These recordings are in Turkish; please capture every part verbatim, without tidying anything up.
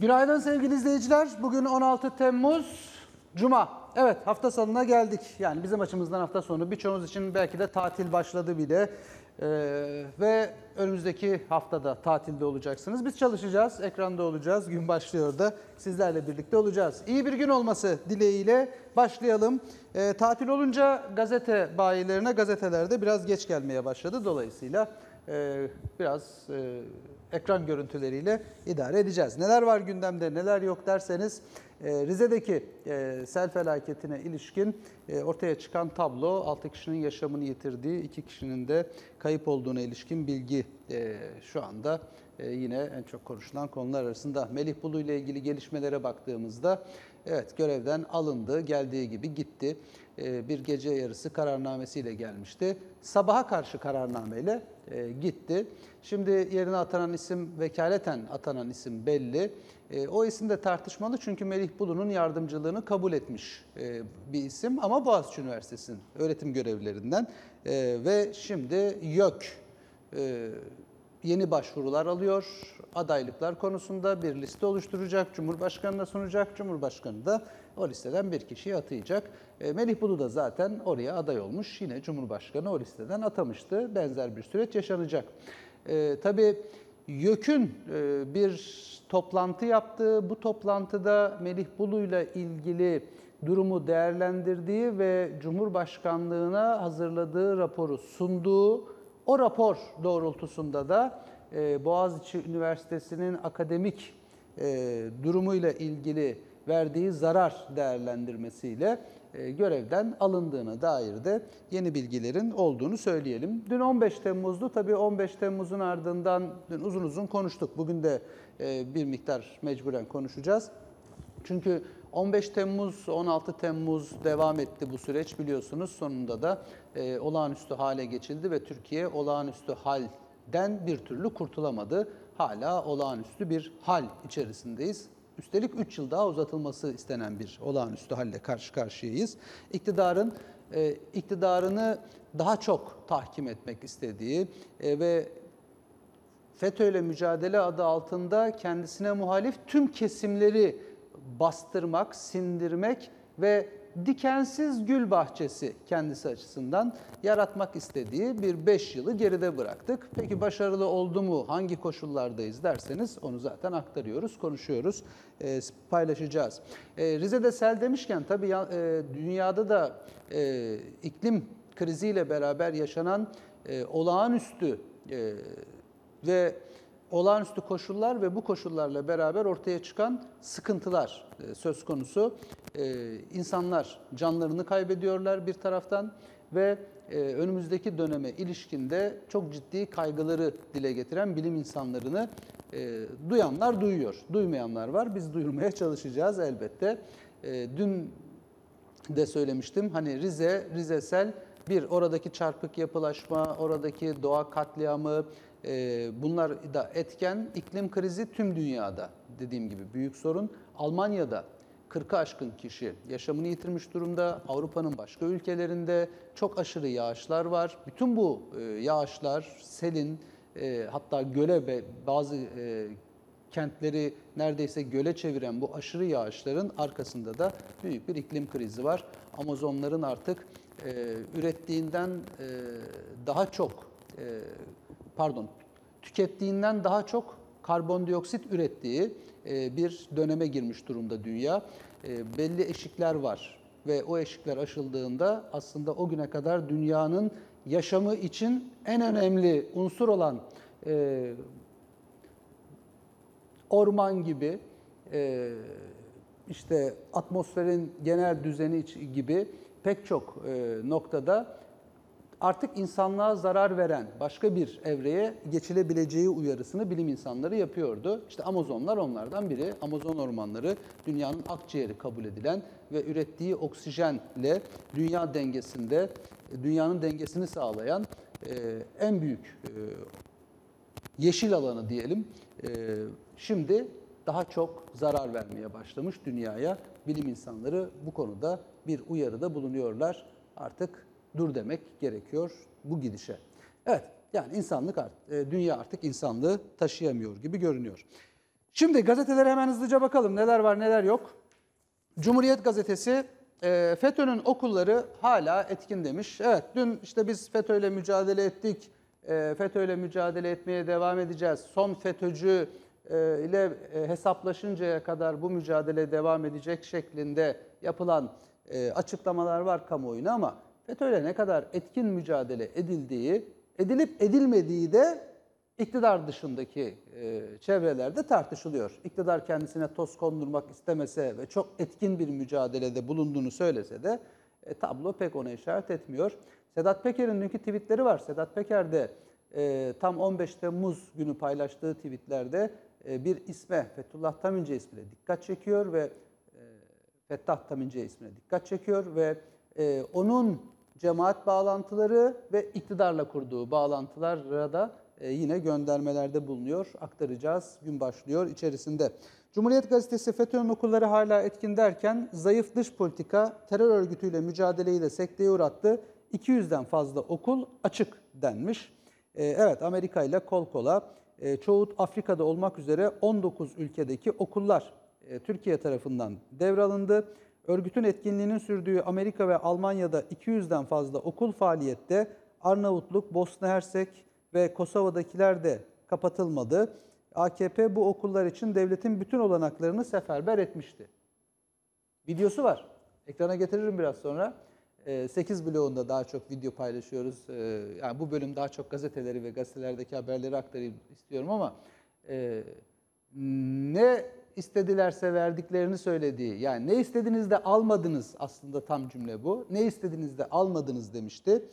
Günaydın sevgili izleyiciler. Bugün on altı Temmuz Cuma. Evet, hafta sonuna geldik. Yani bizim açımızdan hafta sonu. Birçoğunuz için belki de tatil başladı bile. Ee, ve önümüzdeki haftada tatilde olacaksınız. Biz çalışacağız, ekranda olacağız. Gün başlıyor da sizlerle birlikte olacağız. İyi bir gün olması dileğiyle başlayalım. Ee, tatil olunca gazete bayilerine, gazetelerde biraz geç gelmeye başladı. Dolayısıyla e, biraz... E, ekran görüntüleriyle idare edeceğiz. Neler var gündemde, neler yok derseniz Rize'deki sel felaketine ilişkin ortaya çıkan tablo, altı kişinin yaşamını yitirdiği, iki kişinin de kayıp olduğuna ilişkin bilgi şu anda yine en çok konuşulan konular arasında. Melih Bulu ile ilgili gelişmelere baktığımızda, evet, görevden alındı, geldiği gibi gitti. Bir gece yarısı kararnamesiyle gelmişti. Sabaha karşı kararnameyle gitti. Şimdi yerine atanan isim, vekaleten atanan isim belli. O isim de tartışmalı çünkü Melih Bulu'nun yardımcılığını kabul etmiş bir isim. Ama Boğaziçi Üniversitesi'nin öğretim görevlilerinden ve şimdi YÖK yeni başvurular alıyor. Adaylıklar konusunda bir liste oluşturacak, Cumhurbaşkanı'na sunacak, Cumhurbaşkanı da o listeden bir kişiyi atayacak. Melih Bulu da zaten oraya aday olmuş. Yine Cumhurbaşkanı o listeden atamıştı. Benzer bir süreç yaşanacak. E, tabii YÖK'ün e, bir toplantı yaptığı, bu toplantıda Melih Bulu'yla ilgili durumu değerlendirdiği ve Cumhurbaşkanlığına hazırladığı raporu sunduğu, o rapor doğrultusunda da e, Boğaziçi Üniversitesi'nin akademik e, durumuyla ilgili verdiği zarar değerlendirmesiyle e, görevden alındığına dair de yeni bilgilerin olduğunu söyleyelim. Dün on beş Temmuz'du. Tabii on beş Temmuz'un ardından dün uzun uzun konuştuk. Bugün de e, bir miktar mecburen konuşacağız. Çünkü on beş Temmuz, on altı Temmuz devam etti bu süreç, biliyorsunuz. Sonunda da e, olağanüstü hale geçildi ve Türkiye olağanüstü halden bir türlü kurtulamadı. Hala olağanüstü bir hal içerisindeyiz. Üstelik üç yıl daha uzatılması istenen bir olağanüstü halle karşı karşıyayız. İktidarın e, iktidarını daha çok tahkim etmek istediği e, ve FETÖ'yle mücadele adı altında kendisine muhalif tüm kesimleri bastırmak, sindirmek ve dikensiz gül bahçesi kendisi açısından yaratmak istediği bir beş yılı geride bıraktık. Peki başarılı oldu mu, hangi koşullardayız derseniz onu zaten aktarıyoruz, konuşuyoruz, e, paylaşacağız. E, Rize'de sel demişken tabii e, dünyada da e, iklim kriziyle beraber yaşanan e, olağanüstü e, ve olağanüstü koşullar ve bu koşullarla beraber ortaya çıkan sıkıntılar söz konusu. Ee, insanlar canlarını kaybediyorlar bir taraftan ve e, önümüzdeki döneme ilişkinde çok ciddi kaygıları dile getiren bilim insanlarını e, duyanlar duyuyor. Duymayanlar var. Biz duyurmaya çalışacağız elbette. E, dün de söylemiştim, hani Rize, Rize sel, bir oradaki çarpık yapılaşma, oradaki doğa katliamı, bunlar da etken. İklim krizi tüm dünyada dediğim gibi büyük sorun. Almanya'da kırkı aşkın kişi yaşamını yitirmiş durumda. Avrupa'nın başka ülkelerinde çok aşırı yağışlar var. Bütün bu yağışlar selin, hatta göle ve bazı kentleri neredeyse göle çeviren bu aşırı yağışların arkasında da büyük bir iklim krizi var. Amazonların artık ürettiğinden daha çok pardon, tükettiğinden daha çok karbondioksit ürettiği bir döneme girmiş durumda dünya. Belli eşikler var ve o eşikler aşıldığında aslında o güne kadar dünyanın yaşamı için en önemli unsur olan orman gibi, işte atmosferin genel düzeni gibi pek çok noktada artık insanlığa zarar veren başka bir evreye geçilebileceği uyarısını bilim insanları yapıyordu. İşte Amazonlar onlardan biri. Amazon ormanları dünyanın akciğeri kabul edilen ve ürettiği oksijenle dünya dengesinde, dünyanın dengesini sağlayan e, en büyük e, yeşil alanı diyelim. E, şimdi daha çok zarar vermeye başlamış dünyaya. Bilim insanları bu konuda bir uyarıda bulunuyorlar. Artık dur demek gerekiyor bu gidişe. Evet, yani insanlık, dünya artık insanlığı taşıyamıyor gibi görünüyor. Şimdi gazetelere hemen hızlıca bakalım, neler var neler yok. Cumhuriyet Gazetesi, FETÖ'nün okulları hala etkin demiş. Evet, dün işte biz FETÖ'yle mücadele ettik, FETÖ'yle mücadele etmeye devam edeceğiz. Son FETÖ'cü ile hesaplaşıncaya kadar bu mücadele devam edecek şeklinde yapılan açıklamalar var kamuoyuna, ama FETÖ'yle ne kadar etkin mücadele edildiği, edilip edilmediği de iktidar dışındaki çevrelerde tartışılıyor. İktidar kendisine toz kondurmak istemese ve çok etkin bir mücadelede bulunduğunu söylese de e, tablo pek ona işaret etmiyor. Sedat Peker'in dünkü tweetleri var. Sedat Peker de e, tam on beş Temmuz günü paylaştığı tweetlerde e, bir isme, Fethullah Tamince ismine dikkat çekiyor ve e, Fethullah Tamince ismine dikkat çekiyor ve e, onun cemaat bağlantıları ve iktidarla kurduğu bağlantılara da e, yine göndermelerde bulunuyor. Aktaracağız. Gün başlıyor içerisinde. Cumhuriyet Gazetesi, FETÖ'nün okulları hala etkin derken zayıf dış politika terör örgütüyle mücadeleyi de sekteye uğrattı. iki yüzden fazla okul açık denmiş. Ee, evet, Amerika ile kol kola e, çoğu Afrika'da olmak üzere on dokuz ülkedeki okullar e, Türkiye tarafından devralındı. Örgütün etkinliğinin sürdüğü Amerika ve Almanya'da iki yüzden fazla okul faaliyette. Arnavutluk, Bosna Hersek ve Kosova'dakiler de kapatılmadı. A K P bu okullar için devletin bütün olanaklarını seferber etmişti. Videosu var. Ekrana getiririm biraz sonra. sekiz bloğunda daha çok video paylaşıyoruz. Yani bu bölüm daha çok gazeteleri ve gazetelerdeki haberleri aktarayım istiyorum, ama ne istedilerse verdiklerini söylediği, yani ne istediğinizde almadınız, aslında tam cümle bu. Ne istediğinizde almadınız demişti.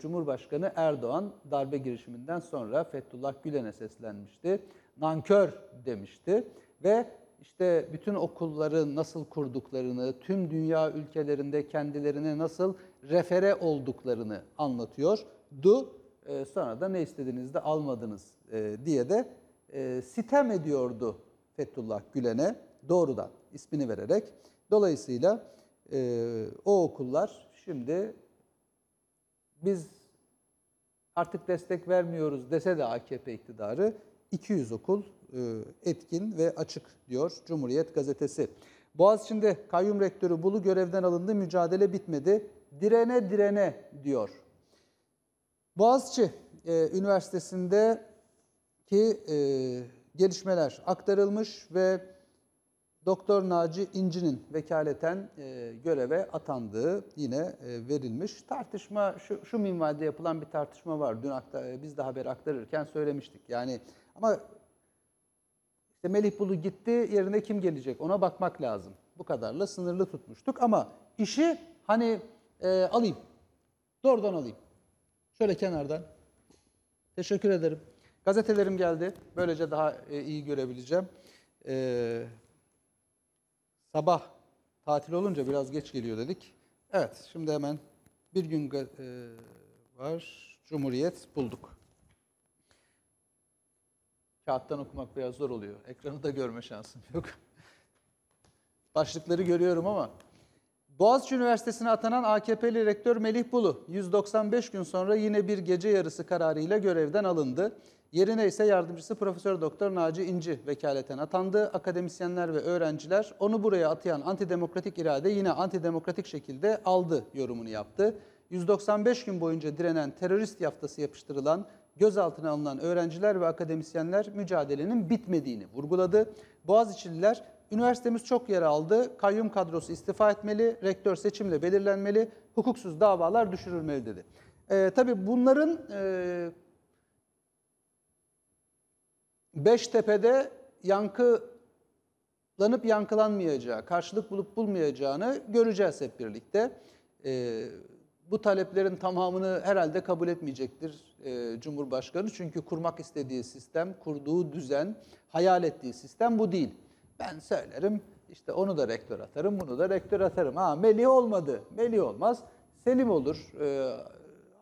Cumhurbaşkanı Erdoğan darbe girişiminden sonra Fethullah Gülen'e seslenmişti. Nankör demişti ve işte bütün okulları nasıl kurduklarını, tüm dünya ülkelerinde kendilerine nasıl refere olduklarını anlatıyordu. Sonra da ne istediğinizde almadınız diye de sitem ediyordu Fethullah Gülen'e doğrudan ismini vererek. Dolayısıyla o okullar şimdi... Biz artık destek vermiyoruz dese de A K P iktidarı, iki yüz okul etkin ve açık diyor Cumhuriyet Gazetesi. Boğaziçi'nde kayyum rektörü Bulu görevden alındı, mücadele bitmedi. Direne direne diyor. Boğaziçi Üniversitesi'ndeki gelişmeler aktarılmış ve Doktor Naci İnci'nin vekaleten e, göreve atandığı yine e, verilmiş. Tartışma, şu, şu minvalde yapılan bir tartışma var. Dün akta, biz de haber aktarırken söylemiştik. Yani ama işte Melih Bulu gitti, yerine kim gelecek ona bakmak lazım. Bu kadarla sınırlı tutmuştuk, ama işi hani e, alayım, doğrudan alayım. Şöyle kenardan. Teşekkür ederim. Gazetelerim geldi. Böylece daha e, iyi görebileceğim. E, Sabah tatil olunca biraz geç geliyor dedik. Evet, şimdi hemen bir gün e, var. Cumhuriyet bulduk. Kağıttan okumak biraz zor oluyor. Ekranı da görme şansım yok. Başlıkları görüyorum ama. Boğaziçi Üniversitesi'ne atanan A K P'li rektör Melih Bulu, yüz doksan beş gün sonra yine bir gece yarısı kararıyla görevden alındı. Yerine ise yardımcısı Profesör Doktor Naci İnci vekaleten atandı. Akademisyenler ve öğrenciler onu buraya atayan antidemokratik irade yine antidemokratik şekilde aldı yorumunu yaptı. yüz doksan beş gün boyunca direnen, terörist yaftası yapıştırılan, gözaltına alınan öğrenciler ve akademisyenler mücadelenin bitmediğini vurguladı. Boğaziçi'liler, üniversitemiz çok yara aldı, kayyum kadrosu istifa etmeli, rektör seçimle belirlenmeli, hukuksuz davalar düşürülmeli dedi. Ee, tabii bunların... E, Beştepe'de yankılanıp yankılanmayacağı, karşılık bulup bulmayacağını göreceğiz hep birlikte. E, bu taleplerin tamamını herhalde kabul etmeyecektir e, Cumhurbaşkanı. Çünkü kurmak istediği sistem, kurduğu düzen, hayal ettiği sistem bu değil. Ben söylerim, işte onu da rektör atarım, bunu da rektör atarım. Ha, Melih olmadı, Melih olmaz, Selim olur, e,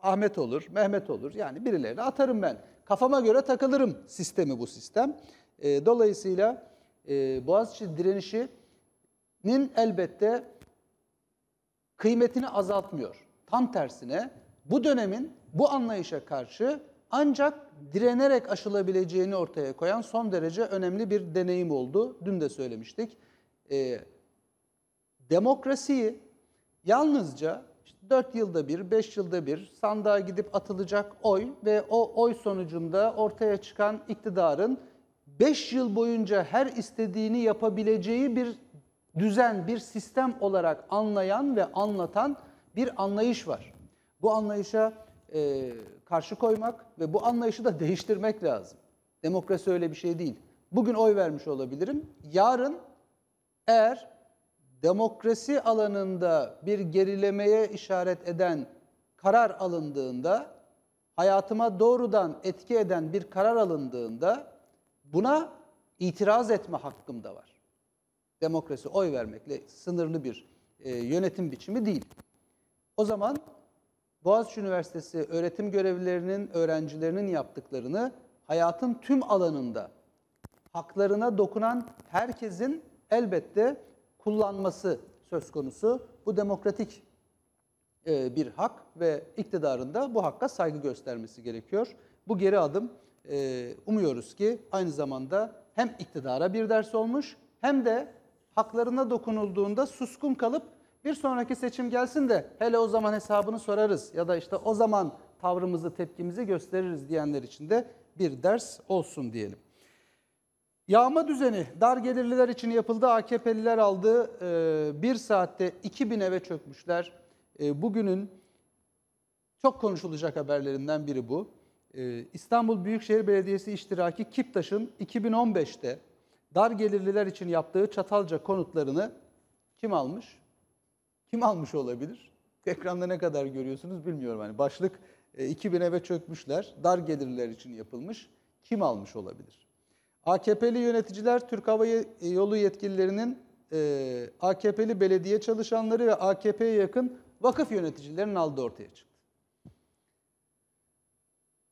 Ahmet olur, Mehmet olur. Yani birilerini atarım ben. Kafama göre takılırım sistemi bu sistem. E, dolayısıyla e, Boğaziçi direnişinin elbette kıymetini azaltmıyor. Tam tersine bu dönemin bu anlayışa karşı ancak direnerek aşılabileceğini ortaya koyan son derece önemli bir deneyim oldu. Dün de söylemiştik. E, demokrasiyi yalnızca işte dört yılda bir, beş yılda bir sandığa gidip atılacak oy ve o oy sonucunda ortaya çıkan iktidarın beş yıl boyunca her istediğini yapabileceği bir düzen, bir sistem olarak anlayan ve anlatan bir anlayış var. Bu anlayışa e, karşı koymak ve bu anlayışı da değiştirmek lazım. Demokrasi öyle bir şey değil. Bugün oy vermiş olabilirim. Yarın eğer demokrasi alanında bir gerilemeye işaret eden karar alındığında, hayatıma doğrudan etki eden bir karar alındığında buna itiraz etme hakkım da var. Demokrasi oy vermekle sınırlı bir e, yönetim biçimi değil. O zaman Boğaziçi Üniversitesi öğretim görevlilerinin, öğrencilerinin yaptıklarını hayatın tüm alanında haklarına dokunan herkesin elbette kullanması söz konusu. Bu demokratik e, bir hak ve iktidarın da bu hakka saygı göstermesi gerekiyor. Bu geri adım e, umuyoruz ki aynı zamanda hem iktidara bir ders olmuş hem de haklarına dokunulduğunda suskun kalıp bir sonraki seçim gelsin de hele o zaman hesabını sorarız ya da işte o zaman tavrımızı, tepkimizi gösteririz diyenler için de bir ders olsun diyelim. Yağma düzeni dar gelirliler için yapıldı. A K P'liler aldı. Ee, bir saatte iki bin eve çökmüşler. Ee, bugünün çok konuşulacak haberlerinden biri bu. Ee, İstanbul Büyükşehir Belediyesi iştiraki Kiptaş'ın iki bin on beşte dar gelirliler için yaptığı Çatalca konutlarını kim almış? Kim almış olabilir? Ekranda ne kadar görüyorsunuz bilmiyorum. Yani başlık e, iki bin eve çökmüşler. Dar gelirliler için yapılmış. Kim almış olabilir? A K P'li yöneticiler Türk Hava Yolu yetkililerinin e, A K P'li belediye çalışanları ve A K P'ye yakın vakıf yöneticilerinin aldığı ortaya çıktı.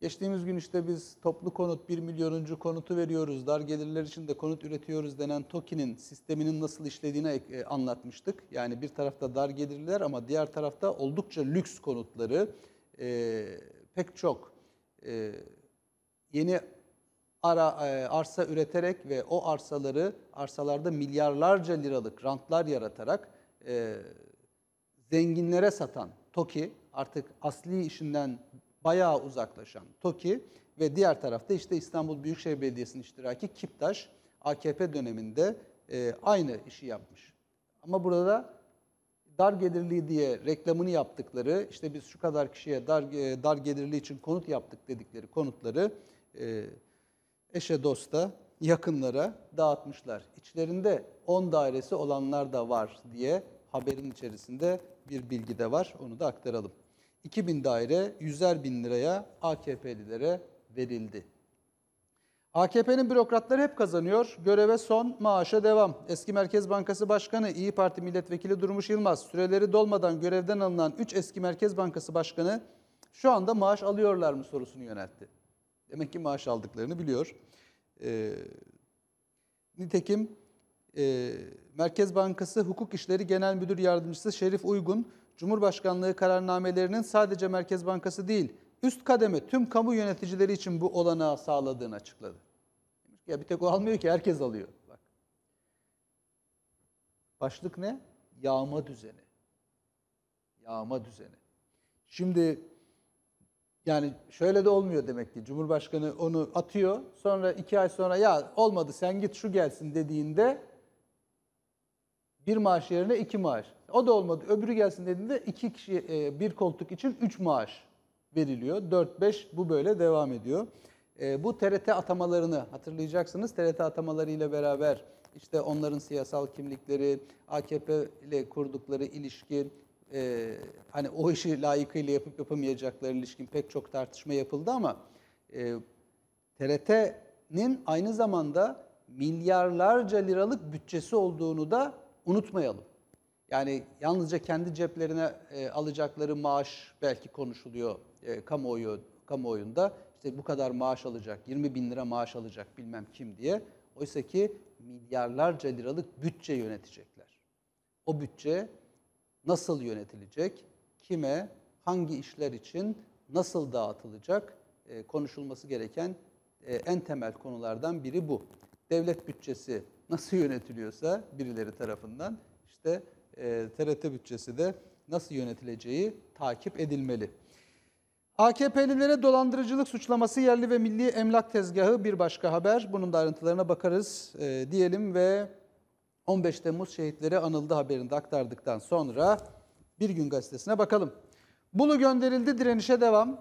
Geçtiğimiz gün işte biz toplu konut bir milyonuncu konutu veriyoruz, dar gelirler için de konut üretiyoruz denen TOKİ'nin sisteminin nasıl işlediğini e, anlatmıştık. Yani bir tarafta dar gelirliler ama diğer tarafta oldukça lüks konutları e, pek çok e, yeni Ara, arsa üreterek ve o arsaları arsalarda milyarlarca liralık rantlar yaratarak e, zenginlere satan TOKİ, artık asli işinden bayağı uzaklaşan TOKİ ve diğer tarafta işte İstanbul Büyükşehir Belediyesi'nin iştiraki Kiptaş, A K P döneminde e, aynı işi yapmış. Ama burada da dar gelirli diye reklamını yaptıkları, işte biz şu kadar kişiye dar, e, dar gelirli için konut yaptık dedikleri konutları e, eşe, dosta, yakınlara dağıtmışlar. İçlerinde on dairesi olanlar da var diye haberin içerisinde bir bilgi de var. Onu da aktaralım. iki bin daire yüzer bin liraya A K P'lilere verildi. A K P'nin bürokratları hep kazanıyor. Göreve son, maaşa devam. Eski Merkez Bankası Başkanı, İyi Parti Milletvekili Durmuş Yılmaz, süreleri dolmadan görevden alınan üç eski Merkez Bankası Başkanı şu anda maaş alıyorlar mı sorusunu yöneltti. Demek ki maaş aldıklarını biliyor. E, nitekim e, Merkez Bankası Hukuk İşleri Genel Müdür Yardımcısı Şerif Uygun, Cumhurbaşkanlığı kararnamelerinin sadece Merkez Bankası değil, üst kademe tüm kamu yöneticileri için bu olanağı sağladığını açıkladı. Ya bir tek o almıyor ki, herkes alıyor. Bak. Başlık ne? Yağma düzeni. Yağma düzeni. Şimdi... Yani şöyle de olmuyor demek ki. Cumhurbaşkanı onu atıyor. Sonra iki ay sonra ya olmadı sen git şu gelsin dediğinde bir maaş yerine iki maaş. O da olmadı. Öbürü gelsin dediğinde iki kişi bir koltuk için üç maaş veriliyor. Dört beş bu böyle devam ediyor. Bu T R T atamalarını hatırlayacaksınız. T R T atamalarıyla beraber işte onların siyasal kimlikleri, A K P ile kurdukları ilişki, Ee, hani o işi layıkıyla yapıp yapamayacakları ilişkin pek çok tartışma yapıldı ama e, T R T'nin aynı zamanda milyarlarca liralık bütçesi olduğunu da unutmayalım. Yani yalnızca kendi ceplerine e, alacakları maaş belki konuşuluyor e, kamuoyu, kamuoyunda. İşte bu kadar maaş alacak, yirmi bin lira maaş alacak bilmem kim diye. Oysa ki milyarlarca liralık bütçe yönetecekler. O bütçe nasıl yönetilecek, kime, hangi işler için, nasıl dağıtılacak e, konuşulması gereken e, en temel konulardan biri bu. Devlet bütçesi nasıl yönetiliyorsa birileri tarafından, işte e, T R T bütçesi de nasıl yönetileceği takip edilmeli. A K P'lilere dolandırıcılık suçlaması, yerli ve milli emlak tezgahı bir başka haber. Bunun da ayrıntılarına bakarız e, diyelim ve on beş Temmuz şehitleri anıldı haberini de aktardıktan sonra Bir Gün Gazetesi'ne bakalım. Bulu gönderildi, direnişe devam.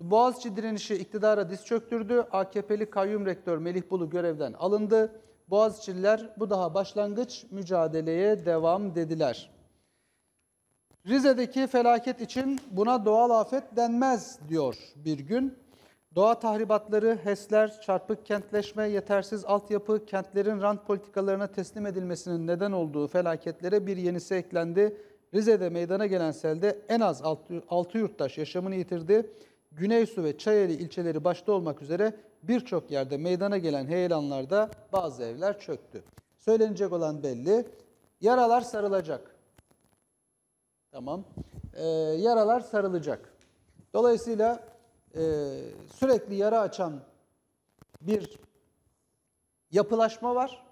Boğaziçi direnişi iktidara diz çöktürdü. A K P'li kayyum rektör Melih Bulu görevden alındı. Boğaziçi'liler bu daha başlangıç, mücadeleye devam dediler. Rize'deki felaket için buna doğal afet denmez diyor Bir Gün. Doğa tahribatları, HES'ler, çarpık kentleşme, yetersiz altyapı, kentlerin rant politikalarına teslim edilmesinin neden olduğu felaketlere bir yenisi eklendi. Rize'de meydana gelen selde en az altı yurttaş yaşamını yitirdi. Güneysu ve Çayeli ilçeleri başta olmak üzere birçok yerde meydana gelen heyelanlarda bazı evler çöktü. Söylenecek olan belli. Yaralar sarılacak. Tamam. Ee, yaralar sarılacak. Dolayısıyla e, sürekli yara açan bir yapılaşma var.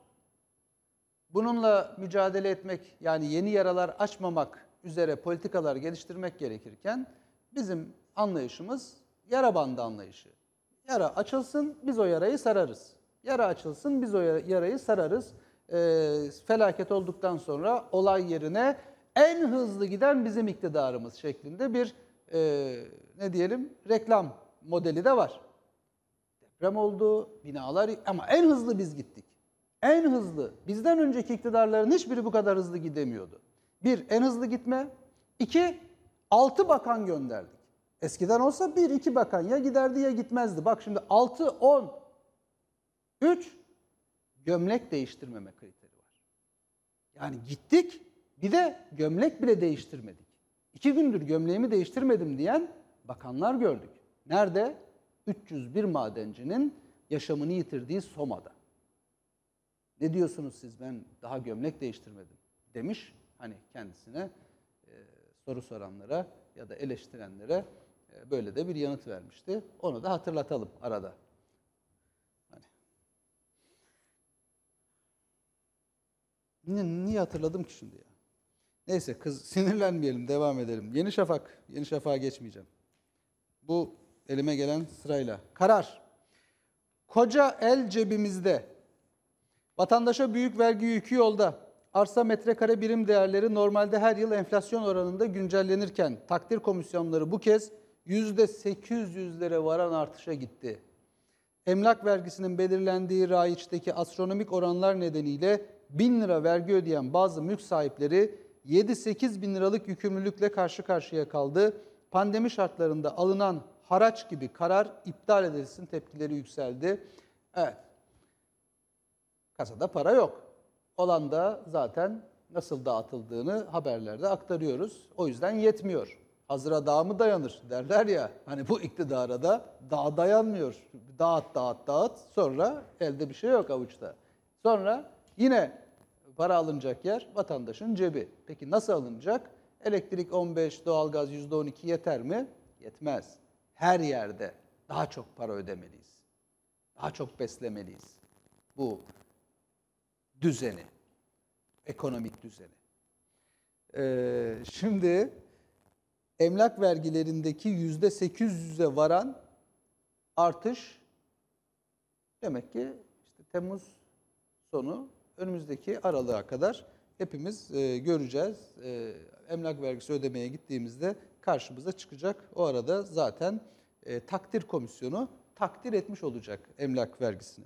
Bununla mücadele etmek, yani yeni yaralar açmamak üzere politikalar geliştirmek gerekirken bizim anlayışımız yara bandı anlayışı. Yara açılsın, biz o yarayı sararız. Yara açılsın, biz o yarayı sararız. E, felaket olduktan sonra olay yerine en hızlı giden bizim iktidarımız şeklinde bir e, ne diyelim reklam modeli de var. Deprem oldu, binalar, ama en hızlı biz gittik. En hızlı. Bizden önceki iktidarların hiçbiri bu kadar hızlı gidemiyordu. Bir, en hızlı gitme. İki, altı bakan gönderdik. Eskiden olsa bir, iki bakan ya giderdi ya gitmezdi. Bak şimdi altı, on. Üç, gömlek değiştirmeme kriteri var. Yani gittik, bir de gömlek bile değiştirmedik. İki gündür gömleğimi değiştirmedim diyen bakanlar gördük. Nerede? üç yüz bir madencinin yaşamını yitirdiği Soma'da. Ne diyorsunuz siz, ben daha gömlek değiştirmedim demiş. Hani kendisine e, soru soranlara ya da eleştirenlere e, böyle de bir yanıt vermişti. Onu da hatırlatalım arada. Hani. Niye, niye hatırladım ki şimdi ya? Neyse, kız, sinirlenmeyelim, devam edelim. Yeni Şafak, Yeni Şafak'a geçmeyeceğim. Bu elime gelen sırayla. Karar. Koca el cebimizde. Vatandaşa büyük vergi yükü yolda. Arsa metrekare birim değerleri normalde her yıl enflasyon oranında güncellenirken takdir komisyonları bu kez yüzde sekiz yüzlere varan artışa gitti. Emlak vergisinin belirlendiği raiçteki astronomik oranlar nedeniyle bin lira vergi ödeyen bazı mülk sahipleri yedi sekiz bin liralık yükümlülükle karşı karşıya kaldı. Pandemi şartlarında alınan haraç gibi karar iptal edilsin tepkileri yükseldi. Evet. Kasada para yok. Olan da zaten nasıl dağıtıldığını haberlerde aktarıyoruz. O yüzden yetmiyor. Hazıra dağ mı dayanır derler ya. Hani bu iktidara da dağ dayanmıyor. Dağıt, dağıt, dağıt. Sonra elde bir şey yok avuçta. Sonra yine para alınacak yer vatandaşın cebi. Peki nasıl alınacak? Elektrik on beş, doğalgaz yüzde on iki yeter mi? Yetmez. Her yerde daha çok para ödemeliyiz. Daha çok beslemeliyiz. Bu düzeni, ekonomik düzeni. Ee, şimdi emlak vergilerindeki yüzde sekiz yüze varan artış demek ki işte Temmuz sonu önümüzdeki aralığa kadar hepimiz e, göreceğiz. E, emlak vergisi ödemeye gittiğimizde karşımıza çıkacak. O arada zaten e, takdir komisyonu takdir etmiş olacak emlak vergisini.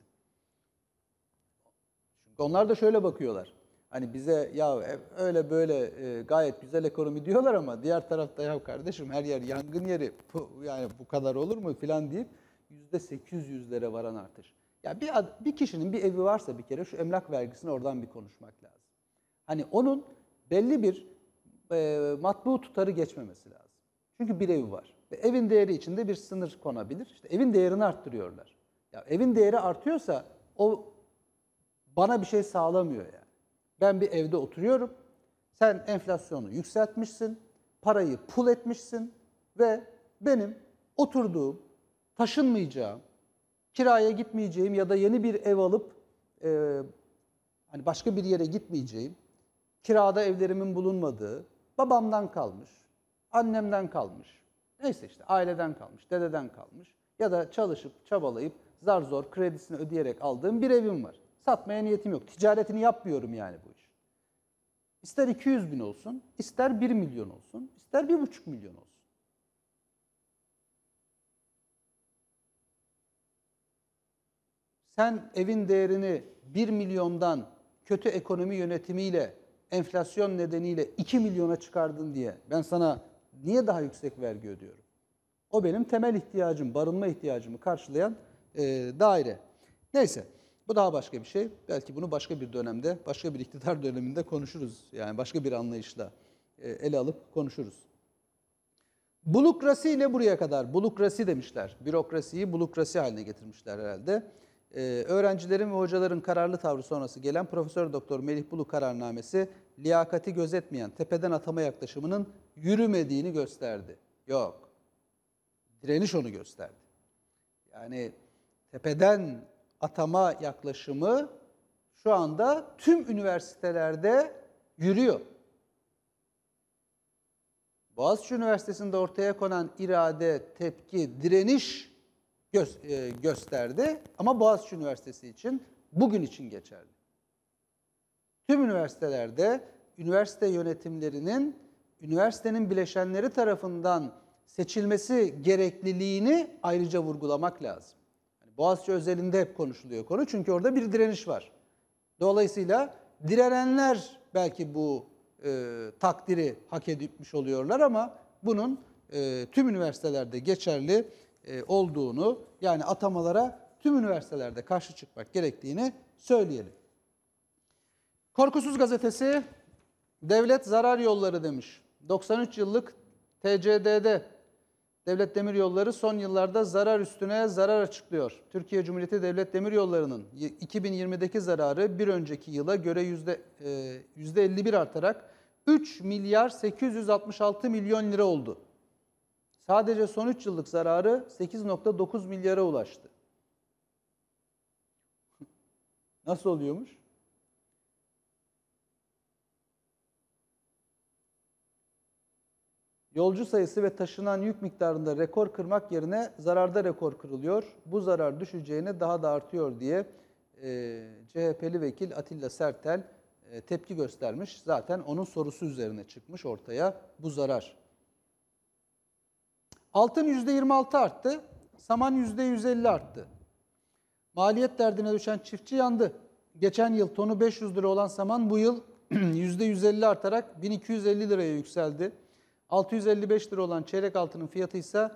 Onlar da şöyle bakıyorlar. Hani bize ya öyle böyle e, gayet güzel ekonomi diyorlar ama diğer tarafta ya kardeşim her yer yangın yeri. Bu, yani bu kadar olur mu filan deyip yüzde sekiz yüzlere varan artış. Ya bir, bir kişinin bir evi varsa bir kere şu emlak vergisini oradan bir konuşmak lazım. Hani onun belli bir e, matbu tutarı geçmemesi lazım. Çünkü bir evi var. Ve evin değeri içinde bir sınır konabilir. İşte evin değerini arttırıyorlar. Ya evin değeri artıyorsa o bana bir şey sağlamıyor yani. Ben bir evde oturuyorum, sen enflasyonu yükseltmişsin, parayı pul etmişsin ve benim oturduğum taşınmayacağım, kiraya gitmeyeceğim ya da yeni bir ev alıp e, hani başka bir yere gitmeyeceğim, kirada evlerimin bulunmadığı, babamdan kalmış, annemden kalmış, neyse işte aileden kalmış, dededen kalmış ya da çalışıp çabalayıp zar zor kredisini ödeyerek aldığım bir evim var. Satmaya niyetim yok. Ticaretini yapmıyorum yani bu iş. İster iki yüz bin olsun, ister bir milyon olsun, ister bir buçuk milyon olsun. Sen evin değerini bir milyondan kötü ekonomi yönetimiyle, enflasyon nedeniyle iki milyona çıkardın diye ben sana niye daha yüksek vergi ödüyorum? O benim temel ihtiyacım, barınma ihtiyacımı karşılayan e, daire. Neyse, bu daha başka bir şey. Belki bunu başka bir dönemde, başka bir iktidar döneminde konuşuruz. Yani başka bir anlayışla e, ele alıp konuşuruz. Bulukrasi ile buraya kadar. Bulukrasi demişler. Bürokrasiyi bulukrasi haline getirmişler herhalde. Ee, öğrencilerin ve hocaların kararlı tavrı sonrası gelen Profesör Doktor Melih Bulu kararnamesi liyakati gözetmeyen tepeden atama yaklaşımının yürümediğini gösterdi. Yok. Direniş onu gösterdi. Yani tepeden atama yaklaşımı şu anda tüm üniversitelerde yürüyor. Boğaziçi Üniversitesi'nde ortaya konan irade, tepki, direniş gösterdi ama Boğaziçi Üniversitesi için bugün için geçerli. Tüm üniversitelerde üniversite yönetimlerinin üniversitenin bileşenleri tarafından seçilmesi gerekliliğini ayrıca vurgulamak lazım. Yani Boğaziçi özelinde hep konuşuluyor konu çünkü orada bir direniş var. Dolayısıyla direnenler belki bu e, takdiri hak etmiş oluyorlar ama bunun e, tüm üniversitelerde geçerli olduğunu, yani atamalara tüm üniversitelerde karşı çıkmak gerektiğini söyleyelim. Korkusuz Gazetesi, devlet zarar yolları demiş. doksan üç yıllık T C D'de Devlet Demiryolları son yıllarda zarar üstüne zarar açıklıyor. Türkiye Cumhuriyeti Devlet Demiryolları'nın iki bin yirmideki zararı bir önceki yıla göre yüzde elli bir artarak üç milyar sekiz yüz altmış altı milyon lira oldu. Sadece son üç yıllık zararı sekiz nokta dokuz milyara ulaştı. Nasıl oluyormuş? Yolcu sayısı ve taşınan yük miktarında rekor kırmak yerine zararda rekor kırılıyor. Bu zarar düşeceğine daha da artıyor diye e, C H P'li vekil Atilla Sertel e, tepki göstermiş. Zaten onun sorusu üzerine çıkmış ortaya bu zarar. Altın yüzde yirmi altı arttı, saman yüzde yüz elli arttı. Maliyet derdine düşen çiftçi yandı. Geçen yıl tonu beş yüz lira olan saman bu yıl yüzde yüz elli artarak bin iki yüz elli liraya yükseldi. altı yüz elli beş lira olan çeyrek altının fiyatı ise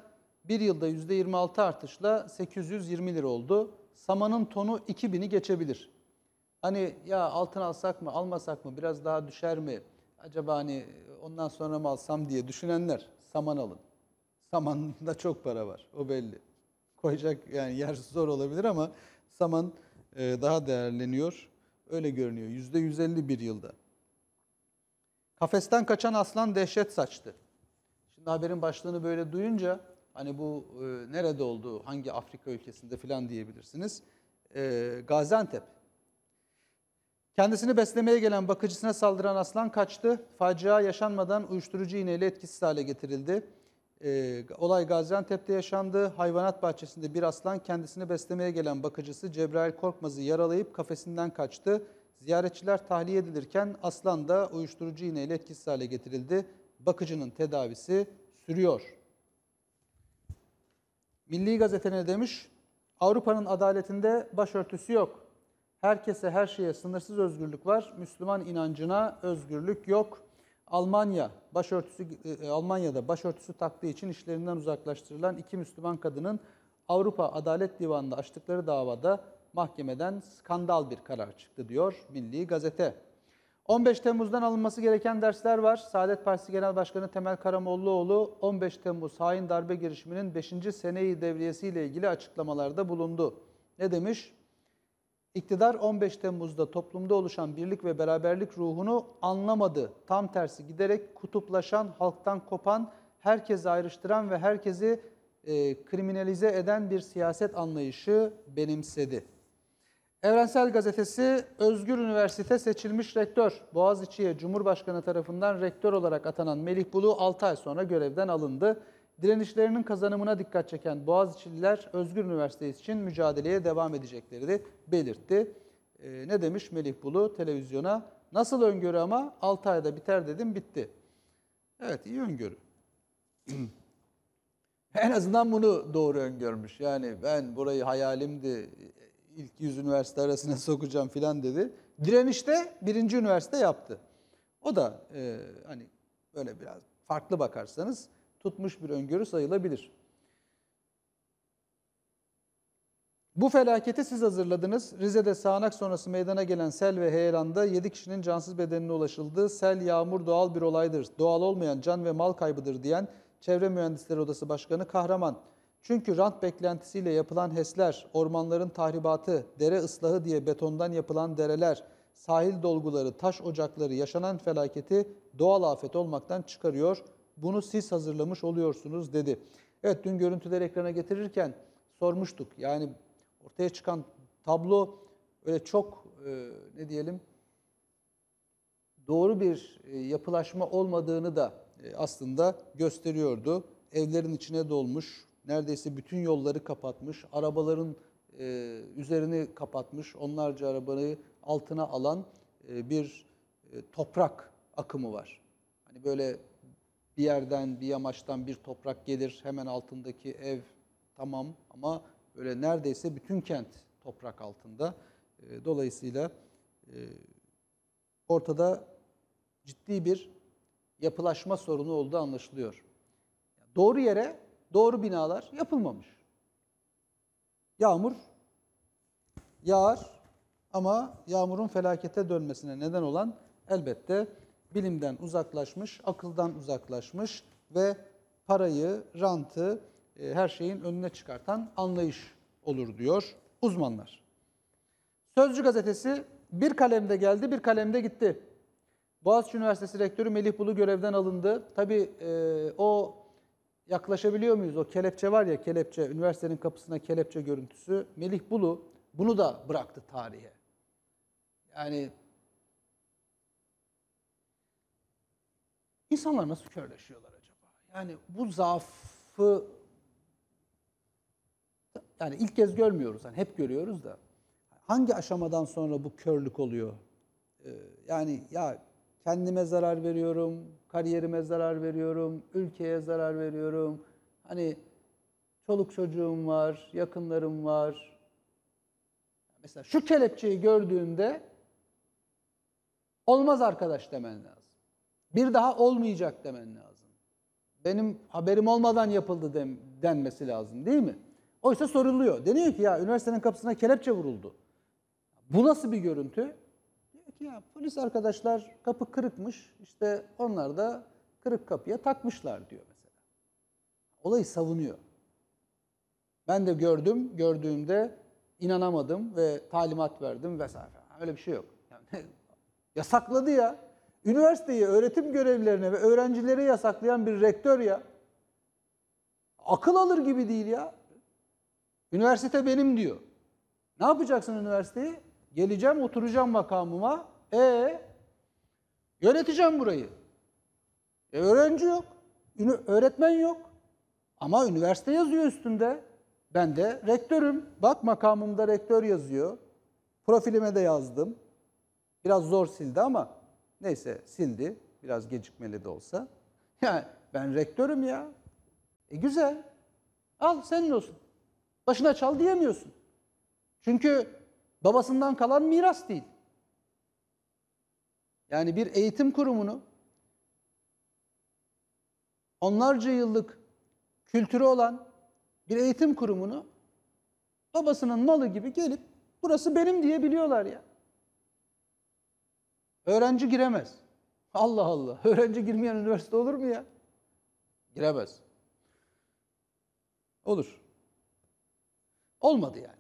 bir yılda yüzde yirmi altı artışla sekiz yüz yirmi lira oldu. Samanın tonu iki bini geçebilir. Hani ya altın alsak mı, almasak mı, biraz daha düşer mi, acaba hani ondan sonra mı alsam diye düşünenler saman alın. Saman'da çok para var, o belli. Koyacak yani yer zor olabilir ama saman e, daha değerleniyor. Öyle görünüyor. yüzde yüz elli bir yılda. Kafesten kaçan aslan dehşet saçtı. Şimdi haberin başlığını böyle duyunca hani bu e, nerede oldu, hangi Afrika ülkesinde falan diyebilirsiniz. E, Gaziantep. Kendisini beslemeye gelen bakıcısına saldıran aslan kaçtı. Facia yaşanmadan uyuşturucu iğneyle etkisiz hale getirildi. Olay Gaziantep'te yaşandı. Hayvanat bahçesinde bir aslan kendisini beslemeye gelen bakıcısı Cebrail Korkmaz'ı yaralayıp kafesinden kaçtı. Ziyaretçiler tahliye edilirken aslan da uyuşturucu iğneyle etkisiz hale getirildi. Bakıcının tedavisi sürüyor. Milli Gazete ne demiş? Avrupa'nın adaletinde başörtüsü yok. Herkese her şeye sınırsız özgürlük var. Müslüman inancına özgürlük yok. Almanya, başörtüsü, Almanya'da başörtüsü taktığı için işlerinden uzaklaştırılan iki Müslüman kadının Avrupa Adalet Divanı'nda açtıkları davada mahkemeden skandal bir karar çıktı diyor Milli Gazete. on beş Temmuz'dan alınması gereken dersler var. Saadet Partisi Genel Başkanı Temel Karamoğluoğlu on beş Temmuz hain darbe girişiminin beşinci seneyi devriyesiyle ilgili açıklamalarda bulundu. Ne demiş? İktidar on beş Temmuz'da toplumda oluşan birlik ve beraberlik ruhunu anlamadı. Tam tersi giderek kutuplaşan, halktan kopan, herkesi ayrıştıran ve herkesi e, kriminalize eden bir siyaset anlayışı benimsedi. Evrensel Gazetesi, Özgür Üniversite seçilmiş rektör. Boğaziçi'ye Cumhurbaşkanı tarafından rektör olarak atanan Melih Bulu altı ay sonra görevden alındı. Direnişlerinin kazanımına dikkat çeken Boğaziçi'liler Özgür Üniversitesi için mücadeleye devam edecekleri de belirtti. Ee, ne demiş Melih Bulu televizyona? Nasıl öngörü ama altı ayda biter dedim, bitti. Evet, iyi öngörü. En azından bunu doğru öngörmüş. Yani ben burayı hayalimdi, ilk yüz üniversite arasına sokacağım filan dedi. Direnişte birinci üniversite yaptı. O da e, hani böyle biraz farklı bakarsanız tutmuş bir öngörü sayılabilir. Bu felaketi siz hazırladınız. Rize'de sağanak sonrası meydana gelen sel ve heyelanda yedi kişinin cansız bedenine ulaşıldı. Sel, yağmur doğal bir olaydır. Doğal olmayan can ve mal kaybıdır diyen Çevre Mühendisleri Odası Başkanı Kahraman. Çünkü rant beklentisiyle yapılan HES'ler, ormanların tahribatı, dere ıslahı diye betondan yapılan dereler, sahil dolguları, taş ocakları yaşanan felaketi doğal afet olmaktan çıkarıyor. Bunu siz hazırlamış oluyorsunuz dedi. Evet, dün görüntüleri ekrana getirirken sormuştuk. Yani ortaya çıkan tablo öyle çok e, ne diyelim doğru bir e, yapılaşma olmadığını da e, aslında gösteriyordu. Evlerin içine dolmuş, neredeyse bütün yolları kapatmış, arabaların e, üzerini kapatmış, onlarca arabayı altına alan e, bir e, toprak akımı var. Hani böyle bir yerden, bir yamaçtan bir toprak gelir, hemen altındaki ev tamam ama böyle neredeyse bütün kent toprak altında. E, dolayısıyla e, ortada ciddi bir yapılaşma sorunu olduğu anlaşılıyor. Doğru yere doğru binalar yapılmamış. Yağmur yağar ama yağmurun felakete dönmesine neden olan elbette bilimden uzaklaşmış, akıldan uzaklaşmış ve parayı, rantı, her şeyin önüne çıkartan anlayış olur diyor uzmanlar. Sözcü Gazetesi, bir kalemde geldi, bir kalemde gitti. Boğaziçi Üniversitesi Rektörü Melih Bulu görevden alındı. Tabii e, o yaklaşabiliyor muyuz? O kelepçe var ya, kelepçe, üniversitenin kapısına kelepçe görüntüsü. Melih Bulu bunu da bıraktı tarihe. Yani insanlar nasıl körleşiyorlar acaba? Yani bu zaafı yani ilk kez görmüyoruz, yani hep görüyoruz da hangi aşamadan sonra bu körlük oluyor? Ee, yani ya kendime zarar veriyorum, kariyerime zarar veriyorum, ülkeye zarar veriyorum. Hani çoluk çocuğum var, yakınlarım var. Mesela şu kelepçeyi gördüğünde olmaz arkadaş demen lazım. Bir daha olmayacak demen lazım. Benim haberim olmadan yapıldı dem denmesi lazım değil mi? Oysa soruluyor. Deniyor ki ya üniversitenin kapısına kelepçe vuruldu. Bu nasıl bir görüntü? Diyor ki ya polis arkadaşlar kapı kırıkmış. İşte onlar da kırık kapıya takmışlar diyor mesela. Olayı savunuyor. Ben de gördüm. Gördüğümde inanamadım ve talimat verdim vesaire. Öyle bir şey yok. Yani yasakladı ya. Üniversiteyi öğretim görevlilerine ve öğrencilere yasaklayan bir rektör ya. Akıl alır gibi değil ya. Üniversite benim diyor. Ne yapacaksın üniversiteyi? Geleceğim, oturacağım makamıma. Ee, yöneteceğim burayı. E, öğrenci yok. Öğretmen yok. Ama üniversite yazıyor üstünde. Ben de rektörüm. Bak makamımda rektör yazıyor. Profilime de yazdım. Biraz zor sildi ama neyse sildi. Biraz gecikmeli de olsa. Yani ben rektörüm ya. E güzel. Al senin olsun. Başına çal diyemiyorsun. Çünkü babasından kalan miras değil. Yani bir eğitim kurumunu onlarca yıllık kültürü olan bir eğitim kurumunu babasının malı gibi gelip burası benim diyebiliyorlar ya. Öğrenci giremez. Allah Allah. Öğrenci girmeyen üniversite olur mu ya? Giremez. Olur. Olmadı yani.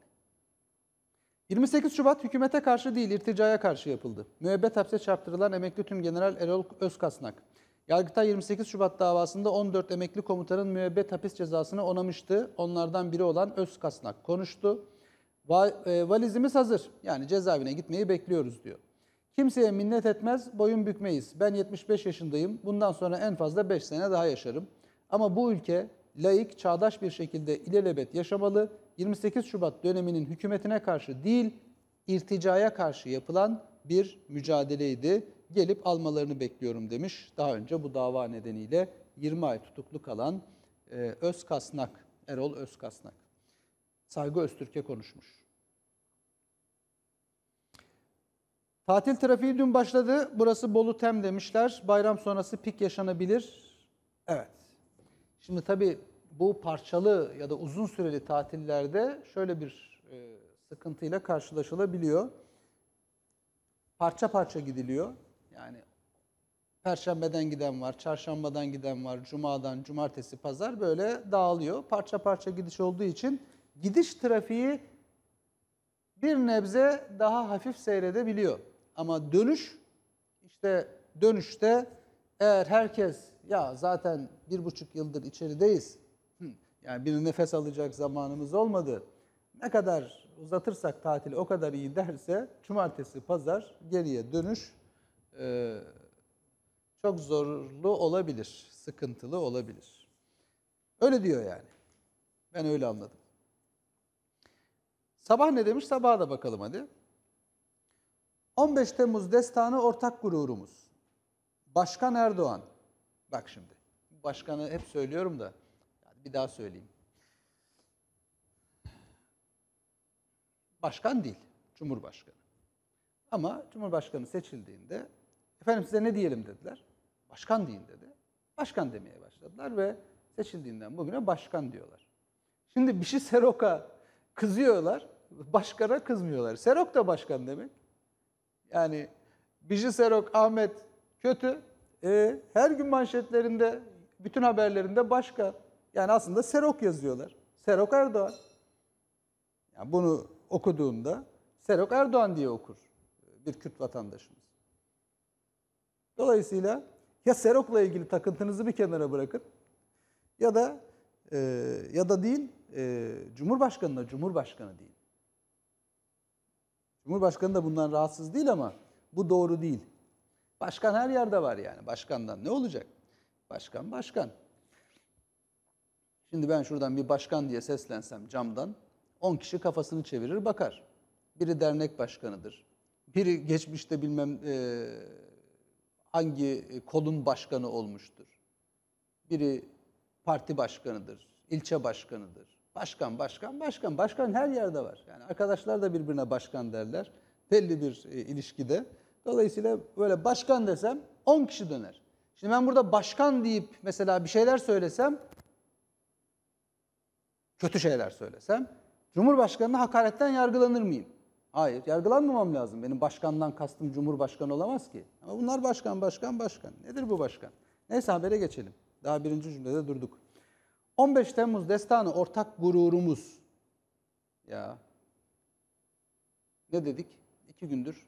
yirmi sekiz Şubat hükümete karşı değil, irticaya karşı yapıldı. Müebbet hapse çarptırılan emekli tümgeneral Erol Özkasnak. Yargıtay yirmi sekiz Şubat davasında on dört emekli komutanın müebbet hapis cezasını onamıştı. Onlardan biri olan Özkasnak konuştu. Valizimiz hazır. Yani cezaevine gitmeyi bekliyoruz diyor. Kimseye minnet etmez, boyun bükmeyiz. Ben yetmiş beş yaşındayım. Bundan sonra en fazla beş sene daha yaşarım. Ama bu ülke laik, çağdaş bir şekilde ilelebet yaşamalı. yirmi sekiz Şubat döneminin hükümetine karşı değil, irticaya karşı yapılan bir mücadeleydi. Gelip almalarını bekliyorum demiş. Daha önce bu dava nedeniyle yirmi ay tutuklu kalan e, Özkasnak, Erol Özkasnak. Saygı Öztürk'e konuşmuş. Tatil trafiği dün başladı. Burası Bolu Tem demişler. Bayram sonrası pik yaşanabilir. Evet. Şimdi tabii bu parçalı ya da uzun süreli tatillerde şöyle bir e, sıkıntıyla karşılaşılabiliyor. Parça parça gidiliyor. Yani Perşembeden giden var, Çarşambadan giden var, Cuma'dan, Cumartesi, Pazar böyle dağılıyor. Parça parça gidiş olduğu için gidiş trafiği bir nebze daha hafif seyredebiliyor. Ama dönüş, işte dönüşte eğer herkes ya zaten bir buçuk yıldır içerideyiz, yani bir nefes alacak zamanımız olmadı, ne kadar uzatırsak tatili o kadar iyi derse Cumartesi, Pazar geriye dönüş Ee, çok zorlu olabilir, sıkıntılı olabilir. Öyle diyor yani. Ben öyle anladım. Sabah ne demiş? Sabaha da bakalım hadi. on beş Temmuz destanı ortak gururumuz. Başkan Erdoğan. Bak şimdi. Başkanı hep söylüyorum da bir daha söyleyeyim. Başkan değil, Cumhurbaşkanı. Ama Cumhurbaşkanı seçildiğinde efendim size ne diyelim dediler. Başkan deyin dedi. Başkan demeye başladılar ve seçildiğinden bugüne başkan diyorlar. Şimdi bir şey Serok'a kızıyorlar, başkana kızmıyorlar. Serok da başkan demek. Yani Biji Serok, Ahmet kötü. E, her gün manşetlerinde, bütün haberlerinde başka. Yani aslında Serok yazıyorlar. Serok Erdoğan. Yani bunu okuduğunda Serok Erdoğan diye okur bir Kürt vatandaşımız. Dolayısıyla ya Serok'la ilgili takıntınızı bir kenara bırakın ya da e, ya da değil e, Cumhurbaşkanı'na Cumhurbaşkanı değil. Cumhurbaşkanı da bundan rahatsız değil ama bu doğru değil. Başkan her yerde var yani. Başkandan ne olacak? Başkan başkan. Şimdi ben şuradan bir başkan diye seslensem camdan on kişi kafasını çevirir bakar. Biri dernek başkanıdır. Biri geçmişte bilmem e, hangi kolun başkanı olmuştur. Biri parti başkanıdır, ilçe başkanıdır. Başkan, başkan, başkan. Başkan her yerde var. Yani arkadaşlar da birbirine başkan derler. Belli bir e, ilişkide. Dolayısıyla böyle başkan desem on kişi döner. Şimdi ben burada başkan deyip mesela bir şeyler söylesem, kötü şeyler söylesem, Cumhurbaşkanı'na hakaretten yargılanır mıyım? Hayır, yargılanmamam lazım. Benim başkandan kastım Cumhurbaşkanı olamaz ki. Ama bunlar başkan, başkan, başkan. Nedir bu başkan? Neyse habere geçelim. Daha birinci cümlede durduk. on beş Temmuz destanı ortak gururumuz. Ya. Ne dedik? İki gündür.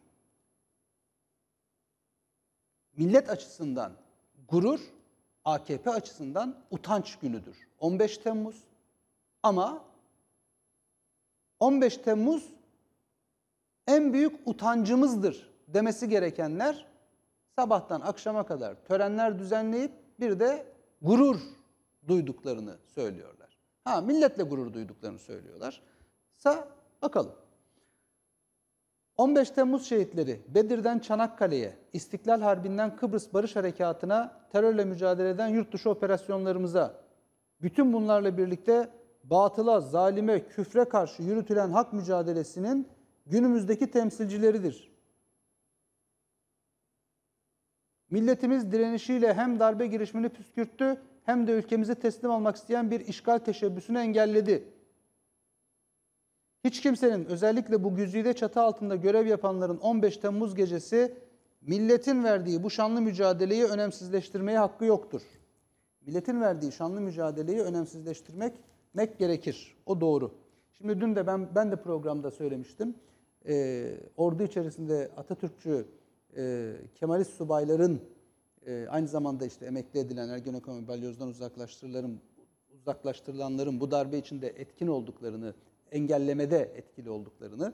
Millet açısından gurur, A K P açısından utanç günüdür. on beş Temmuz ama on beş Temmuz en büyük utancımızdır demesi gerekenler sabahtan akşama kadar törenler düzenleyip bir de gurur duyduklarını söylüyorlar. Ha milletle gurur duyduklarını söylüyorlar. Sa bakalım. on beş Temmuz şehitleri Bedir'den Çanakkale'ye, İstiklal Harbi'nden Kıbrıs Barış Harekatı'na, terörle mücadeleden yurt dışı operasyonlarımıza, bütün bunlarla birlikte batıla, zalime, küfre karşı yürütülen hak mücadelesinin günümüzdeki temsilcileridir. Milletimiz direnişiyle hem darbe girişimini püskürttü hem de ülkemizi teslim almak isteyen bir işgal teşebbüsünü engelledi. Hiç kimsenin özellikle bu güzide çatı altında görev yapanların on beş Temmuz gecesi milletin verdiği bu şanlı mücadeleyi önemsizleştirmeye hakkı yoktur. Milletin verdiği şanlı mücadeleyi önemsizleştirmek gerekir. O doğru. Şimdi dün de ben, ben de programda söylemiştim. Ee, ordu içerisinde Atatürkçü e, Kemalist subayların e, aynı zamanda işte emekli edilen, Ergenekon ve Balyoz'dan uzaklaştırılanların, uzaklaştırılanların bu darbe içinde etkin olduklarını, engellemede etkili olduklarını,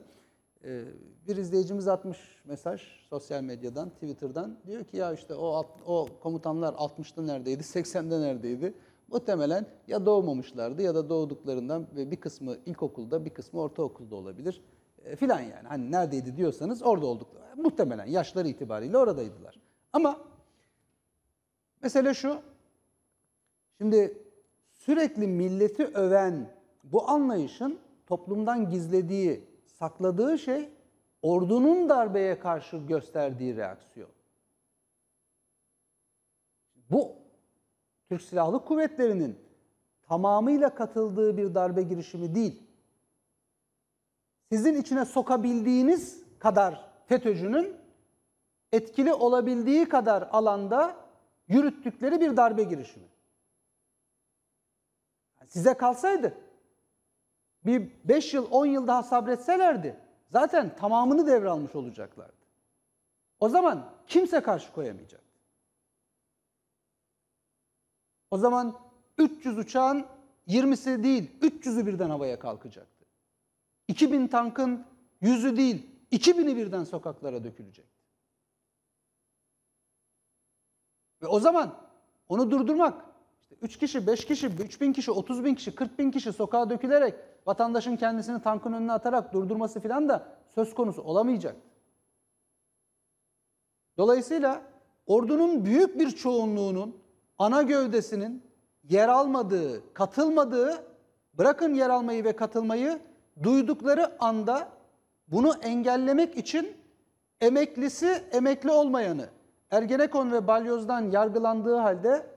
e, bir izleyicimiz atmış mesaj sosyal medyadan, Twitter'dan. Diyor ki ya işte o, o komutanlar altmışta neredeydi, seksende neredeydi? Muhtemelen ya doğmamışlardı ya da doğduklarından bir kısmı ilkokulda, bir kısmı ortaokulda olabilir e, filan yani. Hani neredeydi diyorsanız orada oldukları. Muhtemelen yaşları itibariyle oradaydılar. Ama mesele şu, şimdi sürekli milleti öven bu anlayışın toplumdan gizlediği, sakladığı şey ordunun darbeye karşı gösterdiği reaksiyon. Bu Türk Silahlı Kuvvetleri'nin tamamıyla katıldığı bir darbe girişimi değil. Sizin içine sokabildiğiniz kadar FETÖ'cünün etkili olabildiği kadar alanda yürüttükleri bir darbe girişimi. Size kalsaydı, bir beş yıl on yıl daha sabretselerdi zaten tamamını devralmış olacaklardı. O zaman kimse karşı koyamayacak. O zaman üç yüz uçağın yirmisi değil, üç yüzü birden havaya kalkacaktı. iki bin tankın yüzü değil, iki bini birden sokaklara dökülecekti. Ve o zaman onu durdurmak, işte üç kişi, beş kişi, üç bin kişi, otuz bin kişi, kırk bin kişi sokağa dökülerek, vatandaşın kendisini tankın önüne atarak durdurması falan da söz konusu olamayacaktı. Dolayısıyla ordunun büyük bir çoğunluğunun, ana gövdesinin yer almadığı, katılmadığı, bırakın yer almayı ve katılmayı, duydukları anda bunu engellemek için emeklisi, emekli olmayanı, Ergenekon ve Balyoz'dan yargılandığı halde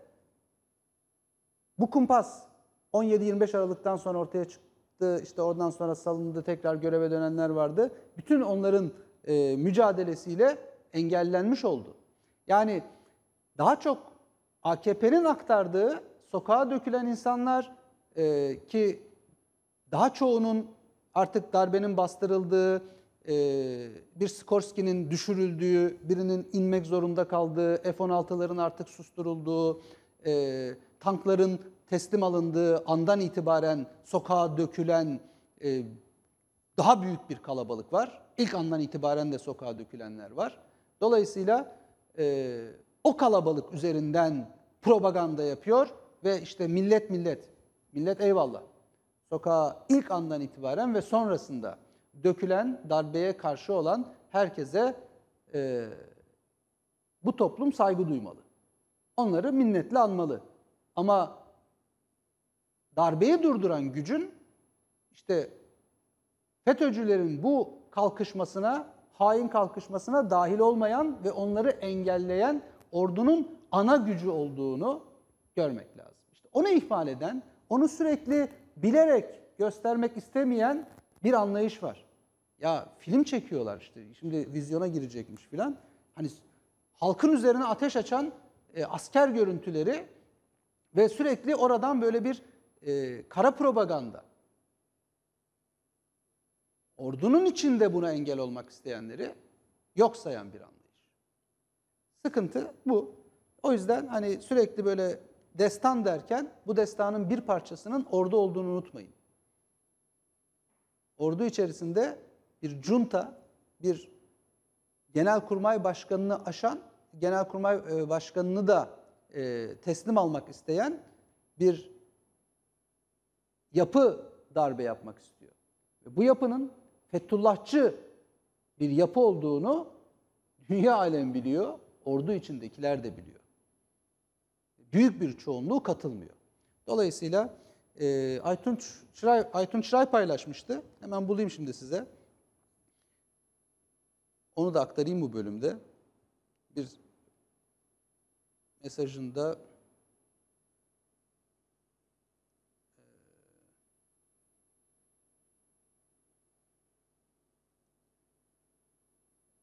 bu kumpas on yedi yirmi beş Aralık'tan sonra ortaya çıktı, işte oradan sonra salındı, tekrar göreve dönenler vardı. Bütün onların e, mücadelesiyle engellenmiş oldu. Yani daha çok A K P'nin aktardığı sokağa dökülen insanlar e, ki daha çoğunun artık darbenin bastırıldığı, e, bir Skorsky'nin düşürüldüğü, birinin inmek zorunda kaldığı, F on altıların artık susturulduğu, e, tankların teslim alındığı andan itibaren sokağa dökülen e, daha büyük bir kalabalık var. İlk andan itibaren de sokağa dökülenler var. Dolayısıyla e, o kalabalık üzerinden propaganda yapıyor ve işte millet millet, millet eyvallah. Sokağa ilk andan itibaren ve sonrasında dökülen, darbeye karşı olan herkese e, bu toplum saygı duymalı. Onları minnetle anmalı. Ama darbeyi durduran gücün işte FETÖ'cülerin bu kalkışmasına, hain kalkışmasına dahil olmayan ve onları engelleyen ordunun ana gücü olduğunu görmek lazım. İşte onu ihmal eden, onu sürekli bilerek göstermek istemeyen bir anlayış var. Ya film çekiyorlar işte, şimdi vizyona girecekmiş filan. Hani halkın üzerine ateş açan e, asker görüntüleri ve sürekli oradan böyle bir e, kara propaganda. Ordunun içinde buna engel olmak isteyenleri yok sayan bir anlayış. Sıkıntı bu. O yüzden hani sürekli böyle destan derken bu destanın bir parçasının ordu olduğunu unutmayın. Ordu içerisinde bir junta, bir genelkurmay başkanını aşan, genelkurmay başkanını da teslim almak isteyen bir yapı darbe yapmak istiyor. Bu yapının Fethullahçı bir yapı olduğunu dünya alem biliyor, ordu içindekiler de biliyor. Büyük bir çoğunluğu katılmıyor. Dolayısıyla e, Aytun Çıray, Aytun Çıray paylaşmıştı. Hemen bulayım şimdi size. Onu da aktarayım bu bölümde. Bir mesajında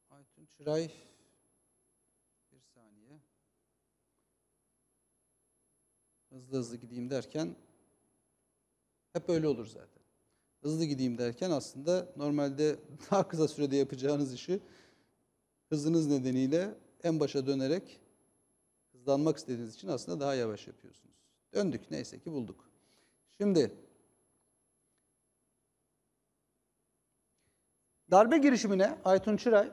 Aytun Çıray... Hızlı hızlı gideyim derken, hep öyle olur zaten. Hızlı gideyim derken aslında normalde daha kısa sürede yapacağınız işi hızınız nedeniyle en başa dönerek odaklanmak istediğiniz için aslında daha yavaş yapıyorsunuz. Döndük, neyse ki bulduk. Şimdi darbe girişimine Aytun Çıray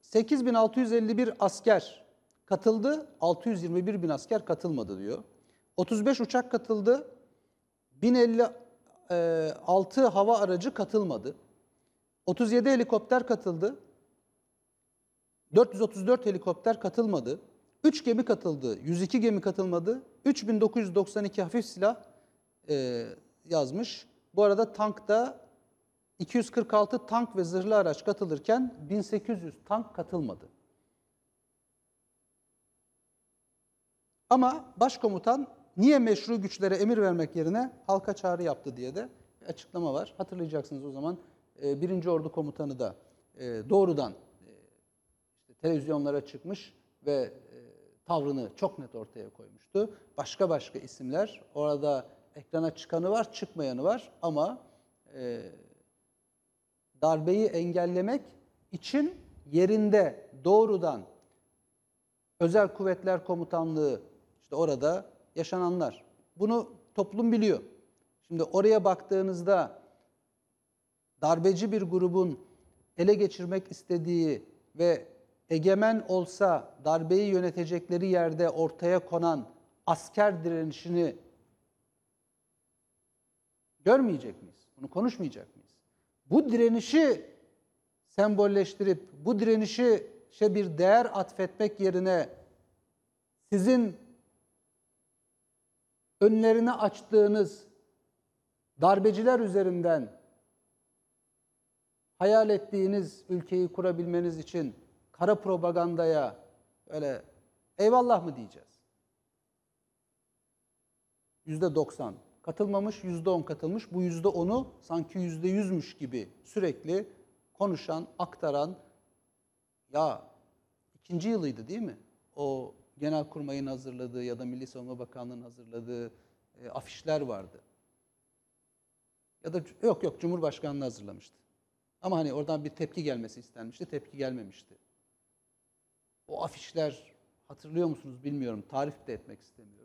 sekiz bin altı yüz elli bir asker katıldı, altı yüz yirmi bir bin asker katılmadı diyor. otuz beş uçak katıldı, bin elli altı hava aracı katılmadı. otuz yedi helikopter katıldı, dört yüz otuz dört helikopter katılmadı. üç gemi katıldı, yüz iki gemi katılmadı. üç bin dokuz yüz doksan iki hafif silah e, yazmış. Bu arada tankta iki yüz kırk altı tank ve zırhlı araç katılırken bin sekiz yüz tank katılmadı. Ama başkomutan niye meşru güçlere emir vermek yerine halka çağrı yaptı diye de bir açıklama var. Hatırlayacaksınız o zaman e, birinci Ordu Komutanı da e, doğrudan e, işte televizyonlara çıkmış ve e, tavrını çok net ortaya koymuştu. Başka başka isimler, orada ekrana çıkanı var, çıkmayanı var ama e, darbeyi engellemek için yerinde doğrudan Özel Kuvvetler Komutanlığı, işte orada yaşananlar. Bunu toplum biliyor. Şimdi oraya baktığınızda darbeci bir grubun ele geçirmek istediği ve egemen olsa darbeyi yönetecekleri yerde ortaya konan asker direnişini görmeyecek miyiz? Bunu konuşmayacak mıyız? Bu direnişi sembolleştirip, bu direnişi şey bir değer atfetmek yerine sizin önlerini açtığınız darbeciler üzerinden hayal ettiğiniz ülkeyi kurabilmeniz için kara propagandaya öyle eyvallah mı diyeceğiz? yüzde doksan katılmamış, yüzde on katılmış. Bu yüzde onu sanki yüzde yüzmüş gibi sürekli konuşan, aktaran. Ya ikinci yılıydı değil mi? O Genelkurmay'ın hazırladığı ya da Milli Savunma Bakanlığı'nın hazırladığı e, afişler vardı. Ya da yok yok Cumhurbaşkanlığı hazırlamıştı. Ama hani oradan bir tepki gelmesi istenmişti, tepki gelmemişti. O afişler hatırlıyor musunuz bilmiyorum, tarif de etmek istemiyorum.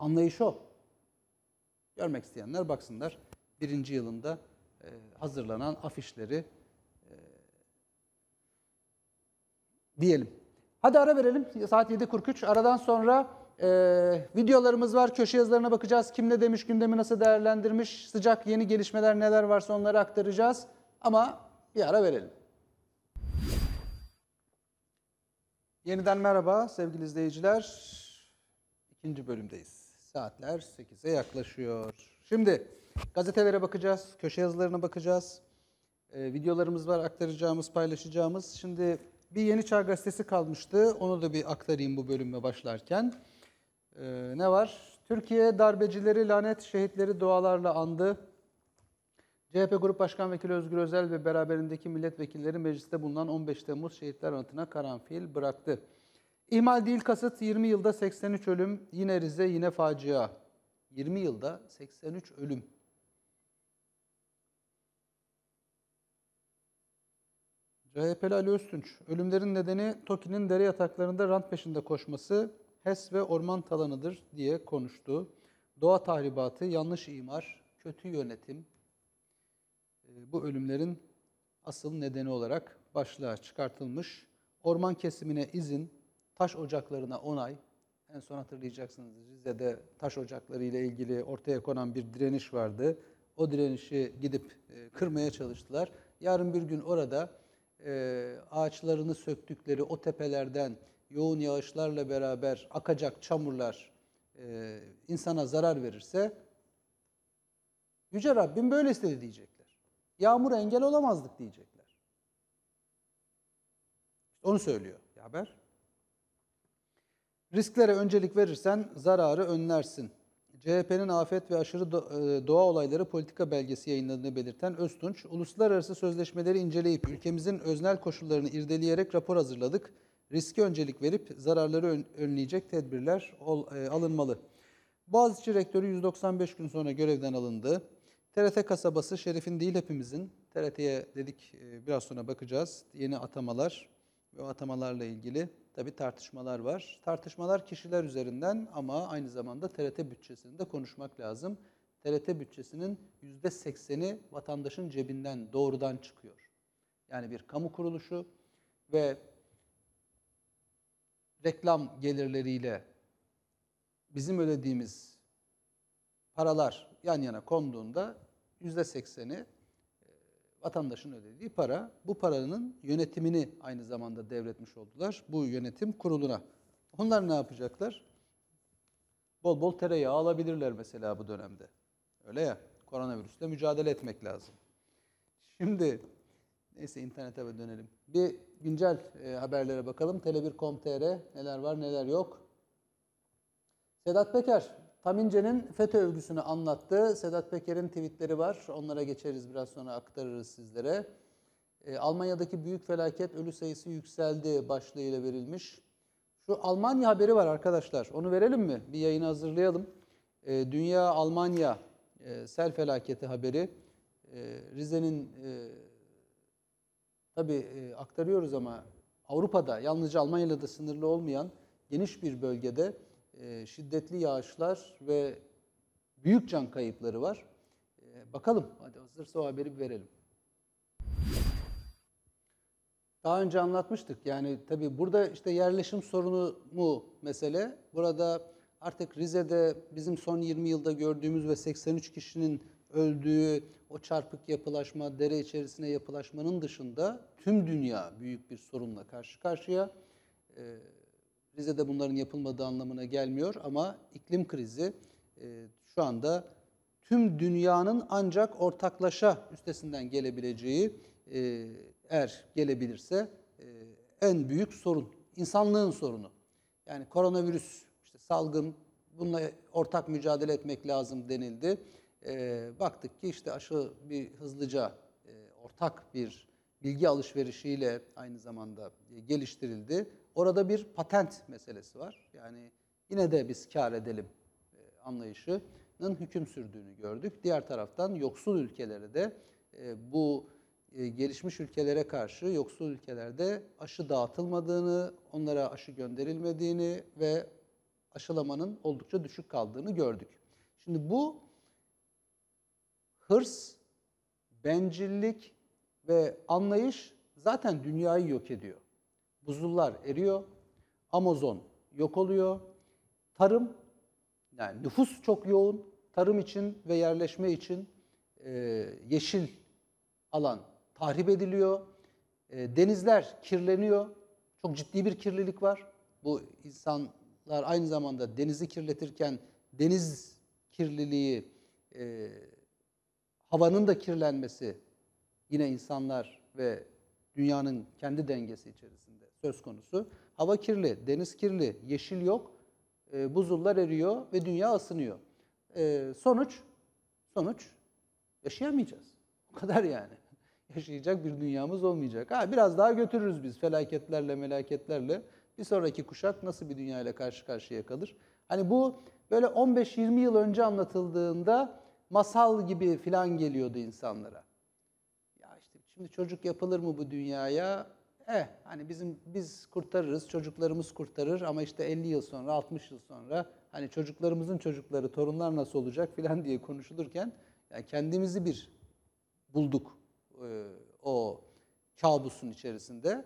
Anlayış o. Görmek isteyenler baksınlar birinci yılında hazırlanan afişleri e, diyelim. Hadi ara verelim. Saat yedi kırk üç. Aradan sonra e, videolarımız var. Köşe yazılarına bakacağız. Kim ne demiş, gündemi nasıl değerlendirmiş, sıcak yeni gelişmeler neler varsa onları aktaracağız. Ama bir ara verelim. Yeniden merhaba sevgili izleyiciler. İkinci bölümdeyiz. Saatler sekize yaklaşıyor. Şimdi gazetelere bakacağız, köşe yazılarına bakacağız. Ee, videolarımız var, aktaracağımız, paylaşacağımız. Şimdi bir Yeni Çağ Gazetesi kalmıştı. Onu da bir aktarayım bu bölüme başlarken. Ee, ne var? Türkiye darbecileri lanet, şehitleri dualarla andı. C H P Grup Başkan Vekili Özgür Özel ve beraberindeki milletvekilleri mecliste bulunan on beş Temmuz şehitler anıtına karanfil bıraktı. İhmal değil kasıt, yirmi yılda seksen üç ölüm, yine Rize, yine facia. yirmi yılda seksen üç ölüm. C H P'li Ali Öztünç, ölümlerin nedeni TOKİ'nin dere yataklarında rant peşinde koşması, H E S ve orman talanıdır diye konuştu. Doğa tahribatı, yanlış imar, kötü yönetim bu ölümlerin asıl nedeni olarak başlığa çıkartılmış. Orman kesimine izin, taş ocaklarına onay. En son hatırlayacaksınız Rize'de taş ocakları ile ilgili ortaya konan bir direniş vardı. O direnişi gidip kırmaya çalıştılar. Yarın bir gün orada Ee, ağaçlarını söktükleri o tepelerden yoğun yağışlarla beraber akacak çamurlar e, insana zarar verirse Yüce Rabbim böyle istedi diyecekler. Yağmura engel olamazdık diyecekler. Onu söylüyor bir haber. Risklere öncelik verirsen zararı önlersin. C H P'nin afet ve aşırı doğa olayları politika belgesi yayınladığını belirten Öztunç, uluslararası sözleşmeleri inceleyip ülkemizin öznel koşullarını irdeleyerek rapor hazırladık. Riske öncelik verip zararları önleyecek tedbirler alınmalı. Boğaziçi Rektörü yüz doksan beş gün sonra görevden alındı. T R T kasabası Şerif'in değil hepimizin. T R T'ye dedik, biraz sonra bakacağız. Yeni atamalar ve atamalarla ilgili tabii tartışmalar var. Tartışmalar kişiler üzerinden ama aynı zamanda T R T bütçesini de konuşmak lazım. T R T bütçesinin yüzde sekseni vatandaşın cebinden doğrudan çıkıyor. Yani bir kamu kuruluşu ve reklam gelirleriyle bizim ödediğimiz paralar yan yana konduğunda yüzde sekseni vatandaşın ödediği para. Bu paranın yönetimini aynı zamanda devretmiş oldular bu yönetim kuruluna. Onlar ne yapacaklar? Bol bol tereyağı alabilirler mesela bu dönemde. Öyle ya, koronavirüsle mücadele etmek lazım. Şimdi neyse, internete dönelim. Bir güncel e, haberlere bakalım. Tele bir nokta com nokta tr neler var neler yok. Sedat Peker, Tamince'nin FETÖ övgüsünü anlattı. Sedat Peker'in tweetleri var. Onlara geçeriz, biraz sonra aktarırız sizlere. E, Almanya'daki büyük felaket, ölü sayısı yükseldi başlığıyla verilmiş. Şu Almanya haberi var arkadaşlar. Onu verelim mi? Bir yayını hazırlayalım. E, Dünya Almanya e, sel felaketi haberi. E, Rize'nin e, tabii e, aktarıyoruz ama Avrupa'da, yalnızca Almanya'da da sınırlı olmayan geniş bir bölgede e, şiddetli yağışlar ve büyük can kayıpları var. E, bakalım, hadi hazırsa o haberi bir verelim. Daha önce anlatmıştık. Yani tabii burada işte yerleşim sorunu mu mesele. Burada artık Rize'de bizim son yirmi yılda gördüğümüz ve seksen üç kişinin öldüğü o çarpık yapılaşma, dere içerisine yapılaşmanın dışında tüm dünya büyük bir sorunla karşı karşıya. Ee, Rize'de bunların yapılmadığı anlamına gelmiyor ama iklim krizi e, şu anda tüm dünyanın ancak ortaklaşa üstesinden gelebileceği, e, eğer gelebilirse e, en büyük sorun, insanlığın sorunu. Yani koronavirüs, işte salgın, bununla ortak mücadele etmek lazım denildi. E, baktık ki işte aşı bir hızlıca e, ortak bir bilgi alışverişiyle aynı zamanda e, geliştirildi. Orada bir patent meselesi var. Yani yine de biz kar edelim e, anlayışının hüküm sürdüğünü gördük. Diğer taraftan yoksul ülkeleri de e, bu e, gelişmiş ülkelere karşı yoksul ülkelerde aşı dağıtılmadığını, onlara aşı gönderilmediğini ve aşılamanın oldukça düşük kaldığını gördük. Şimdi bu hırs, bencillik ve anlayış zaten dünyayı yok ediyor. Buzullar eriyor, Amazon yok oluyor, tarım, yani nüfus çok yoğun, tarım için ve yerleşme için e, yeşil alan tahrip ediliyor, e, denizler kirleniyor, çok ciddi bir kirlilik var. Bu insanlar aynı zamanda denizi kirletirken deniz kirliliği, e, havanın da kirlenmesi yine insanlar ve dünyanın kendi dengesi içerisinde söz konusu. Hava kirli, deniz kirli, yeşil yok, e, buzullar eriyor ve dünya ısınıyor. E, sonuç, sonuç yaşayamayacağız. O kadar yani. Yaşayacak bir dünyamız olmayacak. Ha, biraz daha götürürüz biz felaketlerle, melaketlerle. Bir sonraki kuşak nasıl bir dünyayla karşı karşıya kalır? Hani bu böyle on beş yirmi yıl önce anlatıldığında masal gibi filan geliyordu insanlara. Ya işte şimdi çocuk yapılır mı bu dünyaya? Eh hani bizim biz kurtarırız, çocuklarımız kurtarır ama işte elli yıl sonra, altmış yıl sonra hani çocuklarımızın çocukları, torunlar nasıl olacak filan diye konuşulurken yani kendimizi bir bulduk e, o kabusun içerisinde.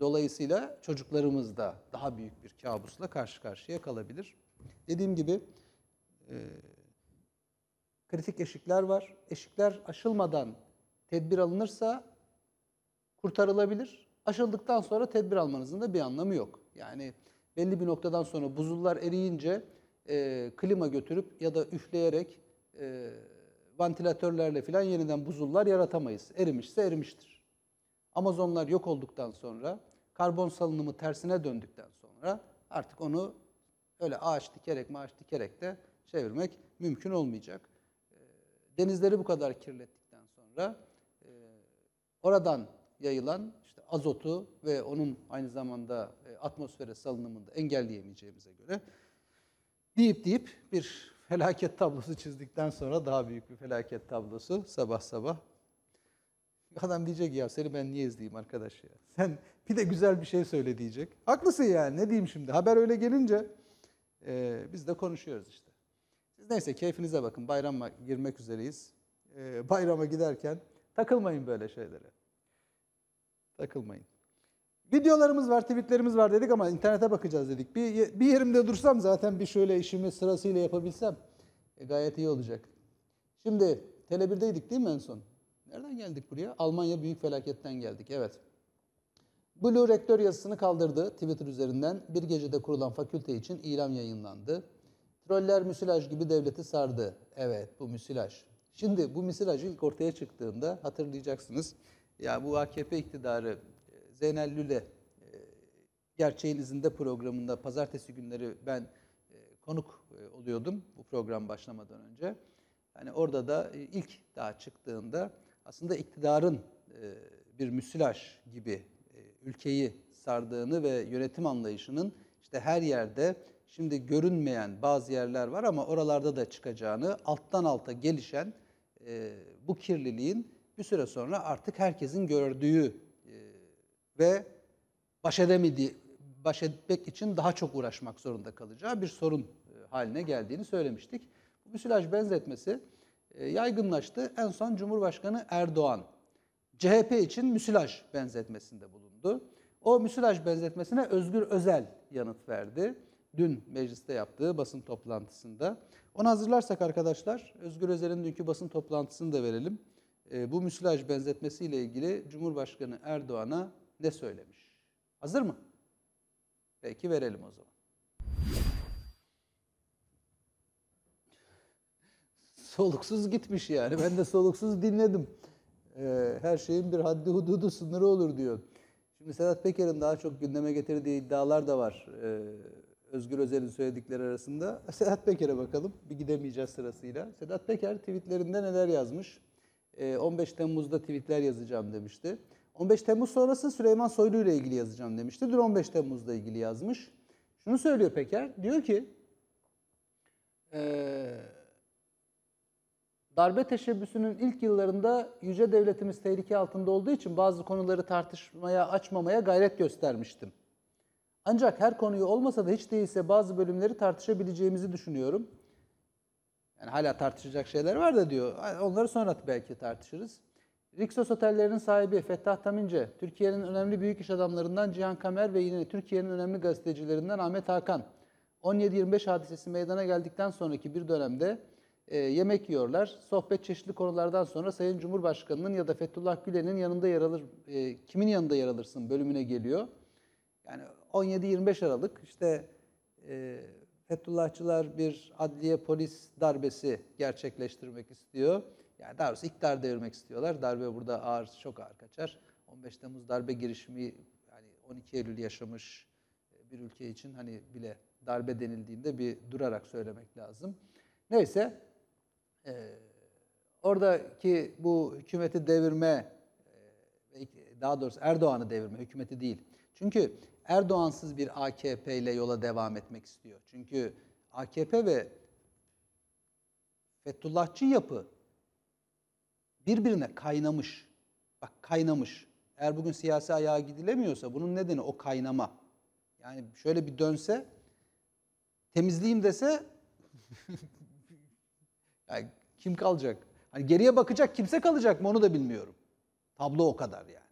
Dolayısıyla çocuklarımız da daha büyük bir kabusla karşı karşıya kalabilir. Dediğim gibi e, kritik eşikler var. Eşikler aşılmadan tedbir alınırsa kurtarılabilir. Aşıldıktan sonra tedbir almanızın da bir anlamı yok. Yani belli bir noktadan sonra buzullar eriyince e, klima götürüp ya da üfleyerek e, vantilatörlerle falan yeniden buzullar yaratamayız. Erimişse erimiştir. Amazonlar yok olduktan sonra, karbon salınımı tersine döndükten sonra artık onu öyle ağaç dikerek maaş dikerek de çevirmek mümkün olmayacak. Denizleri bu kadar kirlettikten sonra e, oradan yayılan işte azotu ve onun aynı zamanda e, atmosfere salınımını da engelleyemeyeceğimize göre deyip deyip bir felaket tablosu çizdikten sonra daha büyük bir felaket tablosu sabah sabah Adam diyecek ya seni ben niye izleyeyim arkadaş ya. Sen bir de güzel bir şey söyle diyecek. Haklısın yani, ne diyeyim şimdi. Haber öyle gelince e, biz de konuşuyoruz işte. Siz neyse keyfinize bakın. Bayrama girmek üzereyiz. E, bayrama giderken takılmayın böyle şeylere. Takılmayın. Videolarımız var, tweetlerimiz var dedik ama internete bakacağız dedik. Bir, bir yerimde dursam zaten bir şöyle işimi sırasıyla yapabilsem e, gayet iyi olacak. Şimdi Tele bir'deydik değil mi en son? Nereden geldik buraya? Almanya büyük felaketten geldik, evet. Bulu rektör yazısını kaldırdı Twitter üzerinden. Bir gecede kurulan fakülte için ilan yayınlandı. Troller müsilaj gibi devleti sardı. Evet, bu müsilaj. Şimdi bu müsilaj ilk ortaya çıktığında hatırlayacaksınız. Ya bu A K P iktidarı Zeynel Lüle Gerçeğin İzinde programında pazartesi günleri ben konuk oluyordum bu program başlamadan önce. Yani orada da ilk daha çıktığında aslında iktidarın bir müsilaj gibi ülkeyi sardığını ve yönetim anlayışının işte her yerde şimdi görünmeyen bazı yerler var ama oralarda da çıkacağını, alttan alta gelişen bu kirliliğin bir süre sonra artık herkesin gördüğü ve baş edemediği, baş etmek için daha çok uğraşmak zorunda kalacağı bir sorun haline geldiğini söylemiştik. Bu müsilaj benzetmesi yaygınlaştı. En son Cumhurbaşkanı Erdoğan C H P için müsilaj benzetmesinde bulundu. O müsilaj benzetmesine Özgür Özel yanıt verdi. Dün mecliste yaptığı basın toplantısında. Onu hazırlarsak arkadaşlar Özgür Özel'in dünkü basın toplantısını da verelim. Bu müsilaj benzetmesiyle ilgili Cumhurbaşkanı Erdoğan'a ne söylemiş? Hazır mı? Peki verelim o zaman. Soluksuz gitmiş yani. Ben de soluksuz dinledim. Ee, her şeyin bir haddi hududu sınırı olur diyor. Şimdi Sedat Peker'in daha çok gündeme getirdiği iddialar da var. Ee, Özgür Özel'in söyledikleri arasında. Sedat Peker'e bakalım. Bir gidemeyeceğiz sırasıyla. Sedat Peker tweetlerinde neler yazmış? Ee, on beş Temmuz'da tweetler yazacağım demişti. on beş Temmuz sonrası Süleyman Soylu ile ilgili yazacağım demişti. Dün on beş Temmuz'da ilgili yazmış. Şunu söylüyor Peker. Diyor ki... Ee, darbe teşebbüsünün ilk yıllarında yüce devletimiz tehlike altında olduğu için bazı konuları tartışmaya, açmamaya gayret göstermiştim. Ancak her konuyu olmasa da hiç değilse bazı bölümleri tartışabileceğimizi düşünüyorum. Yani hala tartışacak şeyler var da diyor, onları sonra belki tartışırız. Rixos otellerinin sahibi Fethullah Tamince, Türkiye'nin önemli büyük iş adamlarından Cihan Kamer ve yine Türkiye'nin önemli gazetecilerinden Ahmet Hakan, on yedi yirmi beş hadisesi meydana geldikten sonraki bir dönemde yemek yiyorlar. Sohbet çeşitli konulardan sonra Sayın Cumhurbaşkanı'nın ya da Fethullah Gülen'in yanında yer alır, e, kimin yanında yer alırsın bölümüne geliyor. Yani on yedi yirmi beş Aralık işte e, Fethullahçılar bir adliye polis darbesi gerçekleştirmek istiyor. Yani daha doğrusu iktidar devirmek istiyorlar. Darbe burada ağır, çok ağır kaçar. on beş Temmuz darbe girişimi yani on iki Eylül yaşamış bir ülke için hani bile darbe denildiğinde bir durarak söylemek lazım. Neyse. Ee, oradaki bu hükümeti devirme, daha doğrusu Erdoğan'ı devirme, hükümeti değil. Çünkü Erdoğan'sız bir A K P ile yola devam etmek istiyor. Çünkü A K P ve Fethullahçı yapı birbirine kaynamış. Bak kaynamış. Eğer bugün siyasi ayağa gidilemiyorsa bunun nedeni o kaynama. Yani şöyle bir dönse, temizleyeyim dese... Yani kim kalacak? Hani geriye bakacak kimse kalacak mı onu da bilmiyorum. Tablo o kadar yani.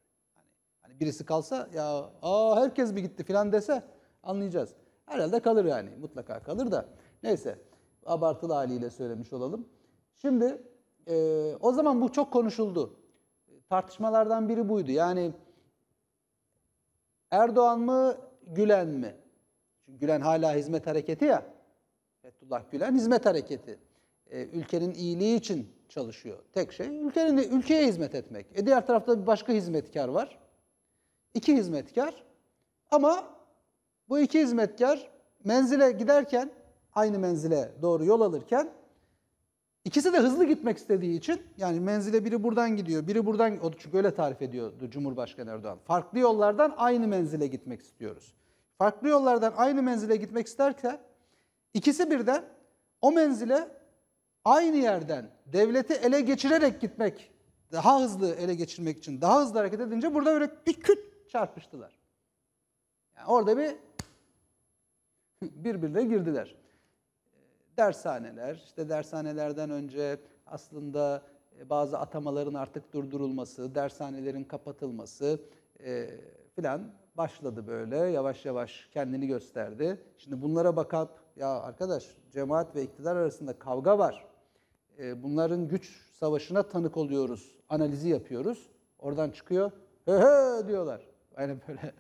Hani birisi kalsa ya aa herkes mi gitti filan dese anlayacağız. Herhalde kalır yani. Mutlaka kalır da. Neyse abartılı haliyle söylemiş olalım. Şimdi e, o zaman bu çok konuşuldu. Tartışmalardan biri buydu. Yani Erdoğan mı Gülen mi? Çünkü Gülen hala hizmet hareketi ya. Fethullah Gülen hizmet hareketi. Ülkenin iyiliği için çalışıyor. Tek şey ülkenin, ülkeye hizmet etmek. E diğer tarafta bir başka hizmetkar var. İki hizmetkar ama bu iki hizmetkar menzile giderken, aynı menzile doğru yol alırken ikisi de hızlı gitmek istediği için yani menzile biri buradan gidiyor, biri buradan, o çünkü öyle tarif ediyordu Cumhurbaşkanı Erdoğan. Farklı yollardan aynı menzile gitmek istiyoruz. Farklı yollardan aynı menzile gitmek isterken ikisi birden o menzile aynı yerden devleti ele geçirerek gitmek daha hızlı ele geçirmek için daha hızlı hareket edince burada böyle bir küt çarpıştılar. Yani orada bir birbirine girdiler. Dershaneler, işte dershanelerden önce aslında bazı atamaların artık durdurulması, dershanelerin kapatılması e, filan başladı böyle. Yavaş yavaş kendini gösterdi. Şimdi bunlara bakıp ya arkadaş cemaat ve iktidar arasında kavga var. E, bunların güç savaşına tanık oluyoruz. Analizi yapıyoruz. Oradan çıkıyor. Höhö diyorlar. Aynen böyle.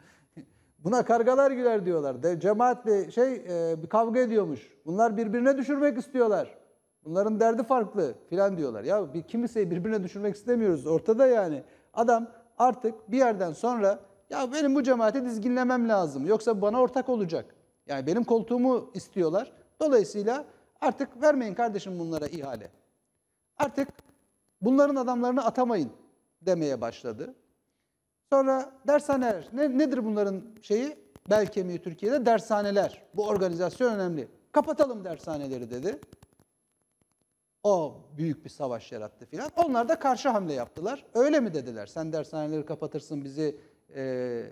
Buna kargalar güler diyorlar. De, cemaat bir şey e, bir kavga ediyormuş. Bunlar birbirine düşürmek istiyorlar. Bunların derdi farklı filan diyorlar. Ya bir kimseyi birbirine düşürmek istemiyoruz. Ortada yani. Adam artık bir yerden sonra ya benim bu cemaati dizginlemem lazım. Yoksa bana ortak olacak. Yani benim koltuğumu istiyorlar. Dolayısıyla artık vermeyin kardeşim bunlara ihale. Artık bunların adamlarını atamayın demeye başladı. Sonra dershaneler. Ne, nedir bunların şeyi? Bel kemiği Türkiye'de dershaneler. Bu organizasyon önemli. Kapatalım dershaneleri dedi. O büyük bir savaş yarattı filan. Onlar da karşı hamle yaptılar. Öyle mi dediler? Sen dershaneleri kapatırsın bizi e,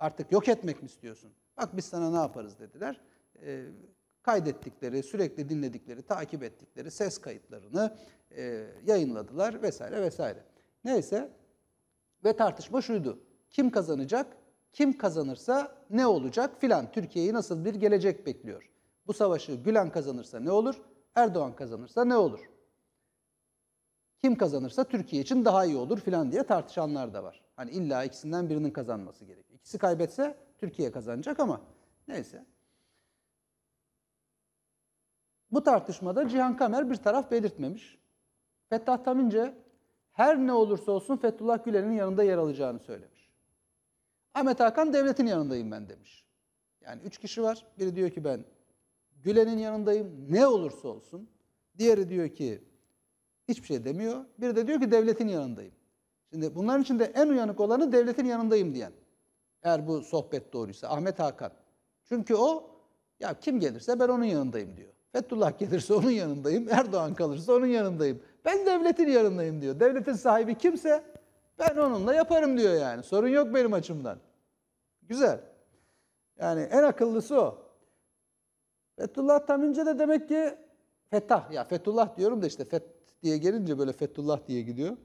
artık yok etmek mi istiyorsun? Bak biz sana ne yaparız dediler. E, kaydettikleri, sürekli dinledikleri, takip ettikleri ses kayıtlarını e, yayınladılar vesaire vesaire. Neyse. Ve tartışma şuydu. Kim kazanacak? Kim kazanırsa ne olacak filan. Türkiye'yi nasıl bir gelecek bekliyor? Bu savaşı Gülen kazanırsa ne olur? Erdoğan kazanırsa ne olur? Kim kazanırsa Türkiye için daha iyi olur filan diye tartışanlar da var. Hani illa ikisinden birinin kazanması gerekiyor. İkisi kaybetse Türkiye kazanacak ama neyse. Bu tartışmada Cihan Kamer bir taraf belirtmemiş. Fethullah Tamince her ne olursa olsun Fethullah Gülen'in yanında yer alacağını söylemiş. Ahmet Hakan devletin yanındayım ben demiş. Yani üç kişi var. Biri diyor ki ben Gülen'in yanındayım ne olursa olsun. Diğeri diyor ki hiçbir şey demiyor. Biri de diyor ki devletin yanındayım. Şimdi bunların içinde en uyanık olanı devletin yanındayım diyen. Eğer bu sohbet doğruysa Ahmet Hakan. Çünkü o ya kim gelirse ben onun yanındayım diyor. Fethullah gelirse onun yanındayım. Erdoğan kalırsa onun yanındayım. Ben devletin yanındayım diyor. Devletin sahibi kimse ben onunla yaparım diyor yani. Sorun yok benim açımdan. Güzel. Yani en akıllısı o. Fethullah Tamince de demek ki Fettah. Ya Fethullah diyorum da işte Feth diye gelince böyle Fethullah diye gidiyor.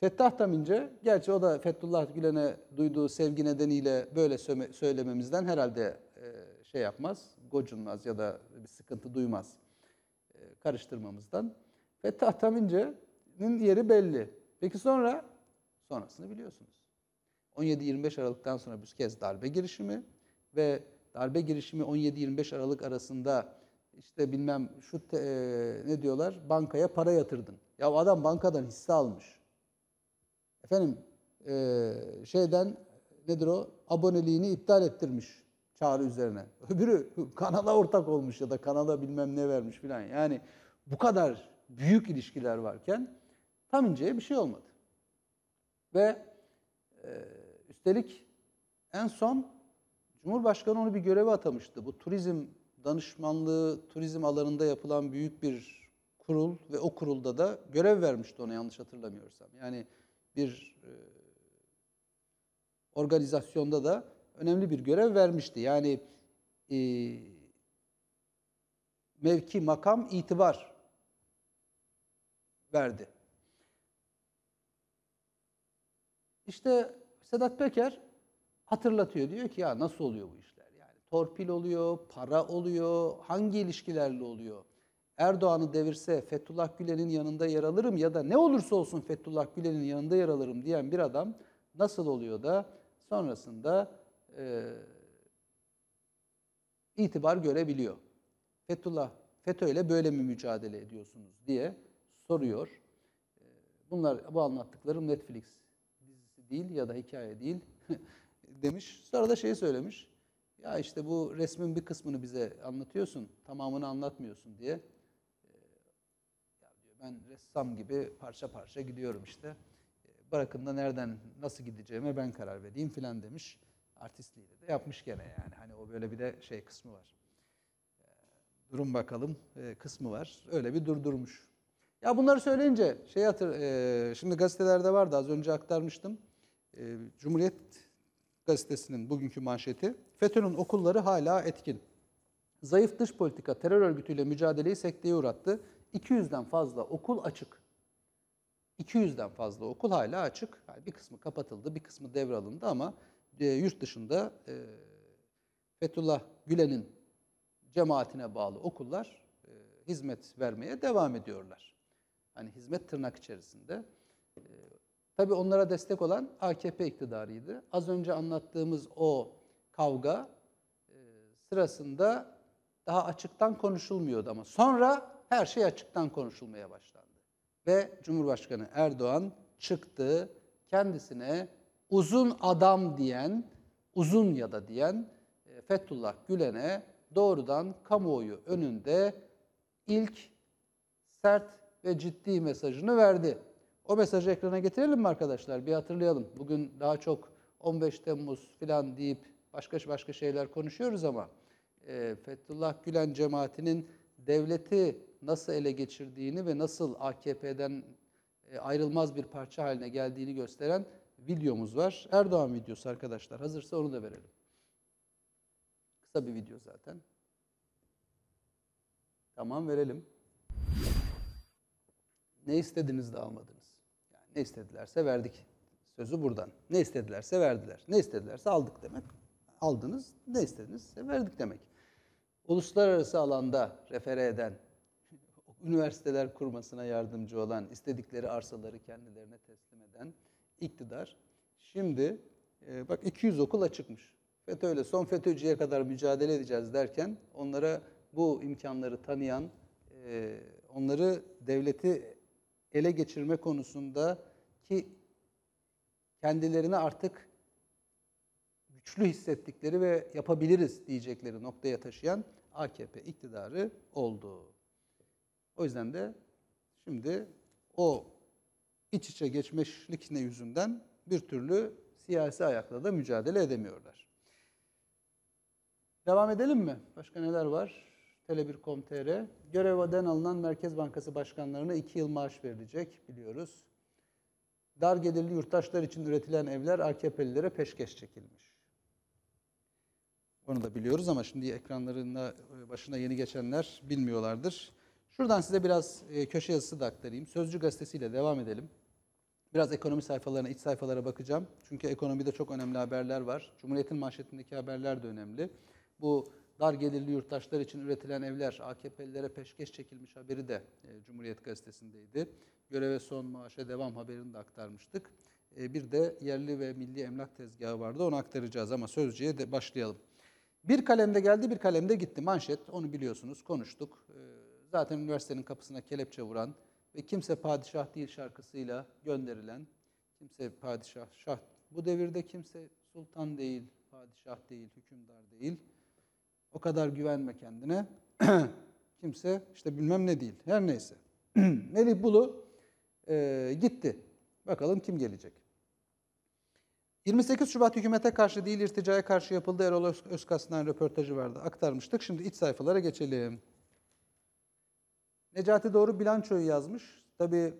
Fethullah Tamince, gerçi o da Fethullah Gülen'e duyduğu sevgi nedeniyle böyle söylememizden herhalde şey yapmaz, gocunmaz ya da bir sıkıntı duymaz karıştırmamızdan. Fethullah Tamince'nin yeri belli. Peki sonra? Sonrasını biliyorsunuz. on yedi yirmi beş Aralık'tan sonra bir kez darbe girişimi ve darbe girişimi on yedi yirmi beş Aralık arasında işte bilmem şu te, e, ne diyorlar bankaya para yatırdın. Ya adam bankadan hisse almış. Efendim e, şeyden nedir o aboneliğini iptal ettirmiş çağrı üzerine. Öbürü kanala ortak olmuş ya da kanala bilmem ne vermiş filan. Yani bu kadar büyük ilişkiler varken Tamince'ye bir şey olmadı. Ve e, üstelik en son Cumhurbaşkanı onu bir göreve atamıştı. Bu turizm danışmanlığı, turizm alanında yapılan büyük bir kurul ve o kurulda da görev vermişti ona yanlış hatırlamıyorsam. Yani bir e, organizasyonda da önemli bir görev vermişti. Yani e, mevki, makam, itibar verdi. İşte Sedat Peker hatırlatıyor. Diyor ki ya nasıl oluyor bu işler? Yani torpil oluyor, para oluyor, hangi ilişkilerle oluyor? Erdoğan'ı devirse Fethullah Gülen'in yanında yer alırım ya da ne olursa olsun Fethullah Gülen'in yanında yer alırım diyen bir adam nasıl oluyor da sonrasında e, itibar görebiliyor? Fethullah, FETÖ'yle böyle mi mücadele ediyorsunuz diye soruyor. Bunlar, bu anlattıklarım Netflix dizisi değil ya da hikaye değil demiş. Sonra da şeyi söylemiş. Ya işte bu resmin bir kısmını bize anlatıyorsun, tamamını anlatmıyorsun diye. Ben ressam gibi parça parça gidiyorum işte. Bırakın da nereden, nasıl gideceğime ben karar vereyim filan demiş. Artistliğiyle de yapmış gene yani. Hani o böyle bir de şey kısmı var. Durun bakalım kısmı var. Öyle bir durdurmuş. Ya bunları söyleyince şey hatır, e, şimdi gazetelerde vardı, az önce aktarmıştım. E, Cumhuriyet Gazetesi'nin bugünkü manşeti: FETÖ'nün okulları hala etkin. Zayıf dış politika terör örgütüyle mücadeleyi sekteye uğrattı. iki yüzden fazla okul açık. iki yüzden fazla okul hala açık. Yani bir kısmı kapatıldı, bir kısmı devralındı ama e, yurt dışında e, Fethullah Gülen'in cemaatine bağlı okullar e, hizmet vermeye devam ediyorlar. Hani hizmet tırnak içerisinde. E, tabii onlara destek olan A K P iktidarıydı. Az önce anlattığımız o kavga e, sırasında daha açıktan konuşulmuyordu ama sonra her şey açıktan konuşulmaya başlandı. Ve Cumhurbaşkanı Erdoğan çıktı, kendisine uzun adam diyen, uzun ya da diyen Fethullah Gülen'e doğrudan kamuoyu önünde ilk sert ve ciddi mesajını verdi. O mesajı ekrana getirelim mi arkadaşlar? Bir hatırlayalım. Bugün daha çok on beş Temmuz falan deyip başka başka şeyler konuşuyoruz ama Fethullah Gülen cemaatinin devleti nasıl ele geçirdiğini ve nasıl A K P'den ayrılmaz bir parça haline geldiğini gösteren videomuz var. Erdoğan videosu arkadaşlar. Hazırsa onu da verelim. Kısa bir video zaten. Tamam, verelim. Ne istediniz de almadınız. Yani ne istedilerse verdik. Sözü buradan. Ne istedilerse verdiler. Ne istedilerse aldık demek. Aldınız. Ne istedinizse verdik demek. Uluslararası alanda refere eden, üniversiteler kurmasına yardımcı olan, istedikleri arsaları kendilerine teslim eden iktidar. Şimdi e, bak iki yüz okul açıkmış. FETÖ'yle son FETÖ'cüye kadar mücadele edeceğiz derken onlara bu imkanları tanıyan, e, onları devleti ele geçirme konusunda ki kendilerini artık güçlü hissettikleri ve yapabiliriz diyecekleri noktaya taşıyan A K P iktidarı oldu. O yüzden de şimdi o iç içe geçmişlik ne yüzünden bir türlü siyasi ayakla da mücadele edemiyorlar. Devam edelim mi? Başka neler var? Tele bir nokta com nokta tr. Görevden alınan Merkez Bankası başkanlarına iki yıl maaş verilecek, biliyoruz. Dar gelirli yurttaşlar için üretilen evler A K P'lilere peşkeş çekilmiş. Onu da biliyoruz ama şimdi ekranlarına başına yeni geçenler bilmiyorlardır. Şuradan size biraz köşe yazısı da aktarayım. Sözcü gazetesiyle devam edelim. Biraz ekonomi sayfalarına, iç sayfalara bakacağım. Çünkü ekonomide çok önemli haberler var. Cumhuriyet'in manşetindeki haberler de önemli. Bu dar gelirli yurttaşlar için üretilen evler A K P'lilere peşkeş çekilmiş haberi de Cumhuriyet Gazetesi'ndeydi. Göreve son, maaşa devam haberini de aktarmıştık. Bir de yerli ve milli emlak tezgahı vardı. Onu aktaracağız ama Sözcü'ye de başlayalım. Bir kalemde geldi, bir kalemde gitti. Manşet, onu biliyorsunuz, konuştuk. Zaten üniversitenin kapısına kelepçe vuran ve kimse padişah değil şarkısıyla gönderilen, kimse padişah, şah, bu devirde kimse sultan değil, padişah değil, hükümdar değil. O kadar güvenme kendine. Kimse işte bilmem ne değil. Her neyse. Melih Bulu e, gitti. Bakalım kim gelecek. yirmi sekiz Şubat hükümete karşı değil irticaya karşı yapıldı. Erol Özkasnak'ın röportajı vardı. Aktarmıştık. Şimdi iç sayfalara geçelim. Necati Doğru bilançoyu yazmış. Tabii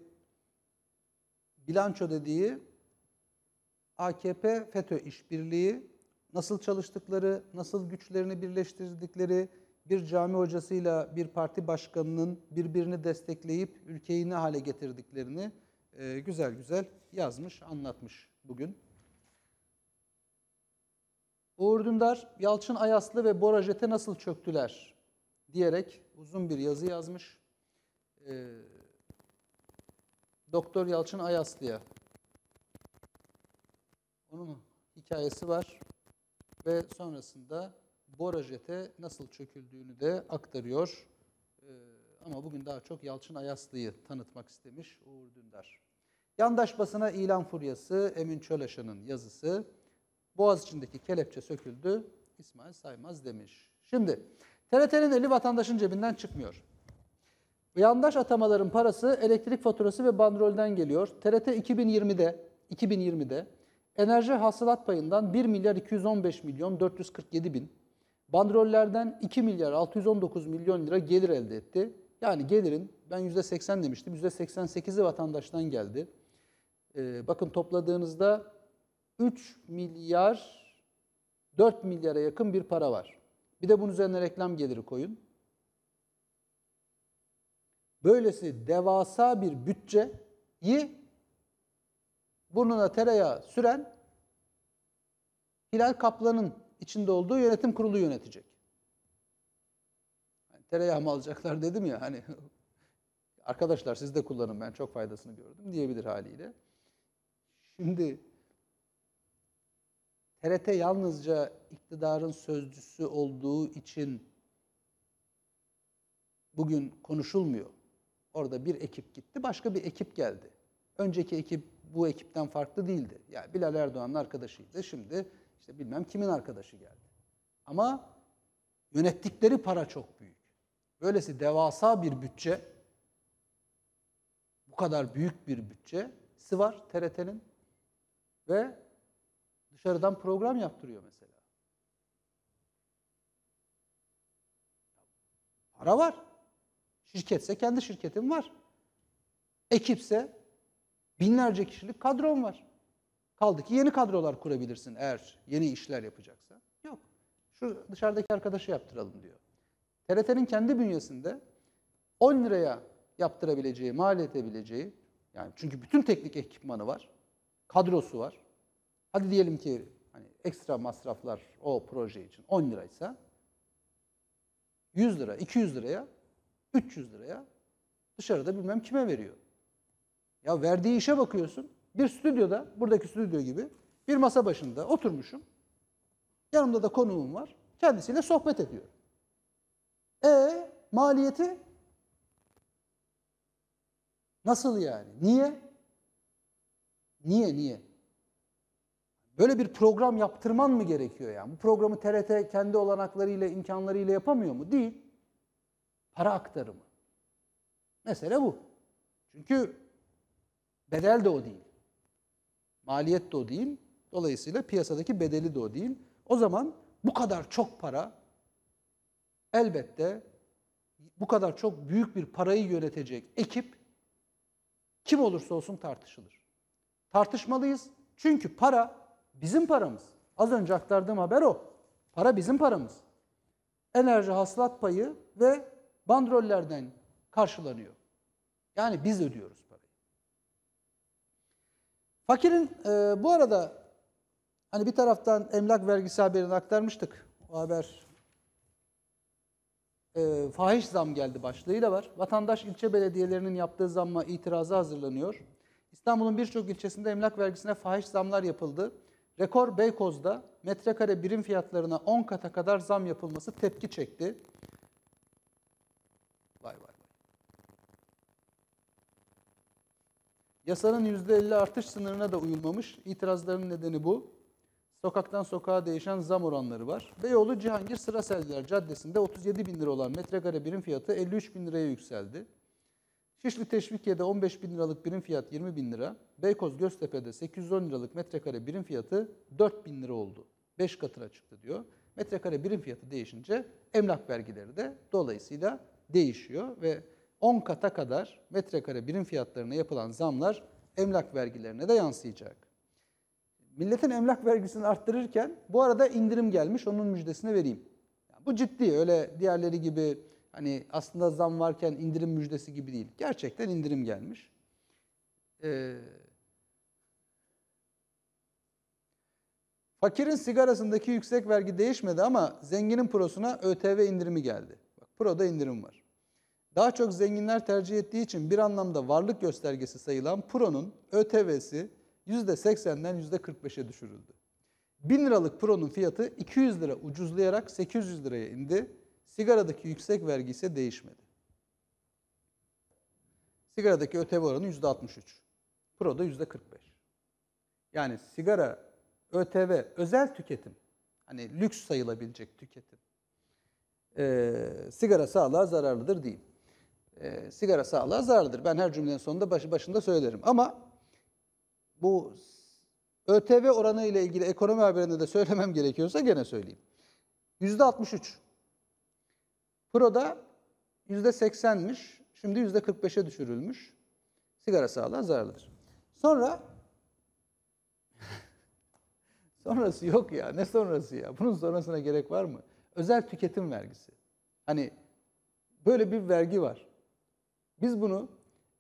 bilanço dediği A K P FETÖ işbirliği, nasıl çalıştıkları, nasıl güçlerini birleştirdikleri, bir cami hocasıyla bir parti başkanının birbirini destekleyip ülkeyi ne hale getirdiklerini e, güzel güzel yazmış, anlatmış bugün. Uğur Dündar, Yalçın Ayaslı ve Bora Jet'e nasıl çöktüler diyerek uzun bir yazı yazmış. E, Doktor Yalçın Ayaslı'ya onun hikayesi var ve sonrasında Bora Jet'e nasıl çöküldüğünü de aktarıyor. E, ama bugün daha çok Yalçın Ayaslı'yı tanıtmak istemiş Uğur Dündar. Yandaş basına ilan furyası, Emin Çöleşan'ın yazısı. Boğaziçi'ndeki kelepçe söküldü, İsmail Saymaz demiş. Şimdi T R T'nin eli vatandaşın cebinden çıkmıyor. Yandaş atamaların parası elektrik faturası ve bandrolden geliyor. T R T iki bin yirmide, iki bin yirmide enerji hasılat payından bir milyar iki yüz on beş milyon dört yüz kırk yedi bin, bandrollerden iki milyar altı yüz on dokuz milyon lira gelir elde etti. Yani gelirin, ben yüzde seksen demiştim, yüzde seksen sekizi vatandaştan geldi. Ee, bakın topladığınızda üç milyar, dört milyara yakın bir para var. Bir de bunun üzerine reklam geliri koyun. Böylesi devasa bir bütçeyi burnuna tereyağı süren Hilal Kaplan'ın içinde olduğu yönetim kurulu yönetecek. Yani tereyağı mı alacaklar dedim ya, hani arkadaşlar siz de kullanın, ben çok faydasını gördüm diyebilir haliyle. Şimdi T R T yalnızca iktidarın sözcüsü olduğu için bugün konuşulmuyor. Orada bir ekip gitti, başka bir ekip geldi. Önceki ekip bu ekipten farklı değildi. Yani Bilal Erdoğan'ın arkadaşıydı, şimdi işte bilmem kimin arkadaşı geldi. Ama yönettikleri para çok büyük. Böylesi devasa bir bütçe, bu kadar büyük bir bütçesi var T R T'nin ve dışarıdan program yaptırıyor mesela. Para var. Şirketse kendi şirketim var. Ekipse binlerce kişilik kadron var. Kaldı ki yeni kadrolar kurabilirsin eğer yeni işler yapacaksa. Yok. Şu dışarıdaki arkadaşı yaptıralım diyor. T R T'nin kendi bünyesinde on liraya yaptırabileceği, mal edebileceği, yani çünkü bütün teknik ekipmanı var, kadrosu var. Hadi diyelim ki hani ekstra masraflar o proje için on liraysa yüz lira, iki yüz liraya, üç yüz liraya dışarıda bilmem kime veriyor. Ya verdiği işe bakıyorsun, bir stüdyoda, buradaki stüdyo gibi bir masa başında oturmuşum, yanımda da konuğum var, kendisiyle sohbet ediyorum. E maliyeti nasıl yani? Niye? Niye, niye? Böyle bir program yaptırman mı gerekiyor yani? Bu programı T R T kendi olanaklarıyla, imkanlarıyla yapamıyor mu? Değil. Para aktarımı. Mesele bu. Çünkü bedel de o değil. Maliyet de o değil. Dolayısıyla piyasadaki bedeli de o değil. O zaman bu kadar çok para, elbette bu kadar çok büyük bir parayı yönetecek ekip kim olursa olsun tartışılır. Tartışmalıyız. Çünkü para bizim paramız. Az önce aktardığım haber o. Para bizim paramız. Enerji hasılat payı ve bandrollerden karşılanıyor. Yani biz ödüyoruz parayı. Fakirin e, bu arada hani bir taraftan emlak vergisi haberini aktarmıştık. O haber e, fahiş zam geldi başlığıyla var. Vatandaş ilçe belediyelerinin yaptığı zamma itiraza hazırlanıyor. İstanbul'un birçok ilçesinde emlak vergisine fahiş zamlar yapıldı. Rekor Beykoz'da metrekare birim fiyatlarına on kata kadar zam yapılması tepki çekti. Vay vay vay. Yasanın yüzde elli artış sınırına da uyulmamış. İtirazların nedeni bu. Sokaktan sokağa değişen zam oranları var. Beyoğlu Cihangir Sıraselciler Caddesi'nde otuz yedi bin lira olan metrekare birim fiyatı elli üç bin liraya yükseldi. Şişli Teşvikiye'de on beş bin liralık birim fiyat yirmi bin lira, Beykoz Göztepe'de sekiz yüz on liralık metrekare birim fiyatı dört bin lira oldu. beş katına çıktı diyor. Metrekare birim fiyatı değişince emlak vergileri de dolayısıyla değişiyor ve on kata kadar metrekare birim fiyatlarına yapılan zamlar emlak vergilerine de yansıyacak. Milletin emlak vergisini arttırırken bu arada indirim gelmiş, onun müjdesini vereyim. Yani bu ciddi, öyle diğerleri gibi hani aslında zam varken indirim müjdesi gibi değil. Gerçekten indirim gelmiş. Ee, fakirin sigarasındaki yüksek vergi değişmedi ama zenginin prosuna ÖTV indirimi geldi. Bak, proda indirim var. Daha çok zenginler tercih ettiği için bir anlamda varlık göstergesi sayılan pronun ÖTV'si yüzde seksenden yüzde kırk beşe düşürüldü. bin liralık pronun fiyatı iki yüz lira ucuzlayarak sekiz yüz liraya indi. Sigaradaki yüksek vergi ise değişmedi. Sigaradaki ÖTV oranı yüzde altmış üç. Pro'da yüzde kırk beş. Yani sigara, ÖTV, özel tüketim, hani lüks sayılabilecek tüketim, ee, sigara sağlığa zararlıdır değil. Ee, sigara sağlığa zararlıdır. Ben her cümlenin sonunda başı başında söylerim. Ama bu ÖTV oranı ile ilgili ekonomi haberinde de söylemem gerekiyorsa gene söyleyeyim. yüzde altmış üç. Pro'da yüzde seksenmiş, Şimdi yüzde kırk beşe düşürülmüş. Sigara sağlığa zararlıdır. Sonra sonrası yok ya. Ne sonrası ya? Bunun sonrasına gerek var mı? Özel tüketim vergisi. Hani böyle bir vergi var. Biz bunu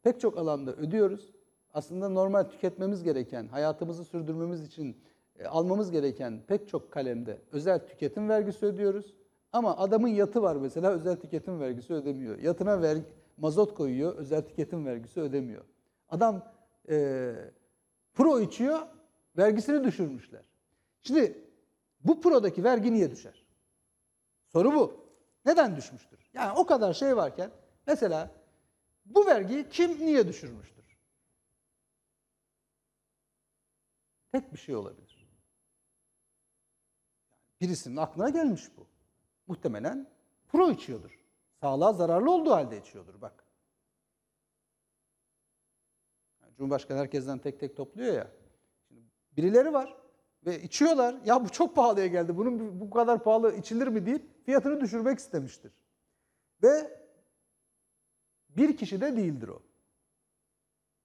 pek çok alanda ödüyoruz. Aslında normal tüketmemiz gereken, hayatımızı sürdürmemiz için e, almamız gereken pek çok kalemde özel tüketim vergisi ödüyoruz. Ama adamın yatı var mesela, özel tüketim vergisi ödemiyor. Yatına vergi, mazot koyuyor, özel tüketim vergisi ödemiyor. Adam e, pro içiyor, vergisini düşürmüşler. Şimdi bu prodaki vergi niye düşer? Soru bu. Neden düşmüştür? Yani o kadar şey varken mesela bu vergiyi kim niye düşürmüştür? Tek bir şey olabilir. Birisinin aklına gelmiş bu. Muhtemelen pro içiyordur. Sağlığa zararlı olduğu halde içiyordur bak. Yani Cumhurbaşkanı herkesten tek tek topluyor ya. Şimdi birileri var ve içiyorlar. Ya bu çok pahalıya geldi. Bunun bu kadar pahalı içilir mi deyip fiyatını düşürmek istemiştir. Ve bir kişi de değildir o.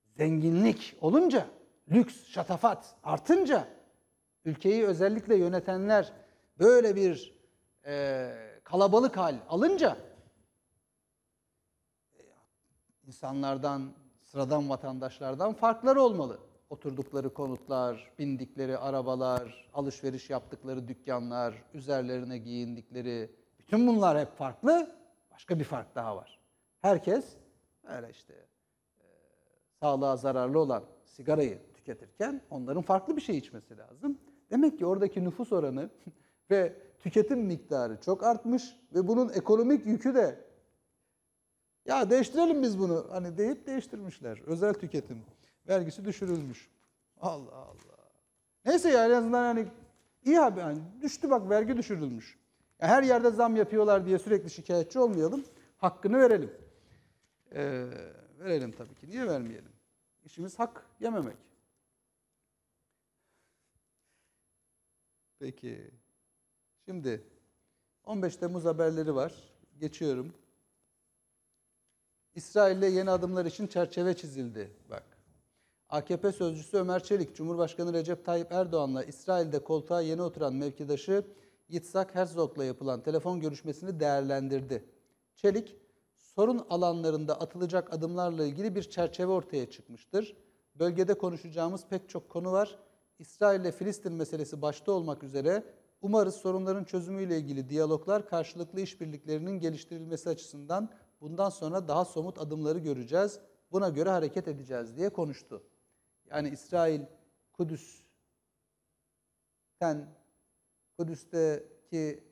Zenginlik olunca, lüks, şatafat artınca ülkeyi özellikle yönetenler böyle bir e, kalabalık hal alınca insanlardan, sıradan vatandaşlardan farkları olmalı. Oturdukları konutlar, bindikleri arabalar, alışveriş yaptıkları dükkanlar, üzerlerine giyindikleri, bütün bunlar hep farklı. Başka bir fark daha var. Herkes öyle işte e, sağlığa zararlı olan sigarayı tüketirken onların farklı bir şey içmesi lazım. Demek ki oradaki nüfus oranı ve tüketim miktarı çok artmış ve bunun ekonomik yükü de ya değiştirelim biz bunu hani deyip değiştirmişler. Özel tüketim vergisi düşürülmüş. Allah Allah. Neyse ya en azından hani iyi abi hani düştü bak, vergi düşürülmüş. Ya her yerde zam yapıyorlar diye sürekli şikayetçi olmayalım. Hakkını verelim. Ee, verelim tabii ki. Niye vermeyelim? İşimiz hak yememek. Peki. Şimdi on beş Temmuz haberleri var. Geçiyorum. İsrail'le yeni adımlar için çerçeve çizildi. Bak. A K P sözcüsü Ömer Çelik, Cumhurbaşkanı Recep Tayyip Erdoğan'la İsrail'de koltuğa yeni oturan mevkidaşı Yitzhak Herzog'la yapılan telefon görüşmesini değerlendirdi. Çelik, sorun alanlarında atılacak adımlarla ilgili bir çerçeve ortaya çıkmıştır. Bölgede konuşacağımız pek çok konu var. İsrail ile Filistin meselesi başta olmak üzere umarız sorunların çözümüyle ilgili diyaloglar karşılıklı işbirliklerinin geliştirilmesi açısından bundan sonra daha somut adımları göreceğiz. Buna göre hareket edeceğiz diye konuştu. Yani İsrail, Kudüs'ten, Kudüs'teki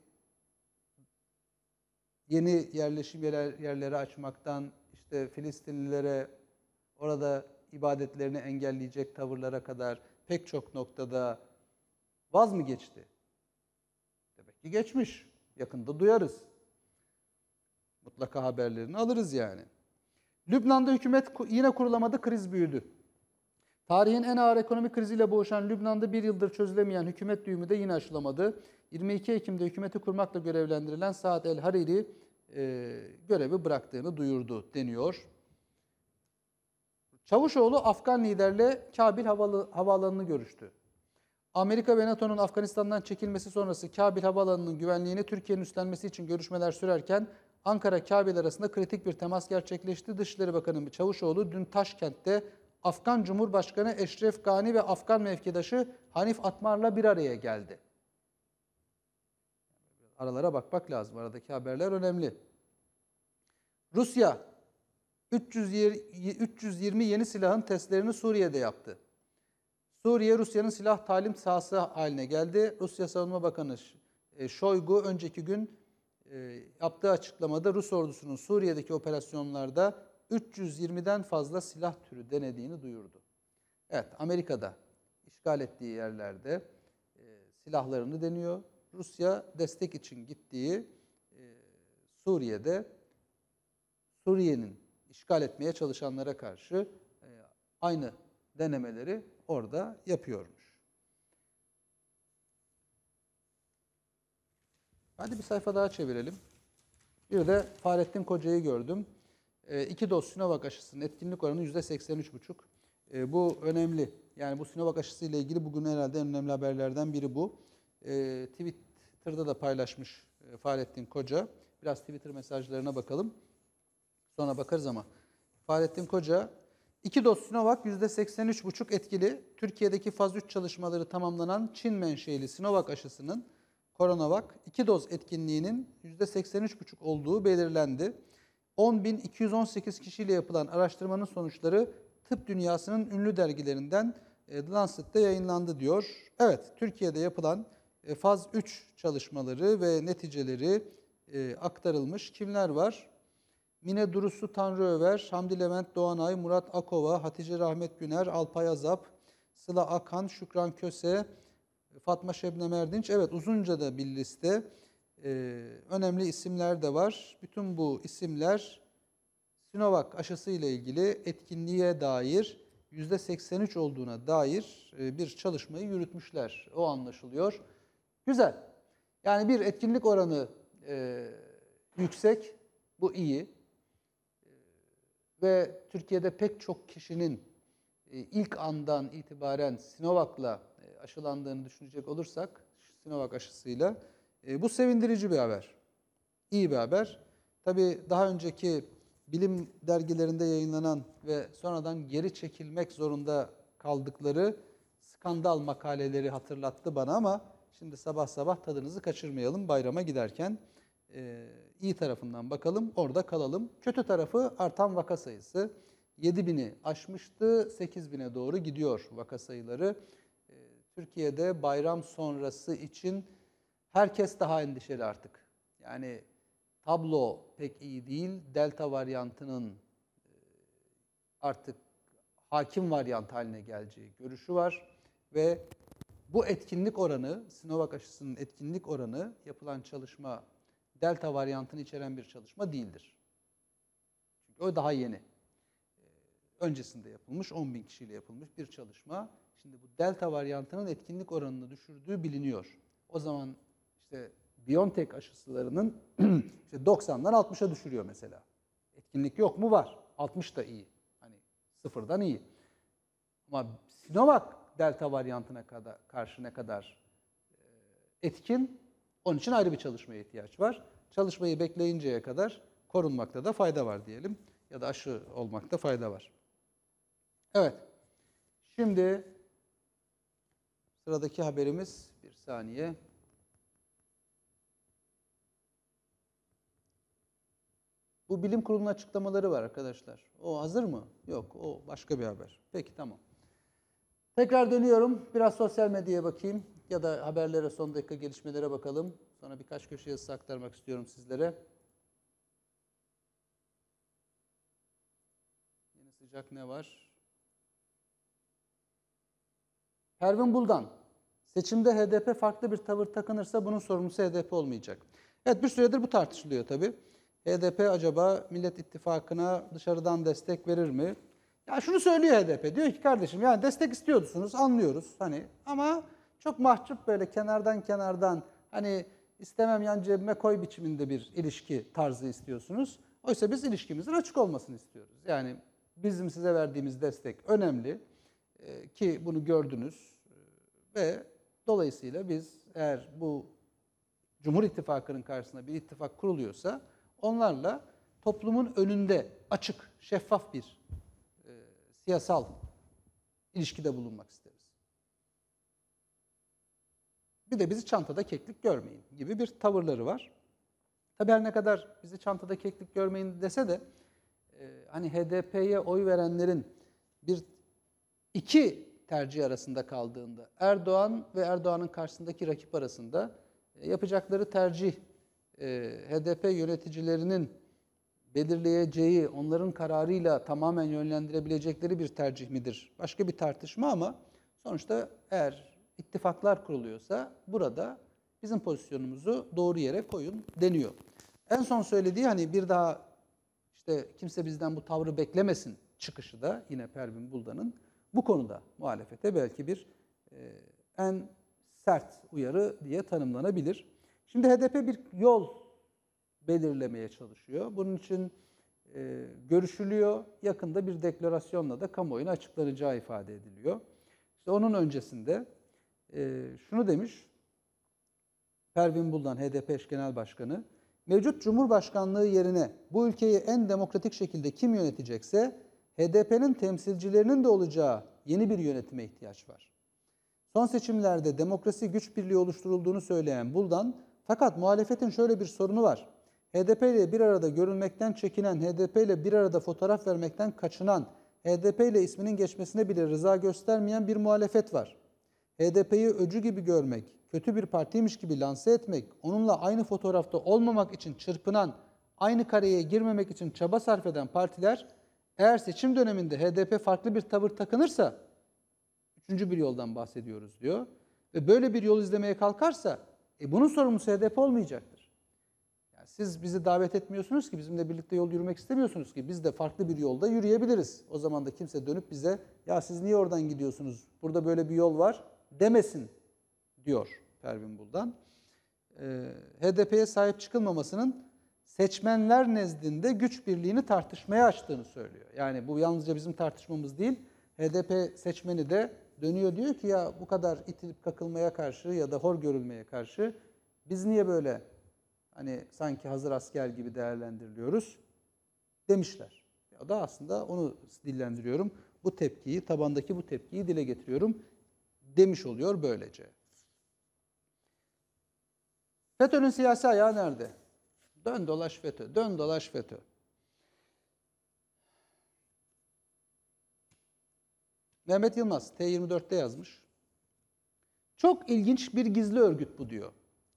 yeni yerleşim yerleri açmaktan, işte Filistinlilere orada ibadetlerini engelleyecek tavırlara kadar pek çok noktada vaz mı geçti? Demek ki geçmiş. Yakında duyarız. Mutlaka haberlerini alırız yani. Lübnan'da hükümet yine kurulamadı, kriz büyüdü. Tarihin en ağır ekonomik kriziyle boğuşan Lübnan'da bir yıldır çözülemeyen hükümet düğümü de yine aşılamadı. yirmi iki Ekim'de hükümeti kurmakla görevlendirilen Saad el-Hariri e, görevi bıraktığını duyurdu deniyor. Çavuşoğlu Afgan liderle Kabil havalı, havaalanını görüştü. Amerika ve NATO'nun Afganistan'dan çekilmesi sonrası Kabil havaalanının güvenliğini Türkiye'nin üstlenmesi için görüşmeler sürerken Ankara-Kabil arasında kritik bir temas gerçekleşti. Dışişleri Bakanı Çavuşoğlu dün Taşkent'te Afgan Cumhurbaşkanı Eşref Gani ve Afgan mevkidaşı Hanif Atmar'la bir araya geldi. Aralara bakmak lazım. Aradaki haberler önemli. Rusya üç yüz yirmi yeni silahın testlerini Suriye'de yaptı. Suriye, Rusya'nın silah talim sahası haline geldi. Rusya Savunma Bakanı Şoygu önceki gün yaptığı açıklamada Rus ordusunun Suriye'deki operasyonlarda üç yüz yirmiden fazla silah türü denediğini duyurdu. Evet, Amerika'da işgal ettiği yerlerde silahlarını deniyor. Rusya destek için gittiği Suriye'de Suriye'nin işgal etmeye çalışanlara karşı aynı denemeleri orada yapıyormuş. Hadi bir sayfa daha çevirelim. Bir de Fahrettin Koca'yı gördüm. iki doz Sinovac aşısının etkinlik oranı yüzde seksen üç virgül beş. Bu önemli. Yani bu Sinovac aşısı ile ilgili bugün herhalde en önemli haberlerden biri bu. Twitter'da da paylaşmış Fahrettin Koca. Biraz Twitter mesajlarına bakalım. Sonra bakarız ama. Fahrettin Koca, iki doz Sinovac yüzde seksen üç virgül beş etkili. Türkiye'deki faz üç çalışmaları tamamlanan Çin menşeili Sinovac aşısının CoronaVac iki doz etkinliğinin yüzde seksen üç virgül beş olduğu belirlendi. on bin iki yüz on sekiz kişiyle yapılan araştırmanın sonuçları tıp dünyasının ünlü dergilerinden The Lancet'te yayınlandı diyor. Evet, Türkiye'de yapılan faz üç çalışmaları ve neticeleri aktarılmış. Kimler var? Mine Durusu Tanrıöver, Hamdi Levent Doğanay, Murat Akova, Hatice Rahmet Güner, Alpay Azap, Sıla Akhan, Şükran Köse, Fatma Şebnem Erdinç. Evet, uzunca da bir liste. Ee, önemli isimler de var. Bütün bu isimler Sinovac aşısı ile ilgili etkinliğe dair yüzde seksen üç olduğuna dair bir çalışmayı yürütmüşler. O anlaşılıyor. Güzel. Yani bir etkinlik oranı e, yüksek. Bu iyi. Ve Türkiye'de pek çok kişinin ilk andan itibaren Sinovac'la aşılandığını düşünecek olursak, Sinovac aşısıyla, bu sevindirici bir haber. İyi bir haber. Tabii daha önceki bilim dergilerinde yayınlanan ve sonradan geri çekilmek zorunda kaldıkları skandal makaleleri hatırlattı bana ama şimdi sabah sabah tadınızı kaçırmayalım bayrama giderken. İyi tarafından bakalım, orada kalalım. Kötü tarafı artan vaka sayısı. yedi bini aşmıştı, sekiz bine doğru gidiyor vaka sayıları. Türkiye'de bayram sonrası için herkes daha endişeli artık. Yani tablo pek iyi değil. Delta varyantının artık hakim varyant haline geleceği görüşü var. Ve bu etkinlik oranı, Sinovac aşısının etkinlik oranı yapılan çalışma Delta varyantını içeren bir çalışma değildir. Çünkü o daha yeni. Öncesinde yapılmış, on bin kişiyle yapılmış bir çalışma. Şimdi bu delta varyantının etkinlik oranını düşürdüğü biliniyor. O zaman işte BioNTech aşısılarının işte doksandan altmışa düşürüyor mesela. Etkinlik yok mu? Var. altmış da iyi. Hani sıfırdan iyi. Ama Sinovac delta varyantına kadar, karşı ne kadar etkin? Onun için ayrı bir çalışmaya ihtiyaç var. Çalışmayı bekleyinceye kadar korunmakta da fayda var diyelim. Ya da aşı olmakta fayda var. Evet. Şimdi sıradaki haberimiz, bir saniye. Bu bilim kurulunun açıklamaları var arkadaşlar. O hazır mı? Yok, o başka bir haber. Peki, tamam. Tekrar dönüyorum. Biraz sosyal medyaya bakayım. Ya da haberlere, son dakika gelişmelere bakalım. Sonra birkaç köşe yazısı aktarmak istiyorum sizlere. Yeni sıcak ne var? Pervin Buldan. Seçimde H D P farklı bir tavır takınırsa bunun sorumlusu H D P olmayacak. Evet, bir süredir bu tartışılıyor tabii. H D P acaba Millet İttifakı'na dışarıdan destek verir mi? Ya şunu söylüyor H D P. Diyor ki kardeşim, yani destek istiyordunuz, anlıyoruz hani ama... Çok mahcup, böyle kenardan kenardan, hani istemem yan cebime koy biçiminde bir ilişki tarzı istiyorsunuz. Oysa biz ilişkimizin açık olmasını istiyoruz. Yani bizim size verdiğimiz destek önemli ee, ki bunu gördünüz ve dolayısıyla biz, eğer bu Cumhur İttifakı'nın karşısında bir ittifak kuruluyorsa, onlarla toplumun önünde açık, şeffaf bir e, siyasal ilişkide bulunmak isteriz. Bir de bizi çantada keklik görmeyin gibi bir tavırları var. Tabii her ne kadar bizi çantada keklik görmeyin dese de e, hani H D P'ye oy verenlerin bir iki tercih arasında kaldığında, Erdoğan ve Erdoğan'ın karşısındaki rakip arasında e, yapacakları tercih e, H D P yöneticilerinin belirleyeceği, onların kararıyla tamamen yönlendirebilecekleri bir tercih midir? Başka bir tartışma ama sonuçta eğer İttifaklar kuruluyorsa burada bizim pozisyonumuzu doğru yere koyun deniyor. En son söylediği, hani bir daha işte kimse bizden bu tavrı beklemesin çıkışı da yine Pervin Buldan'ın bu konuda muhalefete belki bir e, en sert uyarı diye tanımlanabilir. Şimdi H D P bir yol belirlemeye çalışıyor. Bunun için e, görüşülüyor. Yakında bir deklarasyonla da kamuoyuna açıklanacağı ifade ediliyor. İşte onun öncesinde e, şunu demiş Pervin Buldan, H D P eş genel başkanı: mevcut Cumhurbaşkanlığı yerine bu ülkeyi en demokratik şekilde kim yönetecekse H D P'nin temsilcilerinin de olacağı yeni bir yönetime ihtiyaç var. Son seçimlerde demokrasi güç birliği oluşturulduğunu söyleyen Buldan, fakat muhalefetin şöyle bir sorunu var. H D P ile bir arada görülmekten çekinen, H D P ile bir arada fotoğraf vermekten kaçınan, H D P ile isminin geçmesine bile rıza göstermeyen bir muhalefet var. H D P'yi öcü gibi görmek, kötü bir partiymiş gibi lanse etmek, onunla aynı fotoğrafta olmamak için çırpınan, aynı kareye girmemek için çaba sarf eden partiler, eğer seçim döneminde H D P farklı bir tavır takınırsa, üçüncü bir yoldan bahsediyoruz diyor, ve böyle bir yol izlemeye kalkarsa, e bunun sorumlusu H D P olmayacaktır. Yani siz bizi davet etmiyorsunuz ki, bizimle birlikte yol yürümek istemiyorsunuz ki, biz de farklı bir yolda yürüyebiliriz. O zaman da kimse dönüp bize, ya siz niye oradan gidiyorsunuz, burada böyle bir yol var demesin diyor Pervin Buldan. Ee, H D P'ye sahip çıkılmamasının seçmenler nezdinde güç birliğini tartışmaya açtığını söylüyor. Yani bu yalnızca bizim tartışmamız değil, H D P seçmeni de dönüyor diyor ki ya bu kadar itilip kakılmaya karşı ya da hor görülmeye karşı biz niye böyle hani sanki hazır asker gibi değerlendiriliyoruz demişler. O da aslında onu dillendiriyorum. Bu tepkiyi, tabandaki bu tepkiyi dile getiriyorum demiş oluyor böylece. FETÖ'nün siyasi ayağı nerede? Dön dolaş FETÖ, dön dolaş FETÖ. Mehmet Yılmaz T yirmi dört'te yazmış. Çok ilginç bir gizli örgüt bu diyor.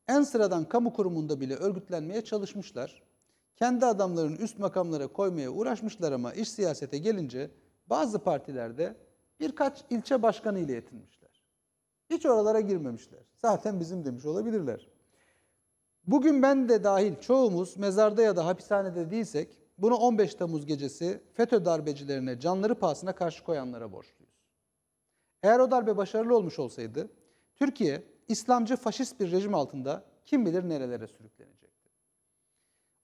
En sıradan kamu kurumunda bile örgütlenmeye çalışmışlar. Kendi adamlarını üst makamlara koymaya uğraşmışlar ama iş siyasete gelince bazı partilerde birkaç ilçe başkanı ile yetinmişler. Hiç oralara girmemişler. Zaten bizim demiş olabilirler. Bugün ben de dahil çoğumuz mezarda ya da hapishanede değilsek bunu on beş Temmuz gecesi FETÖ darbecilerine canları pahasına karşı koyanlara borçluyuz. Eğer o darbe başarılı olmuş olsaydı Türkiye İslamcı faşist bir rejim altında kim bilir nerelere sürüklenecekti.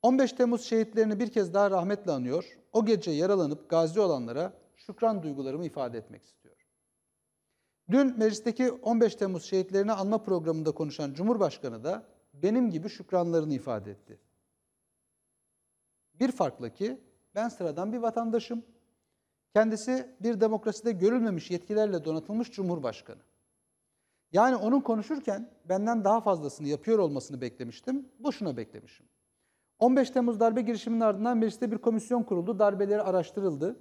on beş Temmuz şehitlerini bir kez daha rahmetle anıyor. O gece yaralanıp gazi olanlara şükran duygularımı ifade etmek istiyorum. Dün meclisteki on beş Temmuz şehitlerini anma programında konuşan Cumhurbaşkanı da benim gibi şükranlarını ifade etti. Bir farkla ki ben sıradan bir vatandaşım. Kendisi bir demokraside görülmemiş yetkilerle donatılmış Cumhurbaşkanı. Yani onun konuşurken benden daha fazlasını yapıyor olmasını beklemiştim. Boşuna beklemişim. on beş Temmuz darbe girişiminin ardından mecliste bir komisyon kuruldu. Darbeleri araştırıldı.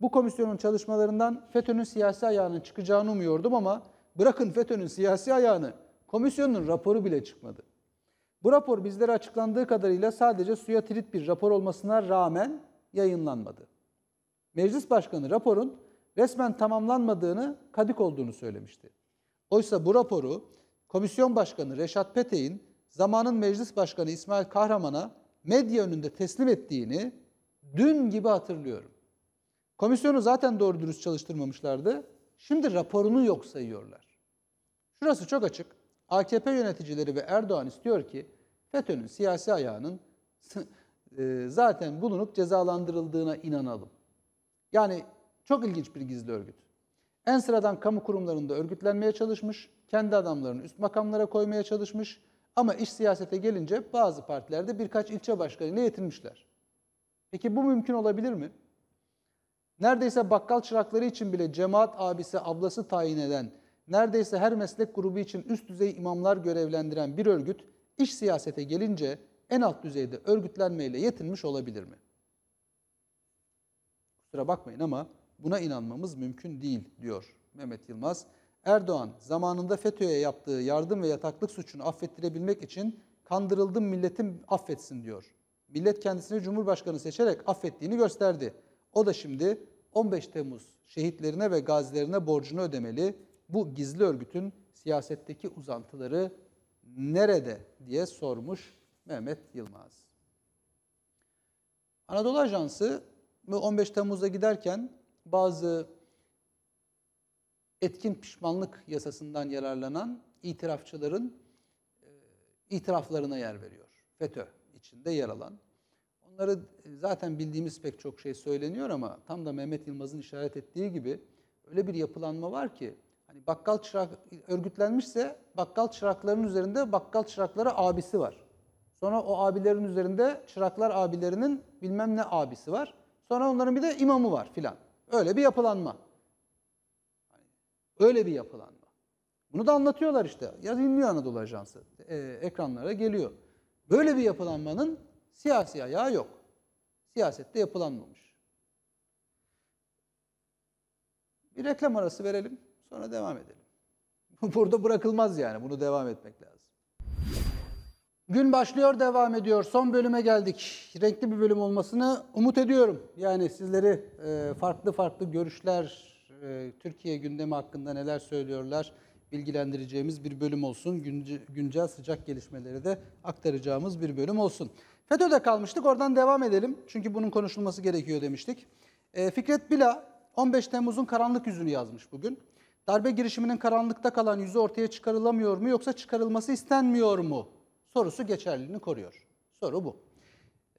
Bu komisyonun çalışmalarından FETÖ'nün siyasi ayağının çıkacağını umuyordum ama bırakın FETÖ'nün siyasi ayağını, komisyonun raporu bile çıkmadı. Bu rapor bizlere açıklandığı kadarıyla sadece suya tirit bir rapor olmasına rağmen yayınlanmadı. Meclis Başkanı raporun resmen tamamlanmadığını, kadık olduğunu söylemişti. Oysa bu raporu Komisyon Başkanı Reşat Petek'in zamanın Meclis Başkanı İsmail Kahraman'a medya önünde teslim ettiğini dün gibi hatırlıyorum. Komisyonu zaten doğru dürüst çalıştırmamışlardı. Şimdi raporunu yok sayıyorlar. Şurası çok açık. A K P yöneticileri ve Erdoğan istiyor ki FETÖ'nün siyasi ayağının zaten bulunup cezalandırıldığına inanalım. Yani çok ilginç bir gizli örgüt. En sıradan kamu kurumlarında örgütlenmeye çalışmış, kendi adamlarını üst makamlara koymaya çalışmış ama iş siyasete gelince bazı partilerde birkaç ilçe başkanıyla yetinmişler. Peki bu mümkün olabilir mi? Neredeyse bakkal çırakları için bile cemaat abisi, ablası tayin eden, neredeyse her meslek grubu için üst düzey imamlar görevlendiren bir örgüt, iş siyasete gelince en alt düzeyde örgütlenmeyle yetinmiş olabilir mi? Kusura bakmayın ama buna inanmamız mümkün değil diyor Mehmet Yılmaz. Erdoğan zamanında FETÖ'ye yaptığı yardım ve yataklık suçunu affettirebilmek için kandırıldım milletim affetsin diyor. Millet kendisini Cumhurbaşkanı seçerek affettiğini gösterdi. O da şimdi on beş Temmuz şehitlerine ve gazilerine borcunu ödemeli. Bu gizli örgütün siyasetteki uzantıları nerede diye sormuş Mehmet Yılmaz. Anadolu Ajansı on beş Temmuz'a giderken bazı etkin pişmanlık yasasından yararlanan itirafçıların itiraflarına yer veriyor. FETÖ içinde yer alan. bunları zaten bildiğimiz pek çok şey söyleniyor ama tam da Mehmet Yılmaz'ın işaret ettiği gibi öyle bir yapılanma var ki hani bakkal çırak örgütlenmişse bakkal çıraklarının üzerinde bakkal çıraklara abisi var. Sonra o abilerin üzerinde çıraklar abilerinin bilmem ne abisi var. Sonra onların bir de imamı var filan. Öyle bir yapılanma. Öyle bir yapılanma. Bunu da anlatıyorlar işte. Ya dinliyor Anadolu Ajansı. Ee, ekranlara geliyor. Böyle bir yapılanmanın siyasi ayağı yok. Siyasette yapılanmamış. Bir reklam arası verelim. Sonra devam edelim. Burada bırakılmaz yani. Bunu devam etmek lazım. Gün başlıyor, devam ediyor. Son bölüme geldik. Renkli bir bölüm olmasını umut ediyorum. Yani sizleri farklı farklı görüşler, Türkiye gündemi hakkında neler söylüyorlar bilgilendireceğimiz bir bölüm olsun. Güncel sıcak gelişmeleri de aktaracağımız bir bölüm olsun. FETÖ'de kalmıştık, oradan devam edelim. Çünkü bunun konuşulması gerekiyor demiştik. Fikret Bila on beş Temmuz'un karanlık yüzünü yazmış bugün. Darbe girişiminin karanlıkta kalan yüzü ortaya çıkarılamıyor mu yoksa çıkarılması istenmiyor mu? Sorusu geçerliliğini koruyor. Soru bu.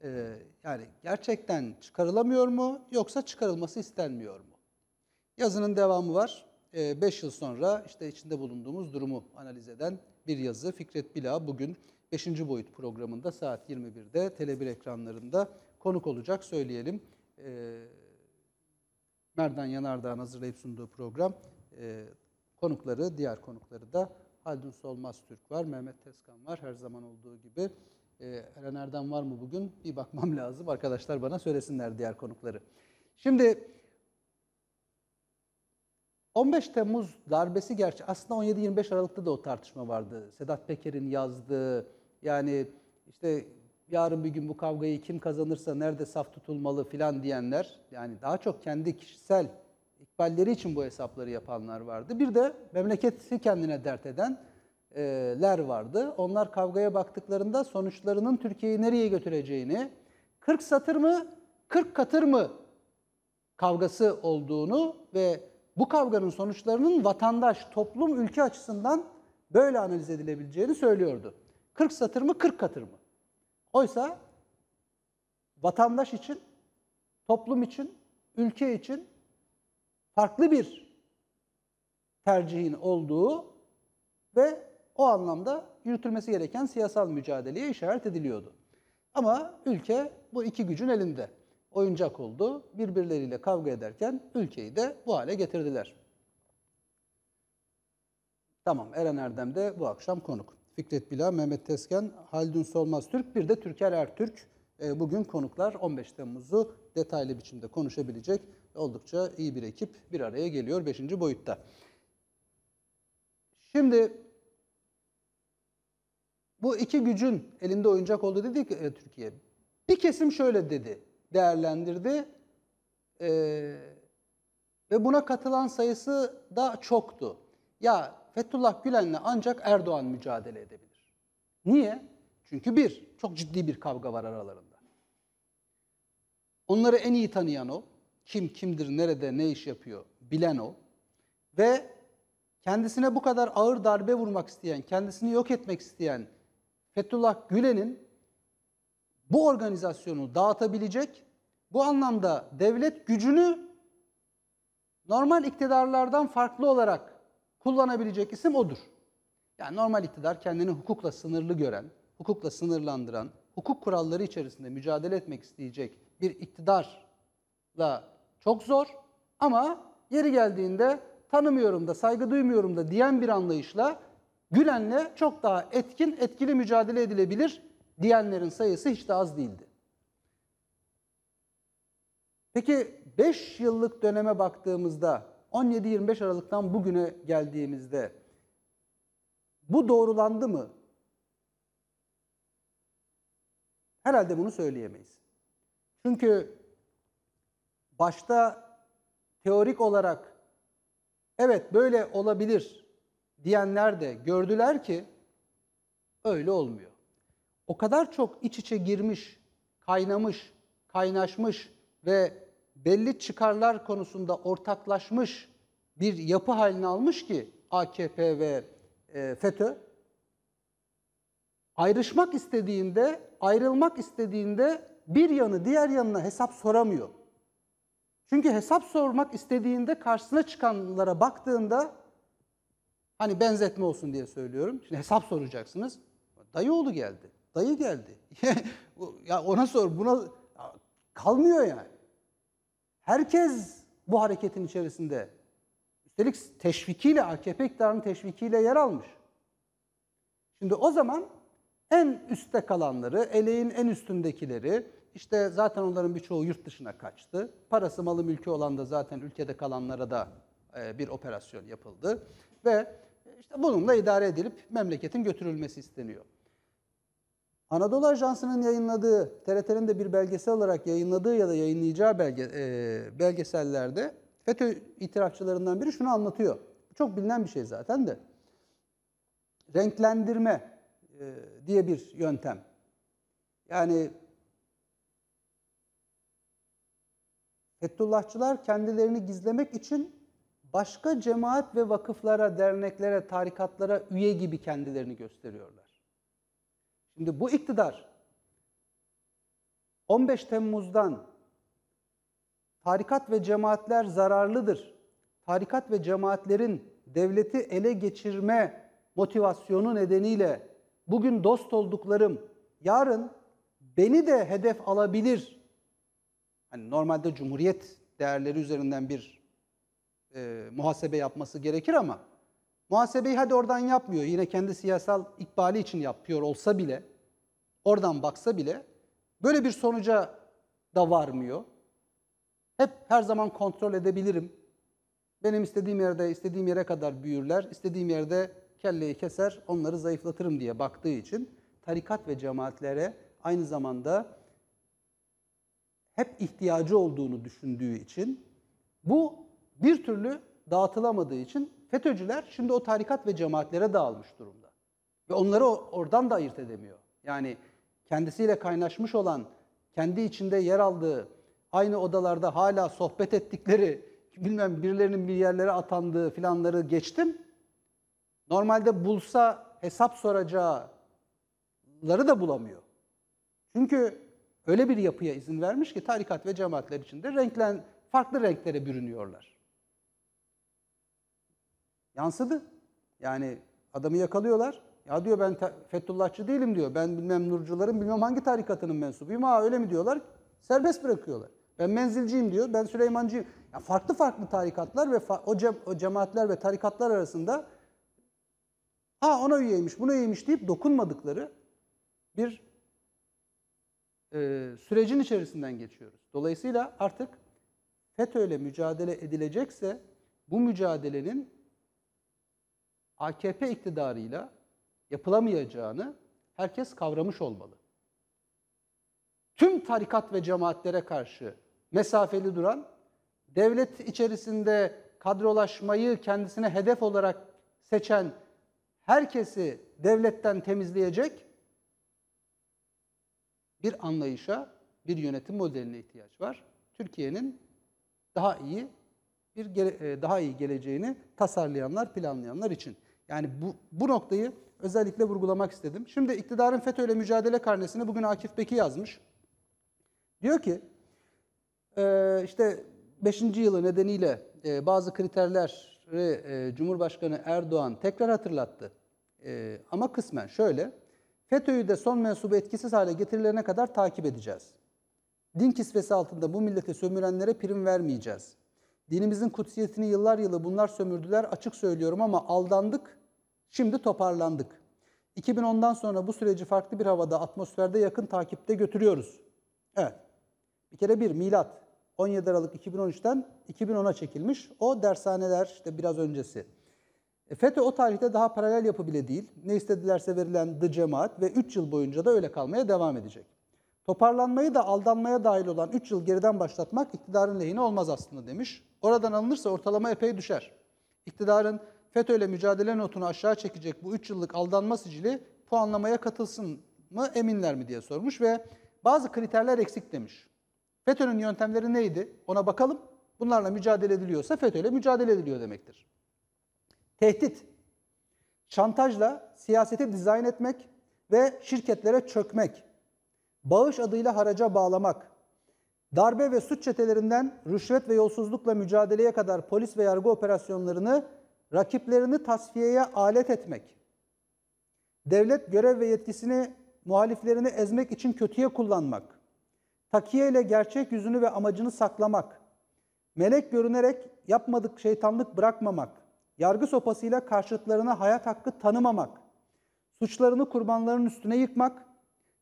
Ee, yani gerçekten çıkarılamıyor mu yoksa çıkarılması istenmiyor mu? Yazının devamı var. Ee, beş yıl sonra işte içinde bulunduğumuz durumu analiz eden bir yazı. Fikret Bila bugün beşinci Boyut programında saat yirmi birde Tele bir ekranlarında konuk olacak söyleyelim. Ee, Merdan Yanardağ'ın hazırlayıp sunduğu program. Ee, konukları, diğer konukları da Haldun Solmaz Türk var, Mehmet Tezkan var her zaman olduğu gibi. Ee, Eren Erdem var mı bugün? Bir bakmam lazım. Arkadaşlar bana söylesinler diğer konukları. Şimdi on beş Temmuz darbesi gerçi aslında on yedi yirmi beş Aralık'ta da o tartışma vardı. Sedat Peker'in yazdığı yani işte yarın bir gün bu kavgayı kim kazanırsa nerede saf tutulmalı filan diyenler yani daha çok kendi kişisel ikballeri için bu hesapları yapanlar vardı. Bir de memleketi kendine dert edenler vardı. Onlar kavgaya baktıklarında sonuçlarının Türkiye'yi nereye götüreceğini, kırk satır mı, kırk katır mı kavgası olduğunu ve bu kavganın sonuçlarının vatandaş, toplum, ülke açısından böyle analiz edilebileceğini söylüyordu. kırk satır mı, kırk katır mı? Oysa vatandaş için, toplum için, ülke için farklı bir tercihin olduğu ve o anlamda yürütülmesi gereken siyasal mücadeleye işaret ediliyordu. Ama ülke bu iki gücün elinde oyuncak oldu. Birbirleriyle kavga ederken ülkeyi de bu hale getirdiler. Tamam, Eren Erdem de bu akşam konuk. Fikret Bila, Mehmet Tezken, Haldun Solmaz Türk, bir de Türker Ertürk. Bugün konuklar on beş Temmuz'u detaylı biçimde konuşabilecek. Oldukça iyi bir ekip bir araya geliyor beşinci boyutta. Şimdi bu iki gücün elinde oyuncak oldu dedi ki Türkiye. Bir kesim şöyle dedi, değerlendirdi ee, ve buna katılan sayısı da çoktu. Ya Fethullah Gülen'le ancak Erdoğan mücadele edebilir. Niye? Çünkü bir, çok ciddi bir kavga var aralarında. Onları en iyi tanıyan o. Kim kimdir, nerede, ne iş yapıyor bilen o. Ve kendisine bu kadar ağır darbe vurmak isteyen, kendisini yok etmek isteyen Fethullah Gülen'in bu organizasyonu dağıtabilecek, bu anlamda devlet gücünü normal iktidarlardan farklı olarak kullanabilecek isim odur. Yani normal iktidar kendini hukukla sınırlı gören, hukukla sınırlandıran, hukuk kuralları içerisinde mücadele etmek isteyecek bir iktidarla çok zor ama yeri geldiğinde tanımıyorum da saygı duymuyorum da diyen bir anlayışla Gülen'le çok daha etkin, etkili mücadele edilebilir diyenlerin sayısı hiç de az değildi. Peki beş yıllık döneme baktığımızda on yedi yirmi beş Aralık'tan bugüne geldiğimizde bu doğrulandı mı? Herhalde bunu söyleyemeyiz. Çünkü başta teorik olarak evet böyle olabilir diyenler de gördüler ki öyle olmuyor. O kadar çok iç içe girmiş, kaynamış, kaynaşmış ve belli çıkarlar konusunda ortaklaşmış bir yapı haline almış ki A K P ve FETÖ ayrışmak istediğinde, ayrılmak istediğinde bir yanı diğer yanına hesap soramıyor. Çünkü hesap sormak istediğinde karşısına çıkanlara baktığında, hani benzetme olsun diye söylüyorum. Şimdi hesap soracaksınız. Dayı oğlu geldi. Dayı geldi. Ya ona sor, buna kalmıyor yani. Herkes bu hareketin içerisinde. Üstelik teşvikiyle, A K P iktidarının teşvikiyle yer almış. Şimdi o zaman en üstte kalanları, eleğin en üstündekileri, işte zaten onların birçoğu yurt dışına kaçtı. Parası, malı, mülkü olan da zaten ülkede kalanlara da bir operasyon yapıldı. Ve işte bununla idare edilip memleketin götürülmesi isteniyor. Anadolu Ajansı'nın yayınladığı, T R T'nin de bir belgesel olarak yayınladığı ya da yayınlayacağı belge, e, belgesellerde FETÖ itirafçılarından biri şunu anlatıyor. Çok bilinen bir şey zaten de. Renklendirme e, diye bir yöntem. Yani Fethullahçılar kendilerini gizlemek için başka cemaat ve vakıflara, derneklere, tarikatlara üye gibi kendilerini gösteriyorlar. Şimdi bu iktidar on beş Temmuz'dan tarikat ve cemaatler zararlıdır, tarikat ve cemaatlerin devleti ele geçirme motivasyonu nedeniyle bugün dost olduklarım yarın beni de hedef alabilir. Hani normalde Cumhuriyet değerleri üzerinden bir e, muhasebe yapması gerekir ama muhasebeyi hadi oradan yapmıyor. Yine kendi siyasal ikbali için yapıyor olsa bile, oradan baksa bile böyle bir sonuca da varmıyor. Hep her zaman kontrol edebilirim. Benim istediğim yerde, istediğim yere kadar büyürler, istediğim yerde kelleyi keser, onları zayıflatırım diye baktığı için tarikat ve cemaatlere aynı zamanda hep ihtiyacı olduğunu düşündüğü için, bu bir türlü dağıtılamadığı için FETÖ'cüler şimdi o tarikat ve cemaatlere dağılmış durumda. Ve onları oradan da ayırt edemiyor. Yani kendisiyle kaynaşmış olan, kendi içinde yer aldığı, aynı odalarda hala sohbet ettikleri, bilmem birilerinin bir yerlere atandığı filanları geçtim. Normalde bulsa hesap soracakları da bulamıyor. Çünkü öyle bir yapıya izin vermiş ki tarikat ve cemaatler içinde renklen, farklı renklere bürünüyorlar. Yansıdı. Yani adamı yakalıyorlar. Ya diyor ben Fethullahçı değilim diyor. Ben bilmem Nurcuların bilmem hangi tarikatının mensubuyum. Ha öyle mi diyorlar? Serbest bırakıyorlar. Ben menzilciyim diyor. Ben Süleymancıyım. Ya farklı farklı tarikatlar ve fa o, ce o cemaatler ve tarikatlar arasında ha ona üyeymiş, buna üyeymiş deyip dokunmadıkları bir e, sürecin içerisinden geçiyoruz. Dolayısıyla artık FETÖ'yle mücadele edilecekse bu mücadelenin A K P iktidarıyla yapılamayacağını herkes kavramış olmalı. Tüm tarikat ve cemaatlere karşı mesafeli duran, devlet içerisinde kadrolaşmayı kendisine hedef olarak seçen herkesi devletten temizleyecek bir anlayışa, bir yönetim modeline ihtiyaç var. Türkiye'nin daha iyi bir daha iyi geleceğini tasarlayanlar, planlayanlar için. Yani bu, bu noktayı özellikle vurgulamak istedim. Şimdi iktidarın FETÖ'yle mücadele karnesini bugün Akif Beki yazmış. Diyor ki, işte beşinci yılı nedeniyle bazı kriterleri Cumhurbaşkanı Erdoğan tekrar hatırlattı. Ama kısmen şöyle, FETÖ'yü de son mensubu etkisiz hale getirilene kadar takip edeceğiz. Din kisvesi altında bu millete sömürenlere prim vermeyeceğiz. Dinimizin kutsiyetini yıllar yılı bunlar sömürdüler, açık söylüyorum ama aldandık, şimdi toparlandık. iki bin ondan sonra bu süreci farklı bir havada, atmosferde yakın takipte götürüyoruz. Evet, bir kere bir milat on yedi Aralık iki bin on üç'ten iki bin on'a çekilmiş. O dershaneler işte biraz öncesi. E, FETÖ o tarihte daha paralel yapı bile değil. Ne istedilerse verilen dı cemaat ve üç yıl boyunca da öyle kalmaya devam edecek. Toparlanmayı da aldanmaya dahil olan üç yıl geriden başlatmak iktidarın lehine olmaz aslında demiş. Oradan alınırsa ortalama epey düşer. İktidarın FETÖ'yle mücadele notunu aşağı çekecek bu üç yıllık aldanma sicili puanlamaya katılsın mı, eminler mi diye sormuş ve bazı kriterler eksik demiş. FETÖ'nün yöntemleri neydi? Ona bakalım. Bunlarla mücadele ediliyorsa FETÖ'yle mücadele ediliyor demektir. Tehdit, şantajla siyaseti dizayn etmek ve şirketlere çökmek. bağış adıyla haraca bağlamak, darbe ve suç çetelerinden rüşvet ve yolsuzlukla mücadeleye kadar polis ve yargı operasyonlarını rakiplerini tasfiyeye alet etmek, devlet görev ve yetkisini muhaliflerini ezmek için kötüye kullanmak, takiye ile gerçek yüzünü ve amacını saklamak, melek görünerek yapmadık şeytanlık bırakmamak, yargı sopasıyla karşıtlarına hayat hakkı tanımamak, suçlarını kurbanların üstüne yıkmak,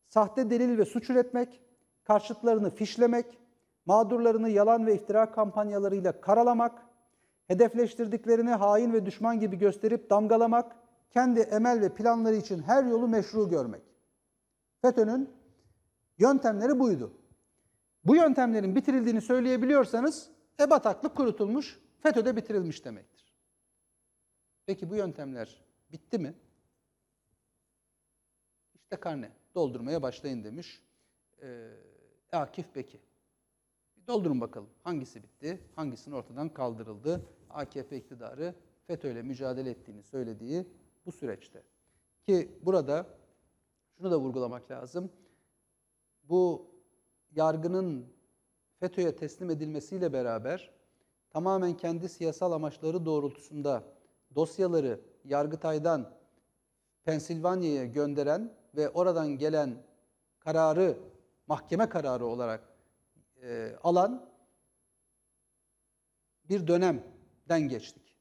sahte delil ve suç üretmek, karşıtlarını fişlemek, mağdurlarını yalan ve iftira kampanyalarıyla karalamak, hedefleştirdiklerini hain ve düşman gibi gösterip damgalamak, kendi emel ve planları için her yolu meşru görmek. FETÖ'nün yöntemleri buydu. Bu yöntemlerin bitirildiğini söyleyebiliyorsanız, e bataklık kurutulmuş, FETÖ de bitirilmiş demektir. Peki bu yöntemler bitti mi? İşte karne, doldurmaya başlayın demiş ee, Akif Beki. Doldurun bakalım hangisi bitti, hangisinin ortadan kaldırıldı. A K P iktidarı FETÖ ile mücadele ettiğini söylediği bu süreçte. Ki burada şunu da vurgulamak lazım. Bu yargının FETÖ'ye teslim edilmesiyle beraber tamamen kendi siyasal amaçları doğrultusunda dosyaları Yargıtay'dan Pensilvanya'ya gönderen ve oradan gelen kararı mahkeme kararı olarak e, alan bir dönemden geçtik.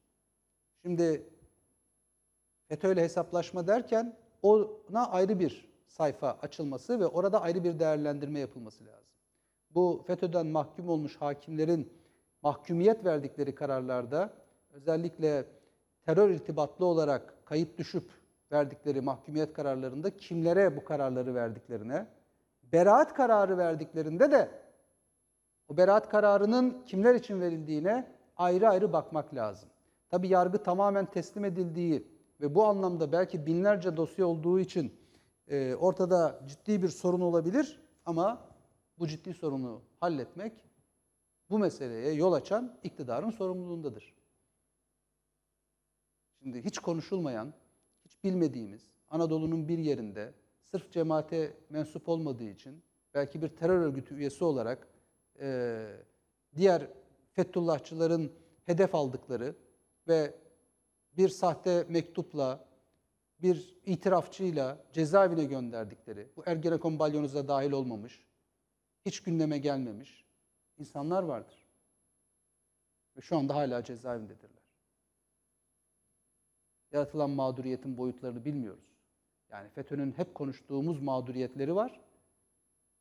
Şimdi FETÖ'yle hesaplaşma derken ona ayrı bir sayfa açılması ve orada ayrı bir değerlendirme yapılması lazım. Bu FETÖ'den mahkum olmuş hakimlerin mahkumiyet verdikleri kararlarda özellikle terör irtibatlı olarak kayıt düşüp verdikleri mahkumiyet kararlarında kimlere bu kararları verdiklerine, beraat kararı verdiklerinde de o beraat kararının kimler için verildiğine ayrı ayrı bakmak lazım. Tabii yargı tamamen teslim edildiği ve bu anlamda belki binlerce dosya olduğu için e, ortada ciddi bir sorun olabilir ama bu ciddi sorunu halletmek bu meseleye yol açan iktidarın sorumluluğundadır. Şimdi hiç konuşulmayan, hiç bilmediğimiz Anadolu'nun bir yerinde sırf cemaate mensup olmadığı için belki bir terör örgütü üyesi olarak e, diğer Fethullahçıların hedef aldıkları ve bir sahte mektupla, bir itirafçıyla cezaevine gönderdikleri, bu Ergenekon balyonuza dahil olmamış, hiç gündeme gelmemiş insanlar vardır. Ve şu anda hala cezaevindedirler. Yaratılan mağduriyetin boyutlarını bilmiyoruz. Yani FETÖ'nün hep konuştuğumuz mağduriyetleri var.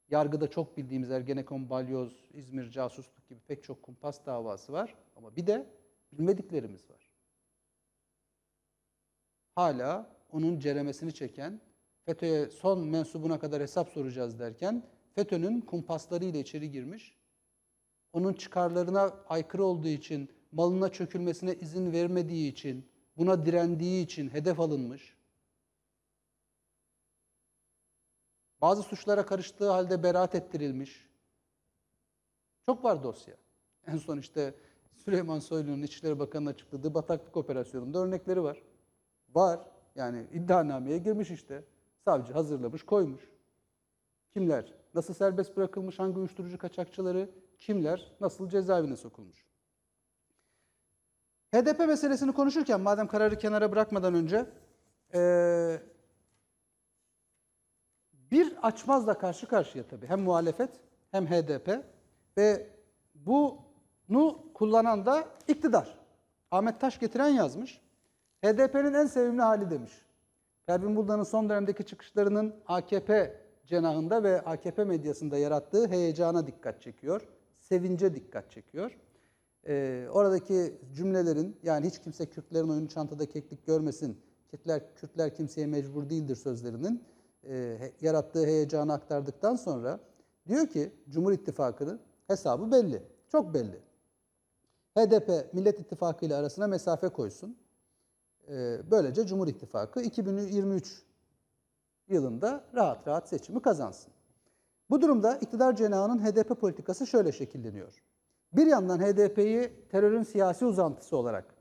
Yargıda çok bildiğimiz Ergenekon, balyoz, İzmir casusluk gibi pek çok kumpas davası var. Ama bir de bilmediklerimiz var. Hala onun ceremesini çeken, FETÖ'ye son mensubuna kadar hesap soracağız derken, FETÖ'nün kumpaslarıyla içeri girmiş, onun çıkarlarına aykırı olduğu için, malına çökülmesine izin vermediği için, buna direndiği için hedef alınmış, bazı suçlara karıştığı halde beraat ettirilmiş, çok var dosya. En son işte Süleyman Soylu'nun İçişleri Bakanı'nın açıkladığı bataklık operasyonunda örnekleri var. Var. Yani iddianameye girmiş işte. Savcı hazırlamış, koymuş. Kimler nasıl serbest bırakılmış, hangi uyuşturucu kaçakçıları, kimler nasıl cezaevine sokulmuş. H D P meselesini konuşurken, madem kararı kenara bırakmadan önce, ee, bir açmazla karşı karşıya tabii. Hem muhalefet hem H D P ve bunu kullanan da iktidar. Ahmet Taş getiren yazmış. H D P'nin en sevimli hali demiş. Pervin Buldan'ın son dönemdeki çıkışlarının A K P cenahında ve A K P medyasında yarattığı heyecana dikkat çekiyor. Sevince dikkat çekiyor. Ee, oradaki cümlelerin, yani hiç kimse Kürtlerin oyunu çantada keklik görmesin, Kürtler, Kürtler kimseye mecbur değildir sözlerinin e, yarattığı heyecanı aktardıktan sonra diyor ki Cumhur İttifakı'nın hesabı belli, çok belli. H D P Millet İttifakı ile arasına mesafe koysun. Ee, böylece Cumhur İttifakı iki bin yirmi üç yılında rahat rahat seçimi kazansın. Bu durumda iktidar cenahının H D P politikası şöyle şekilleniyor. Bir yandan H D P'yi terörün siyasi uzantısı olarak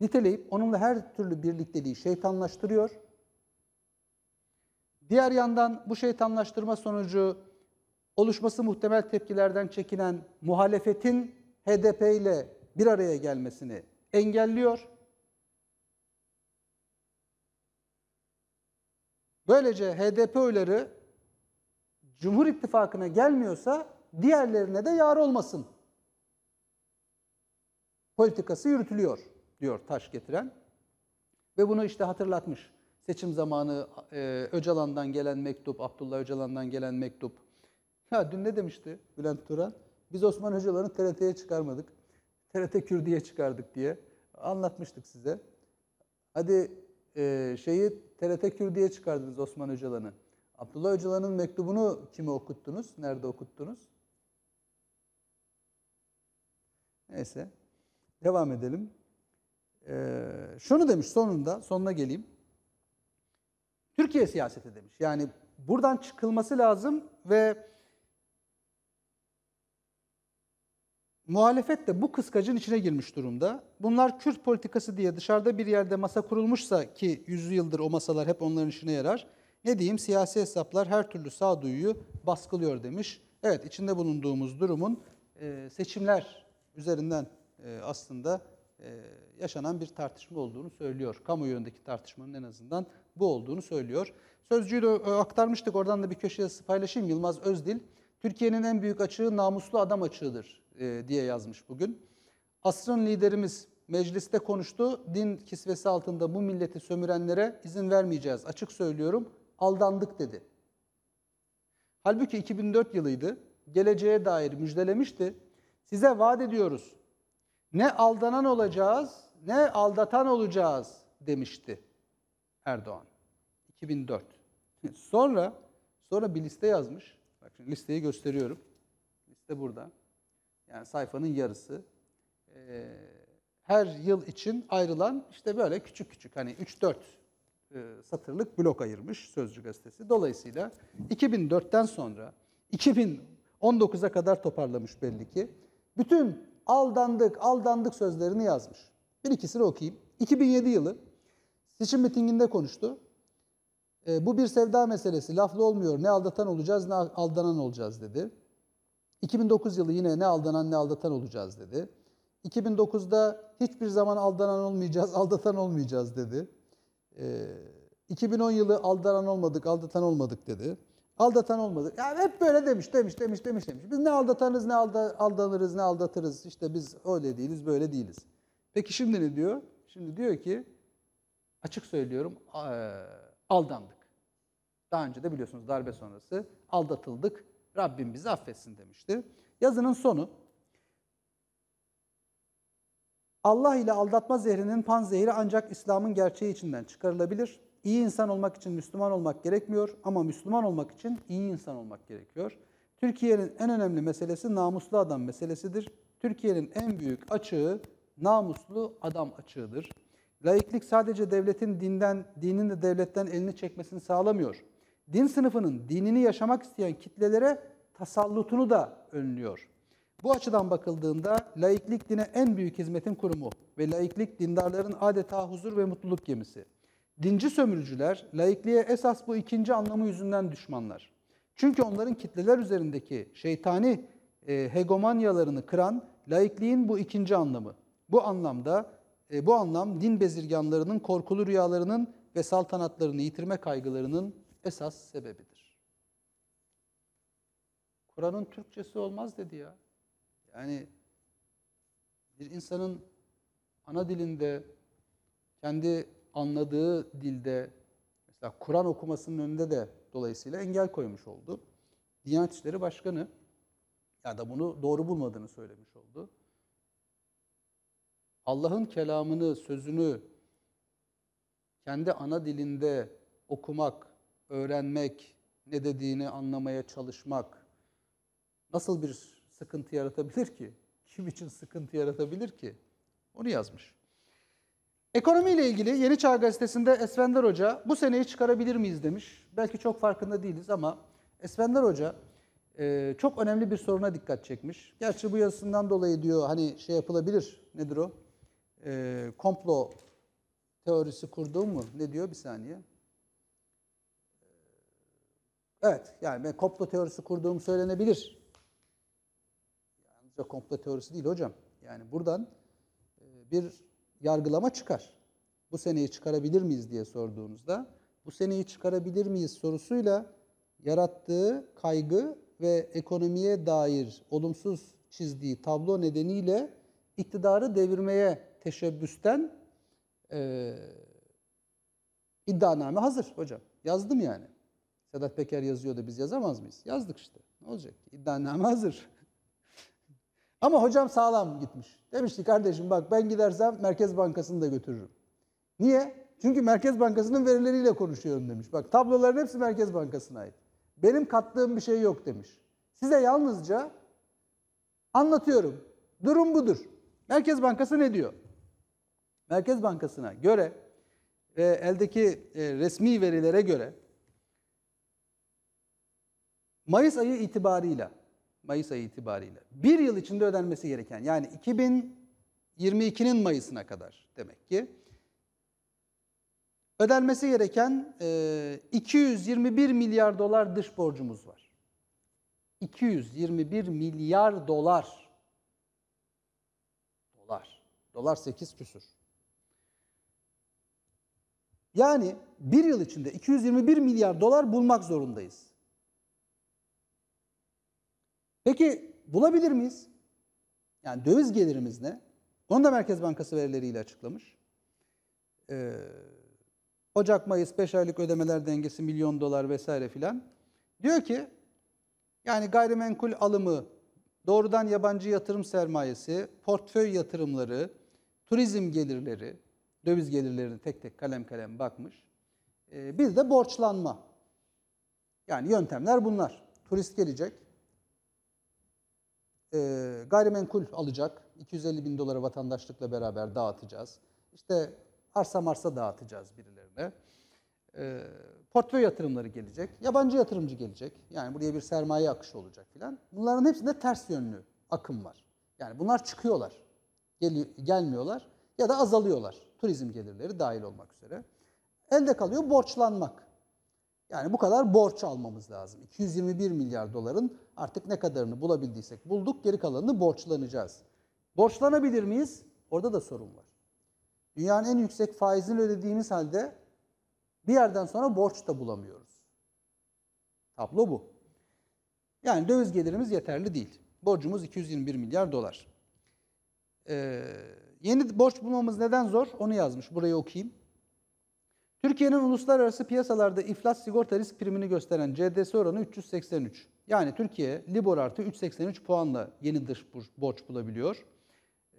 niteleyip onunla her türlü birlikteliği şeytanlaştırıyor. Diğer yandan bu şeytanlaştırma sonucu oluşması muhtemel tepkilerden çekinen muhalefetin H D P ile bir araya gelmesini engelliyor. Böylece H D P oyları Cumhur İttifakı'na gelmiyorsa diğerlerine de yar olmasın politikası yürütülüyor diyor taş getiren. Ve bunu işte hatırlatmış. Seçim zamanı e, Öcalan'dan gelen mektup, Abdullah Öcalan'dan gelen mektup. Ya dün ne demişti Bülent Turan? Biz Osman Öcalan'ı T R T'ye çıkarmadık. T R T Kürdi'ye çıkardık diye anlatmıştık size. Hadi e, şeyi T R T Kürdi'ye çıkardınız Osman Öcalan'ı. Abdullah Öcalan'ın mektubunu kime okuttunuz? Nerede okuttunuz? Neyse. Devam edelim. Ee, şunu demiş sonunda, sonuna geleyim. Türkiye siyaseti demiş. Yani buradan çıkılması lazım ve muhalefet de bu kıskacın içine girmiş durumda. Bunlar Kürt politikası diye dışarıda bir yerde masa kurulmuşsa ki yüzyıldır o masalar hep onların işine yarar. Ne diyeyim, siyasi hesaplar her türlü sağduyuyu baskılıyor demiş. Evet, içinde bulunduğumuz durumun e, seçimler üzerinden e, aslında e, yaşanan bir tartışma olduğunu söylüyor. Kamuoyu önündeki tartışmanın en azından bu olduğunu söylüyor. Sözcüyü de aktarmıştık, oradan da bir köşe yazısı paylaşayım. Yılmaz Özdil, Türkiye'nin en büyük açığı namuslu adam açığıdır e, diye yazmış bugün. Asrın liderimiz mecliste konuştu, din kisvesi altında bu milleti sömürenlere izin vermeyeceğiz, açık söylüyorum. Aldandık dedi. Halbuki iki bin dört yılıydı. Geleceğe dair müjdelemişti. Size vaat ediyoruz. Ne aldanan olacağız, ne aldatan olacağız demişti Erdoğan. iki bin dört. Sonra sonra bir liste yazmış. Bak şimdi listeyi gösteriyorum. Liste burada. Yani sayfanın yarısı. Ee, her yıl için ayrılan işte böyle küçük küçük hani üç dört satırlık blok ayırmış Sözcü Gazetesi. Dolayısıyla iki bin dörtten sonra iki bin on dokuza kadar toparlamış belli ki. Bütün aldandık, aldandık sözlerini yazmış. Bir ikisini okuyayım. iki bin yedi yılı seçim mitinginde konuştu. E, bu bir sevda meselesi. Laflı olmuyor. Ne aldatan olacağız, ne aldanan olacağız dedi. iki bin dokuz yılı yine ne aldanan ne aldatan olacağız dedi. iki bin dokuzda hiçbir zaman aldanan olmayacağız, aldatan olmayacağız dedi. iki bin on yılı aldanan olmadık, aldatan olmadık dedi. Aldatan olmadık. Yani hep böyle demiş, demiş, demiş, demiş, demiş. Biz ne aldatanız, ne alda, aldanırız, ne aldatırız. İşte biz öyle değiliz, böyle değiliz. Peki şimdi ne diyor? Şimdi diyor ki, açık söylüyorum, aldandık. Daha önce de biliyorsunuz darbe sonrası aldatıldık. Rabbim bizi affetsin demişti. Yazının sonu. Allah ile aldatma zehrinin panzehri ancak İslam'ın gerçeği içinden çıkarılabilir. İyi insan olmak için Müslüman olmak gerekmiyor ama Müslüman olmak için iyi insan olmak gerekiyor. Türkiye'nin en önemli meselesi namuslu adam meselesidir. Türkiye'nin en büyük açığı namuslu adam açığıdır. Laiklik sadece devletin dinden, dinin de devletten elini çekmesini sağlamıyor. Din sınıfının dinini yaşamak isteyen kitlelere tasallutunu da önlüyor. Bu açıdan bakıldığında laiklik dine en büyük hizmetin kurumu ve laiklik dindarların adeta huzur ve mutluluk gemisi. Dinci sömürücüler laikliğe esas bu ikinci anlamı yüzünden düşmanlar. Çünkü onların kitleler üzerindeki şeytani e, hegemonyalarını kıran laikliğin bu ikinci anlamı. Bu anlamda e, bu anlam din bezirganlarının korkulu rüyalarının ve saltanatlarını yitirme kaygılarının esas sebebidir. Kur'an'ın Türkçesi olmaz dedi ya. Yani bir insanın ana dilinde, kendi anladığı dilde, mesela Kur'an okumasının önünde de dolayısıyla engel koymuş oldu. Diyanet İşleri Başkanı ya da bunu doğru bulmadığını söylemiş oldu. Allah'ın kelamını, sözünü kendi ana dilinde okumak, öğrenmek, ne dediğini anlamaya çalışmak nasıl bir sıkıntı yaratabilir ki? Kim için sıkıntı yaratabilir ki? Onu yazmış. Ekonomiyle ilgili Yeni Çağ Gazetesi'nde Esvender Hoca, bu seneyi çıkarabilir miyiz demiş. Belki çok farkında değiliz ama Esvender Hoca e, çok önemli bir soruna dikkat çekmiş. Gerçi bu yazısından dolayı diyor hani şey yapılabilir, nedir o? E, komplo teorisi kurduğum mu? Ne diyor? Bir saniye. Evet, yani ben komplo teorisi kurduğum söylenebilir. Yalnızca komplo teorisi değil hocam. Yani buradan bir yargılama çıkar. Bu seneyi çıkarabilir miyiz diye sorduğunuzda, bu seneyi çıkarabilir miyiz sorusuyla yarattığı kaygı ve ekonomiye dair olumsuz çizdiği tablo nedeniyle iktidarı devirmeye teşebbüsten e, iddianame hazır hocam. Yazdım yani. Sedat Peker yazıyordu, biz yazamaz mıyız? Yazdık işte. Ne olacak? İddianame hazır. Ama hocam sağlam gitmiş. Demişti kardeşim bak ben gidersem Merkez Bankası'nı da götürürüm. Niye? Çünkü Merkez Bankası'nın verileriyle konuşuyorum demiş. Bak tabloların hepsi Merkez Bankası'na ait. Benim kattığım bir şey yok demiş. Size yalnızca anlatıyorum. Durum budur. Merkez Bankası ne diyor? Merkez Bankası'na göre ve eldeki resmi verilere göre Mayıs ayı itibarıyla Mayıs ayı itibarıyla bir yıl içinde ödenmesi gereken, yani iki bin yirmi ikinin Mayıs'ına kadar demek ki, ödenmesi gereken e, iki yüz yirmi bir milyar dolar dış borcumuz var. iki yüz yirmi bir milyar dolar. Dolar. Dolar sekiz küsur. Yani bir yıl içinde iki yüz yirmi bir milyar dolar bulmak zorundayız. Peki bulabilir miyiz? Yani döviz gelirimiz ne? Onu da Merkez Bankası verileriyle açıklamış. Ee, Ocak-Mayıs beş aylık ödemeler dengesi milyon dolar vesaire filan. Diyor ki yani gayrimenkul alımı, doğrudan yabancı yatırım sermayesi, portföy yatırımları, turizm gelirleri, döviz gelirlerini tek tek kalem kalem bakmış. Ee, bir de borçlanma. Yani yöntemler bunlar. Turist gelecek. E, gayrimenkul alacak, iki yüz elli bin dolara vatandaşlıkla beraber dağıtacağız. İşte arsa marsa dağıtacağız birilerine. E, portföy yatırımları gelecek, yabancı yatırımcı gelecek. Yani buraya bir sermaye akışı olacak filan. Bunların hepsinde ters yönlü akım var. Yani bunlar çıkıyorlar, gel gelmiyorlar ya da azalıyorlar. Turizm gelirleri dahil olmak üzere. Elde kalıyor borçlanmak. Yani bu kadar borç almamız lazım. iki yüz yirmi bir milyar doların artık ne kadarını bulabildiysek bulduk, geri kalanını borçlanacağız. Borçlanabilir miyiz? Orada da sorun var. Dünyanın en yüksek faizini ödediğimiz halde bir yerden sonra borç da bulamıyoruz. Tablo bu. Yani döviz gelirimiz yeterli değil. Borcumuz iki yüz yirmi bir milyar dolar. Ee, yeni borç bulmamız neden zor? Onu yazmış. Burayı okuyayım. Türkiye'nin uluslararası piyasalarda iflas sigorta risk primini gösteren C D S oranı üç yüz seksen üç. Yani Türkiye Libor artı üç yüz seksen üç puanla yeni dış borç bulabiliyor.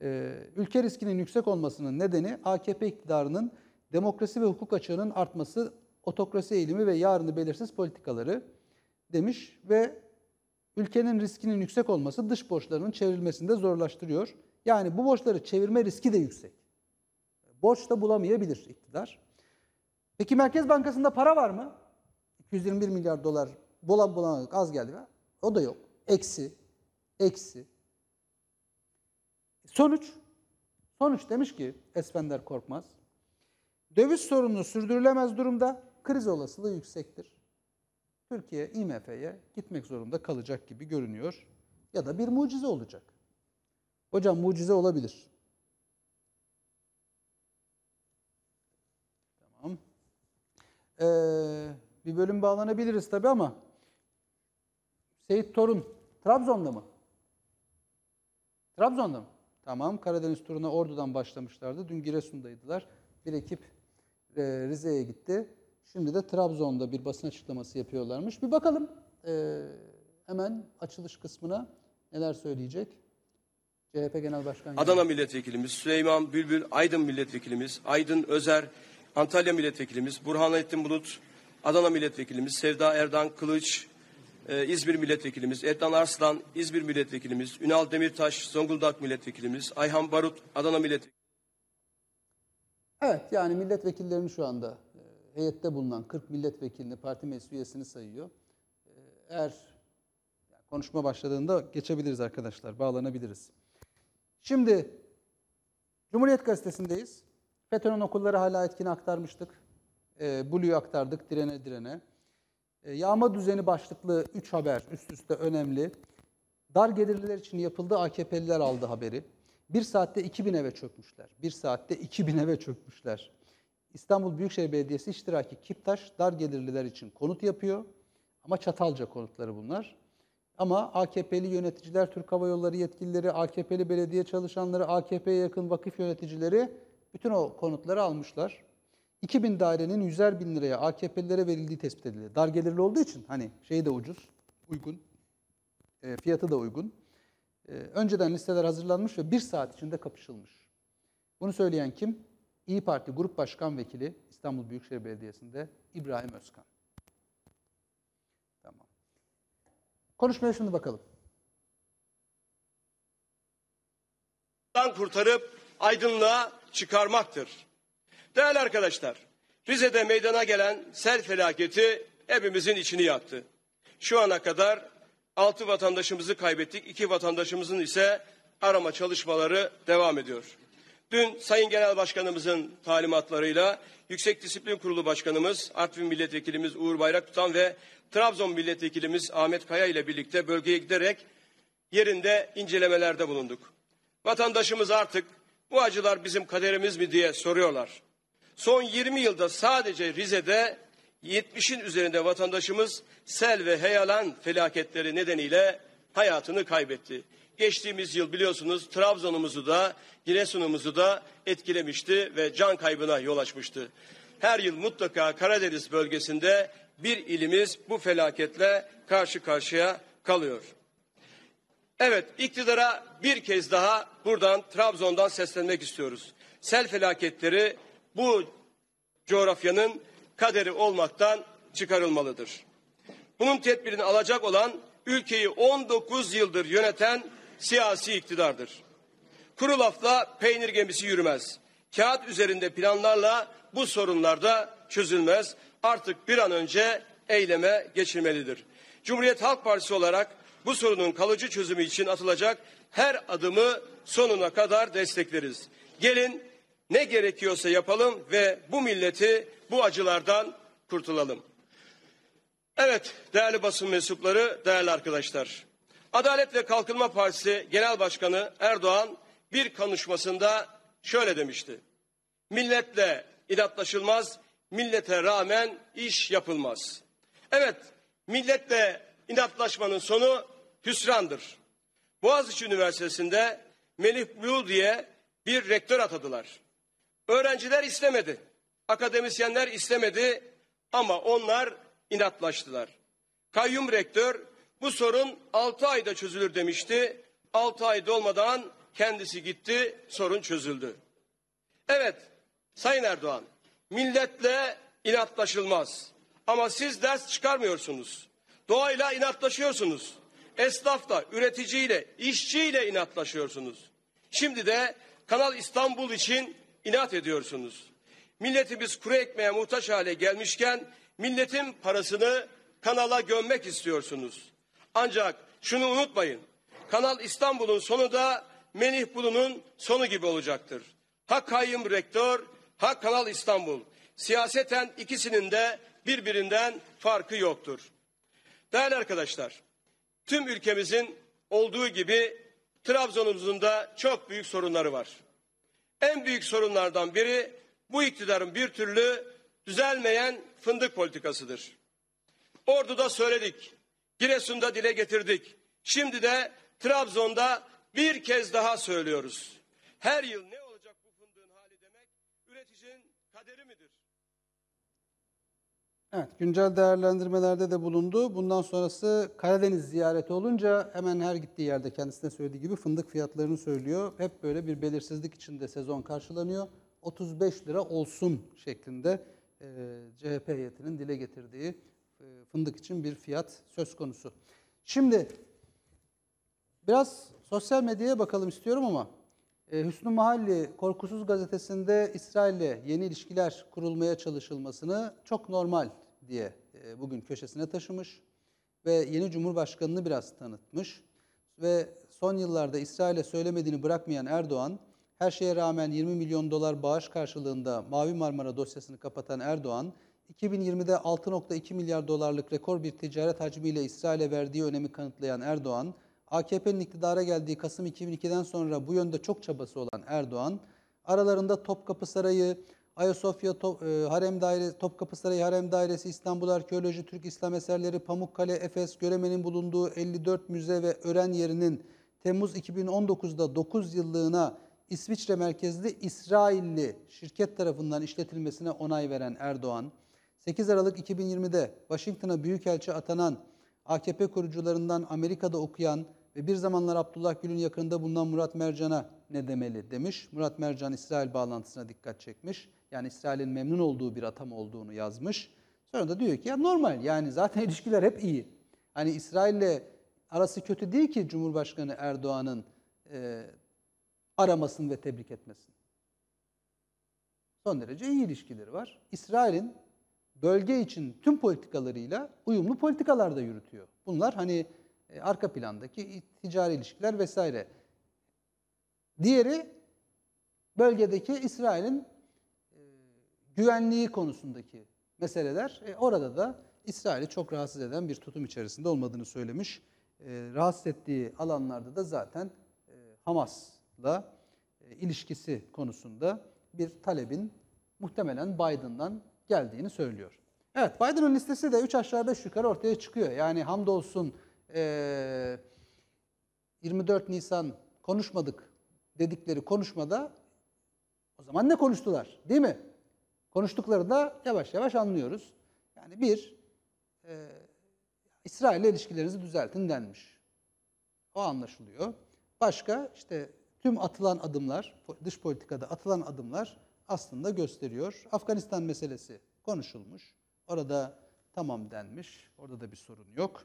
Ee, ülke riskinin yüksek olmasının nedeni A K P iktidarının demokrasi ve hukuk açığının artması, otokrasi eğilimi ve yarını belirsiz politikaları demiş ve ülkenin riskinin yüksek olması dış borçlarının çevrilmesini de zorlaştırıyor. Yani bu borçları çevirme riski de yüksek. Borç da bulamayabilir iktidar. Peki Merkez Bankası'nda para var mı? iki yüz yirmi bir milyar dolar bulan bulan az geldi. Ha? O da yok. Eksi. Eksi. Sonuç. Sonuç demiş ki Esvender Korkmaz. Döviz sorunu sürdürülemez durumda, kriz olasılığı yüksektir. Türkiye I M F'ye gitmek zorunda kalacak gibi görünüyor. Ya da bir mucize olacak. Hocam mucize olabilir. Ee, bir bölüm bağlanabiliriz tabii ama Seyit Torun Trabzon'da mı? Trabzon'da mı? Tamam. Karadeniz turuna Ordu'dan başlamışlardı. Dün Giresun'daydılar. Bir ekip e, Rize'ye gitti. Şimdi de Trabzon'da bir basın açıklaması yapıyorlarmış. Bir bakalım e, hemen açılış kısmına neler söyleyecek. C H P Genel Başkanı. Adana Milletvekilimiz Süleyman Bülbül, Aydın Milletvekilimiz Aydın Özer, Antalya Milletvekilimiz Burhanettin Bulut, Adana Milletvekilimiz Sevda Erdan Kılıç, e, İzmir Milletvekilimiz Etnan Arslan, İzmir Milletvekilimiz Ünal Demirtaş, Zonguldak Milletvekilimiz Ayhan Barut, Adana Milletvekilimiz. Evet, yani milletvekillerini şu anda e, heyette bulunan kırk milletvekilini, parti meclis üyesini sayıyor. E, eğer konuşma başladığında geçebiliriz arkadaşlar, bağlanabiliriz. Şimdi Cumhuriyet Gazetesi'ndeyiz. FETÖ'nün okulları hala etkini aktarmıştık. E, Bulu'yu aktardık direne direne. E, Yağma düzeni başlıklı üç haber üst üste önemli. Dar gelirliler için yapıldı, A K P'liler aldı haberi. Bir saatte iki bin eve çökmüşler. Bir saatte iki bin eve çökmüşler. İstanbul Büyükşehir Belediyesi iştiraki Kiptaş dar gelirliler için konut yapıyor. Ama çatalca konutları bunlar. Ama A K P'li yöneticiler, Türk Hava Yolları yetkilileri, A K P'li belediye çalışanları, A K P'ye yakın vakıf yöneticileri bütün o konutları almışlar. iki bin dairenin yüzer bin liraya A K P'lilere verildiği tespit edildi. Dar gelirli olduğu için hani şey de ucuz, uygun, e, fiyatı da uygun. E, önceden listeler hazırlanmış ve bir saat içinde kapışılmış. Bunu söyleyen kim? İYİ Parti Grup Başkan Vekili İstanbul Büyükşehir Belediyesi'nde İbrahim Özkan. Tamam. Konuşmaya şimdi bakalım. Kurtarıp aydınlığa çıkarmaktır. Değerli arkadaşlar, Rize'de meydana gelen sel felaketi hepimizin içini yaktı. Şu ana kadar altı vatandaşımızı kaybettik, iki vatandaşımızın ise arama çalışmaları devam ediyor. Dün Sayın Genel Başkanımızın talimatlarıyla Yüksek Disiplin Kurulu Başkanımız, Artvin Milletvekilimiz Uğur Bayraktutan ve Trabzon Milletvekilimiz Ahmet Kaya ile birlikte bölgeye giderek yerinde incelemelerde bulunduk. Vatandaşımız artık bu acılar bizim kaderimiz mi diye soruyorlar. Son yirmi yılda sadece Rize'de yetmişin üzerinde vatandaşımız sel ve heyelan felaketleri nedeniyle hayatını kaybetti. Geçtiğimiz yıl biliyorsunuz Trabzon'umuzu da Giresun'umuzu da etkilemişti ve can kaybına yol açmıştı. Her yıl mutlaka Karadeniz bölgesinde bir ilimiz bu felaketle karşı karşıya kalıyor. Evet, iktidara bir kez daha buradan Trabzon'dan seslenmek istiyoruz. Sel felaketleri bu coğrafyanın kaderi olmaktan çıkarılmalıdır. Bunun tedbirini alacak olan ülkeyi on dokuz yıldır yöneten siyasi iktidardır. Kuru lafla peynir gemisi yürümez. Kağıt üzerinde planlarla bu sorunlar da çözülmez. Artık bir an önce eyleme geçilmelidir. Cumhuriyet Halk Partisi olarak bu sorunun kalıcı çözümü için atılacak her adımı sonuna kadar destekleriz. Gelin ne gerekiyorsa yapalım ve bu milleti bu acılardan kurtulalım. Evet değerli basın mensupları, değerli arkadaşlar. Adalet ve Kalkınma Partisi Genel Başkanı Erdoğan bir konuşmasında şöyle demişti. Milletle inatlaşılmaz, millete rağmen iş yapılmaz. Evet, milletle inatlaşmanın sonu hüsrandır. Boğaziçi Üniversitesi'nde Melih Bulu diye bir rektör atadılar. Öğrenciler istemedi, akademisyenler istemedi ama onlar inatlaştılar. Kayyum rektör bu sorun altı ayda çözülür demişti. altı ay dolmadan kendisi gitti, sorun çözüldü. Evet, Sayın Erdoğan, milletle inatlaşılmaz ama siz ders çıkarmıyorsunuz. Doğayla inatlaşıyorsunuz. Esnafla, üreticiyle, işçiyle inatlaşıyorsunuz. Şimdi de Kanal İstanbul için inat ediyorsunuz. Milletimiz kuru ekmeğe muhtaç hale gelmişken milletin parasını kanala gömmek istiyorsunuz. Ancak şunu unutmayın. Kanal İstanbul'un sonu da Melih Bulu'nun sonu gibi olacaktır. Ha kayyum rektör, ha Kanal İstanbul. Siyaseten ikisinin de birbirinden farkı yoktur. Değerli arkadaşlar, tüm ülkemizin olduğu gibi Trabzon'umuzun da çok büyük sorunları var. En büyük sorunlardan biri bu iktidarın bir türlü düzelmeyen fındık politikasıdır. Ordu'da söyledik, Giresun'da dile getirdik. Şimdi de Trabzon'da bir kez daha söylüyoruz. Her yıl ne olacak bu fındığın hali demek üreticinin kaderi midir? Evet, güncel değerlendirmelerde de bulundu. Bundan sonrası Karadeniz ziyareti olunca hemen her gittiği yerde kendisine söylediği gibi fındık fiyatlarını söylüyor. Hep böyle bir belirsizlik içinde sezon karşılanıyor. otuz beş lira olsun şeklinde e, C H P heyetinin dile getirdiği e, fındık için bir fiyat söz konusu. Şimdi biraz sosyal medyaya bakalım istiyorum ama e, Hüsnü Mahalli Korkusuz Gazetesi'nde İsrail'le yeni ilişkiler kurulmaya çalışılmasını çok normal diye e, bugün köşesine taşımış ve yeni Cumhurbaşkanı'nı biraz tanıtmış ve son yıllarda İsrail'e söylemediğini bırakmayan Erdoğan, her şeye rağmen yirmi milyon dolar bağış karşılığında Mavi Marmara dosyasını kapatan Erdoğan, iki bin yirmide altı nokta iki milyar dolarlık rekor bir ticaret hacmiyle İsrail'e verdiği önemi kanıtlayan Erdoğan, A K P'nin iktidara geldiği Kasım iki bin ikiden sonra bu yönde çok çabası olan Erdoğan, aralarında Topkapı Sarayı, Ayasofya Top, e, Harem Dairesi, Topkapı Sarayı Harem Dairesi, İstanbul Arkeoloji, Türk İslam Eserleri, Pamukkale, Efes, Göreme'nin bulunduğu elli dört müze ve öğren yerinin Temmuz iki bin on dokuzda dokuz yıllığına İsviçre merkezli İsrailli şirket tarafından işletilmesine onay veren Erdoğan, sekiz Aralık iki bin yirmide Washington'a büyükelçi atanan A K P kurucularından Amerika'da okuyan ve bir zamanlar Abdullah Gül'ün yakınında bulunan Murat Mercan'a ne demeli demiş. Murat Mercan İsrail bağlantısına dikkat çekmiş. Yani İsrail'in memnun olduğu bir atama olduğunu yazmış. Sonra da diyor ki ya normal, yani zaten ilişkiler hep iyi. Hani İsrail'le arası kötü değil ki Cumhurbaşkanı Erdoğan'ın e, aramasın ve tebrik etmesin. Son derece iyi ilişkileri var. İsrail'in bölge için tüm politikalarıyla uyumlu politikalar da yürütüyor. Bunlar hani e, arka plandaki ticari ilişkiler vesaire. Diğeri bölgedeki İsrail'in e, güvenliği konusundaki meseleler. E, orada da İsrail'i çok rahatsız eden bir tutum içerisinde olmadığını söylemiş. E, rahatsız ettiği alanlarda da zaten e, Hamas'la e, ilişkisi konusunda bir talebin muhtemelen Biden'dan geldiğini söylüyor. Evet, Biden'ın listesi de üç aşağı beş yukarı ortaya çıkıyor. Yani hamdolsun e, yirmi dört Nisan konuşmadık dedikleri konuşmada o zaman ne konuştular, değil mi? Konuştukları da yavaş yavaş anlıyoruz. Yani bir, e, İsrail'le ilişkilerinizi düzeltin denmiş. O anlaşılıyor. Başka, işte tüm atılan adımlar, dış politikada atılan adımlar aslında gösteriyor. Afganistan meselesi konuşulmuş. Orada tamam denmiş. Orada da bir sorun yok.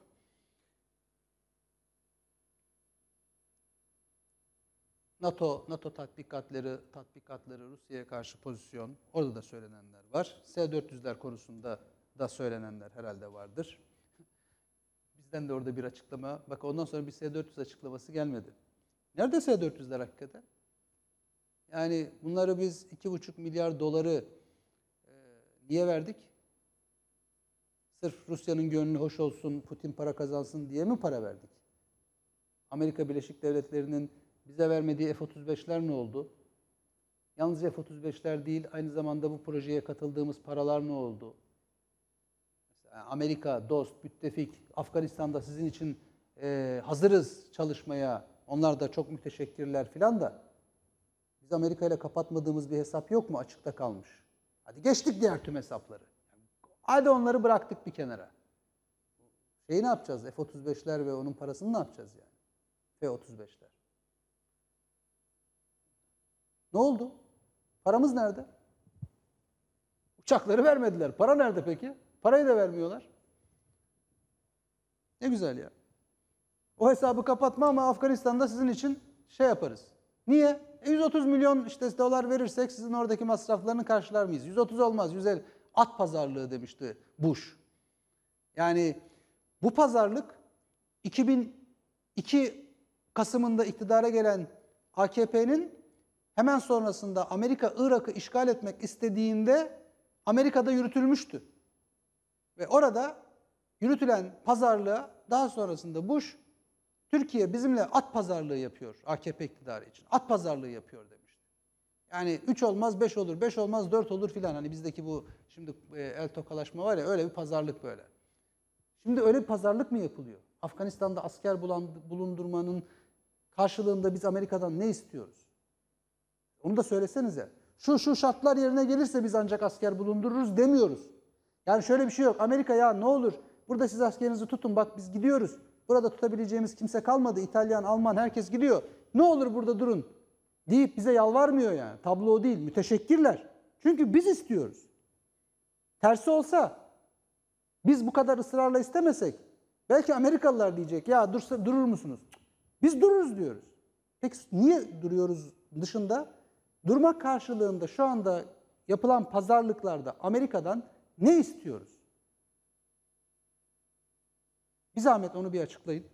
NATO, NATO tatbikatları, tatbikatları Rusya'ya karşı pozisyon, orada da söylenenler var. S dört yüzler konusunda da söylenenler herhalde vardır. Bizden de orada bir açıklama, bak ondan sonra bir S dört yüz açıklaması gelmedi. Nerede S dört yüzler hakikaten? Yani bunları biz iki buçuk milyar doları e, niye verdik? Sırf Rusya'nın gönlü hoş olsun, Putin para kazansın diye mi para verdik? Amerika Birleşik Devletleri'nin bize vermediği F otuz beşler ne oldu? Yalnız F otuz beşler değil, aynı zamanda bu projeye katıldığımız paralar ne oldu? Mesela Amerika, dost, müttefik, Afganistan'da sizin için e, hazırız çalışmaya, onlar da çok müteşekkirler filan da, biz Amerika ile kapatmadığımız bir hesap yok mu? Açıkta kalmış. Hadi geçtik diğer tüm hesapları. Hadi onları bıraktık bir kenara. Şeyi ne yapacağız? F otuz beşler ve onun parasını ne yapacağız yani? F otuz beşler. Ne oldu? Paramız nerede? Uçakları vermediler. Para nerede peki? Parayı da vermiyorlar. Ne güzel ya. O hesabı kapatma ama Afganistan'da sizin için şey yaparız. Niye? E yüz otuz milyon işte dolar verirsek sizin oradaki masraflarını karşılar mıyız? yüz otuz olmaz, yüz elli. At pazarlığı demişti Bush. Yani bu pazarlık iki bin iki Kasım'ında iktidara gelen A K P'nin hemen sonrasında Amerika Irak'ı işgal etmek istediğinde Amerika'da yürütülmüştü. Ve orada yürütülen pazarlığa daha sonrasında Bush, Türkiye bizimle at pazarlığı yapıyor A K P iktidarı için. At pazarlığı yapıyor demişti. Yani üç olmaz beş olur, beş olmaz dört olur filan. Hani bizdeki bu şimdi el tokalaşma var ya, öyle bir pazarlık böyle. Şimdi öyle bir pazarlık mı yapılıyor? Afganistan'da asker bulundurmanın karşılığında biz Amerika'dan ne istiyoruz? Onu da söylesenize. Şu şu şartlar yerine gelirse biz ancak asker bulundururuz demiyoruz. Yani şöyle bir şey yok. Amerika ya ne olur burada siz askerinizi tutun, bak biz gidiyoruz. Burada tutabileceğimiz kimse kalmadı. İtalyan, Alman herkes gidiyor. Ne olur burada durun deyip bize yalvarmıyor yani. Tablo değil, müteşekkirler. Çünkü biz istiyoruz. Tersi olsa, biz bu kadar ısrarla istemesek belki Amerikalılar diyecek ya dursa, durur musunuz? Biz dururuz diyoruz. Peki niye duruyoruz dışında? Durmak karşılığında şu anda yapılan pazarlıklarda Amerika'dan ne istiyoruz? Bir zahmet onu bir açıklayın.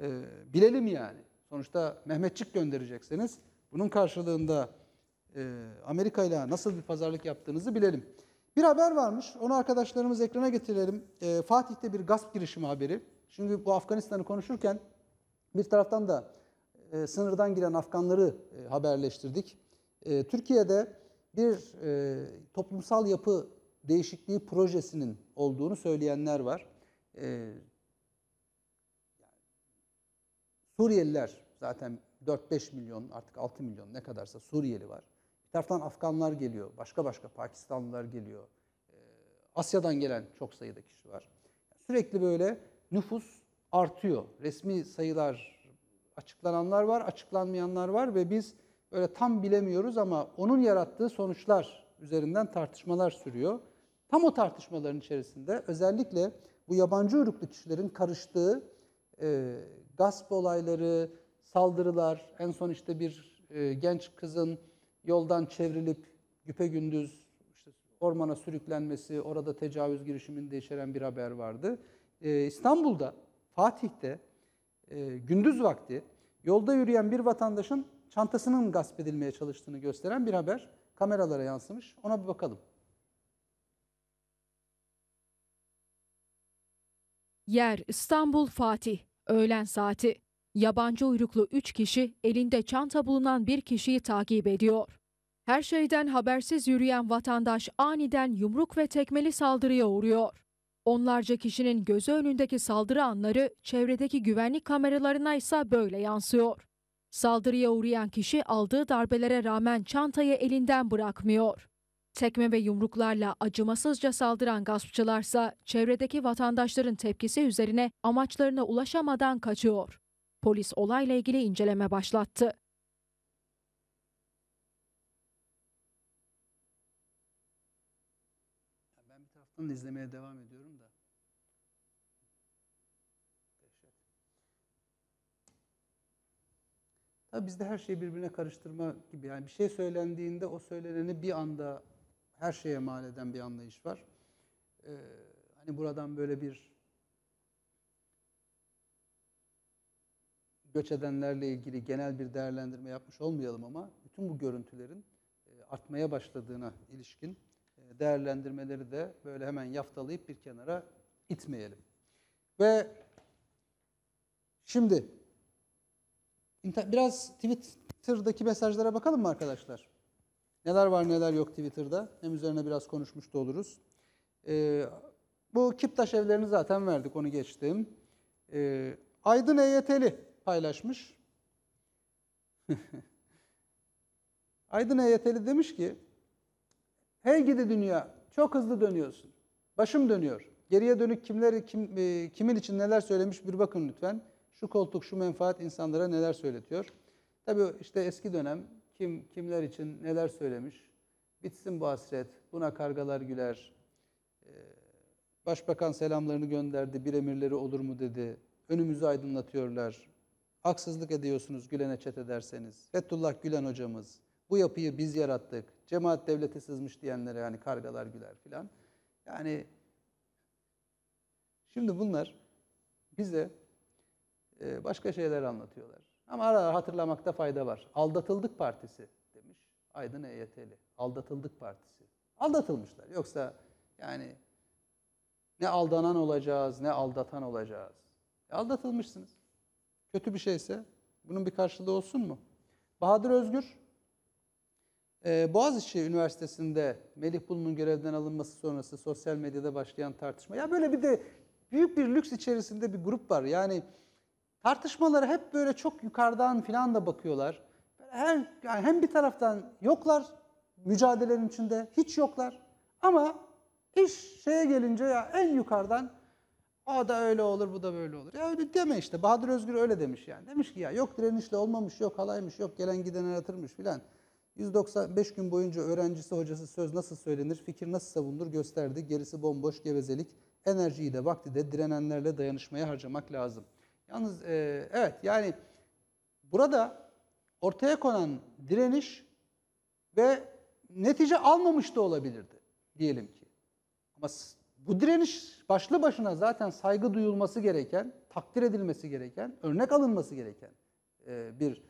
Ee, bilelim yani. Sonuçta Mehmetçik gönderecekseniz bunun karşılığında e, Amerika ile nasıl bir pazarlık yaptığınızı bilelim. Bir haber varmış, onu arkadaşlarımız ekrana getirelim. E, Fatih'te bir gasp girişimi haberi. Çünkü bu Afganistan'ı konuşurken bir taraftan da e, sınırdan giren Afganları e, haberleştirdik. E, Türkiye'de bir e, toplumsal yapı değişikliği projesinin olduğunu söyleyenler var. E, Suriyeliler zaten dört beş milyon, artık altı milyon ne kadarsa Suriyeli var. Bir taraftan Afganlar geliyor, başka başka Pakistanlılar geliyor. E, Asya'dan gelen çok sayıda kişi var. Sürekli böyle nüfus artıyor. Resmi sayılar, açıklananlar var, açıklanmayanlar var ve biz öyle tam bilemiyoruz ama onun yarattığı sonuçlar üzerinden tartışmalar sürüyor. Tam o tartışmaların içerisinde özellikle bu yabancı uyruklu kişilerin karıştığı e, gasp olayları, saldırılar, en son işte bir e, genç kızın yoldan çevrilip güpegündüz işte ormana sürüklenmesi, orada tecavüz girişimini de içeren bir haber vardı. E, İstanbul'da, Fatih'te e, gündüz vakti yolda yürüyen bir vatandaşın çantasının gasp edilmeye çalıştığını gösteren bir haber kameralara yansımış. Ona bir bakalım. Yer İstanbul Fatih, öğlen saati. Yabancı uyruklu üç kişi elinde çanta bulunan bir kişiyi takip ediyor. Her şeyden habersiz yürüyen vatandaş aniden yumruk ve tekmeli saldırıya uğruyor. Onlarca kişinin gözü önündeki saldırı anları çevredeki güvenlik kameralarına ise böyle yansıyor. Saldırıya uğrayan kişi aldığı darbelere rağmen çantayı elinden bırakmıyor. Tekme ve yumruklarla acımasızca saldıran gaspçılarsa çevredeki vatandaşların tepkisi üzerine amaçlarına ulaşamadan kaçıyor. Polis olayla ilgili inceleme başlattı. Ben bir taraftan izlemeye devam ediyorum da. Tabii bizde her şeyi birbirine karıştırma gibi. Yani bir şey söylendiğinde o söyleneni bir anda her şeye mal eden bir anlayış var. Ee, hani buradan böyle bir göç edenlerle ilgili genel bir değerlendirme yapmış olmayalım ama bütün bu görüntülerin artmaya başladığına ilişkin değerlendirmeleri de böyle hemen yaftalayıp bir kenara itmeyelim. Ve şimdi biraz Twitter'daki mesajlara bakalım mı arkadaşlar? Neler var neler yok Twitter'da. Hem üzerine biraz konuşmuş da oluruz. Ee, bu Kiptaş evlerini zaten verdik, onu geçtim. Ee, Aydın E Y T'li paylaşmış. Aydın E Y T'li demiş ki, hey gidi dünya, çok hızlı dönüyorsun. Başım dönüyor. Geriye dönük kimler, kim, e, kimin için neler söylemiş bir bakın lütfen. Şu koltuk, şu menfaat insanlara neler söyletiyor. Tabii işte eski dönem kim kimler için neler söylemiş. Bitsin bu hasret, buna kargalar güler. Ee, Başbakan selamlarını gönderdi, bir emirleri olur mu dedi. Önümüzü aydınlatıyorlar. Haksızlık ediyorsunuz Gülen'e çet ederseniz. Fethullah Gülen hocamız, bu yapıyı biz yarattık. Cemaat devleti sızmış diyenlere yani kargalar güler filan. Yani şimdi bunlar bize başka şeyler anlatıyorlar. Ama ara ara hatırlamakta fayda var. Aldatıldık partisi demiş Aydın E Y T'li. Aldatıldık partisi. Aldatılmışlar. Yoksa yani ne aldanan olacağız ne aldatan olacağız. E aldatılmışsınız. Kötü bir şeyse bunun bir karşılığı olsun mu? Bahadır Özgür, Boğaziçi Üniversitesi'nde Melih Bulu'nun görevden alınması sonrası sosyal medyada başlayan tartışma. Ya böyle bir de büyük bir lüks içerisinde bir grup var. Yani tartışmalara hep böyle çok yukarıdan filan da bakıyorlar. Her, yani hem bir taraftan yoklar mücadelenin içinde, hiç yoklar. Ama iş şeye gelince ya en yukarıdan o da öyle olur, bu da böyle olur. Ya öyle deme işte. Bahadır Özgür öyle demiş yani. Demiş ki ya yok direnişle olmamış, yok halaymış, yok gelen giden aratırmış filan. yüz doksan beş gün boyunca öğrencisi, hocası söz nasıl söylenir, fikir nasıl savunulur gösterdi. Gerisi bomboş gevezelik. Enerjiyi de vakti de direnenlerle dayanışmaya harcamak lazım. Yalnız e, evet yani burada ortaya konan direniş ve netice almamış da olabilirdi diyelim ki. Ama bu direniş başlı başına zaten saygı duyulması gereken, takdir edilmesi gereken, örnek alınması gereken e, bir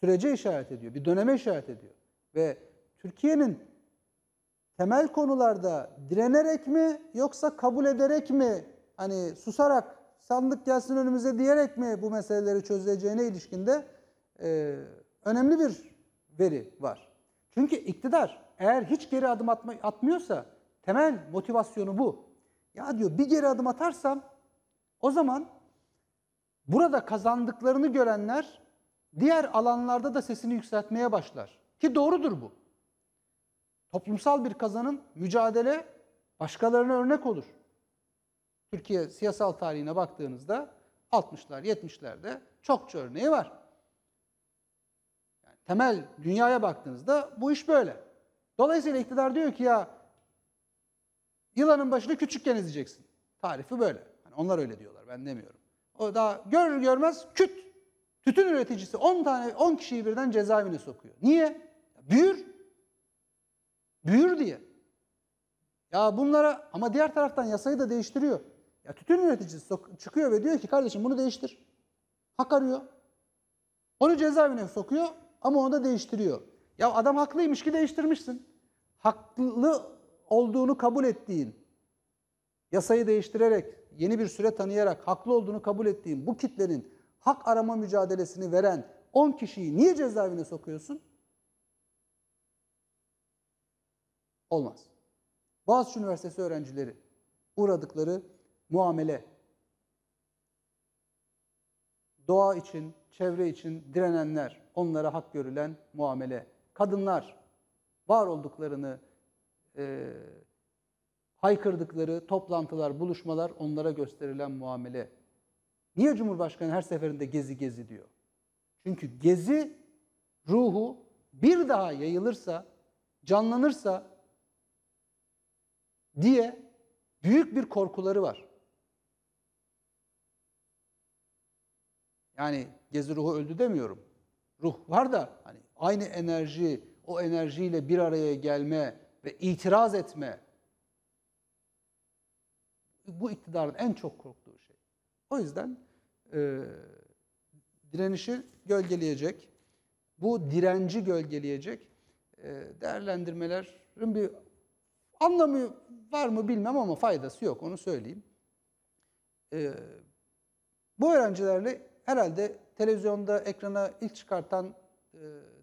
sürece işaret ediyor, bir döneme işaret ediyor. Ve Türkiye'nin temel konularda direnerek mi, yoksa kabul ederek mi, hani susarak sandık gelsin önümüze diyerek mi bu meseleleri çözüleceğine ilişkinde e, önemli bir veri var. Çünkü iktidar eğer hiç geri adım atma, atmıyorsa temel motivasyonu bu. Ya diyor, bir geri adım atarsam o zaman burada kazandıklarını görenler diğer alanlarda da sesini yükseltmeye başlar. Ki doğrudur bu. Toplumsal bir kazanım, mücadele başkalarına örnek olur. Türkiye siyasal tarihine baktığınızda altmışlar, yetmişlerde çokça örneği var. Yani temel dünyaya baktığınızda bu iş böyle. Dolayısıyla iktidar diyor ki ya yılanın başını küçükken izleyeceksin. Tarifi böyle. Yani onlar öyle diyorlar, ben demiyorum. O daha görür görmez küt. Tütün üreticisi on tane on kişiyi birden cezaevine sokuyor. Niye? Büyür. Büyür diye. Ya bunlara, ama diğer taraftan yasayı da değiştiriyor. Ya tütün üreticisi çıkıyor ve diyor ki kardeşim bunu değiştir. Hak arıyor. Onu cezaevine sokuyor ama onu da değiştiriyor. Ya adam haklıymış ki değiştirmişsin. Haklı olduğunu kabul ettiğin, yasayı değiştirerek, yeni bir süre tanıyarak haklı olduğunu kabul ettiğin bu kitlenin hak arama mücadelesini veren on kişiyi niye cezaevine sokuyorsun? Olmaz. Boğaziçi Üniversitesi öğrencileri uğradıkları muamele, doğa için, çevre için direnenler, onlara hak görülen muamele, kadınlar var olduklarını e, haykırdıkları toplantılar, buluşmalar, onlara gösterilen muamele. Niye Cumhurbaşkanı her seferinde gezi gezi diyor? Çünkü gezi ruhu bir daha yayılırsa, canlanırsa diye büyük bir korkuları var. Yani gezi ruhu öldü demiyorum. Ruh var da hani aynı enerji, o enerjiyle bir araya gelme ve itiraz etme, bu iktidarın en çok korktuğu şey. O yüzden e, direnişi gölgeleyecek, bu direnci gölgeleyecek e, değerlendirmelerin bir anlamı var mı bilmem ama faydası yok, onu söyleyeyim. E, bu öğrencilerle herhalde televizyonda ekrana ilk çıkartan e,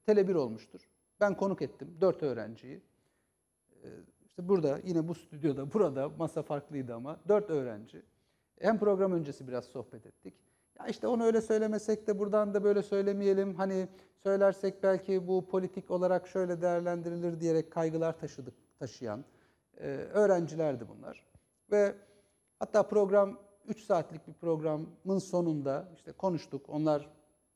Tele bir olmuştur. Ben konuk ettim dört öğrenciyi. E, işte burada, yine bu stüdyoda, burada masa farklıydı ama dört öğrenci. Hem program öncesi biraz sohbet ettik. Ya işte onu öyle söylemesek de buradan da böyle söylemeyelim. Hani söylersek belki bu politik olarak şöyle değerlendirilir diyerek kaygılar taşıdık, taşıyan e, öğrencilerdi bunlar. Ve hatta program üç saatlik bir programın sonunda işte konuştuk. Onlar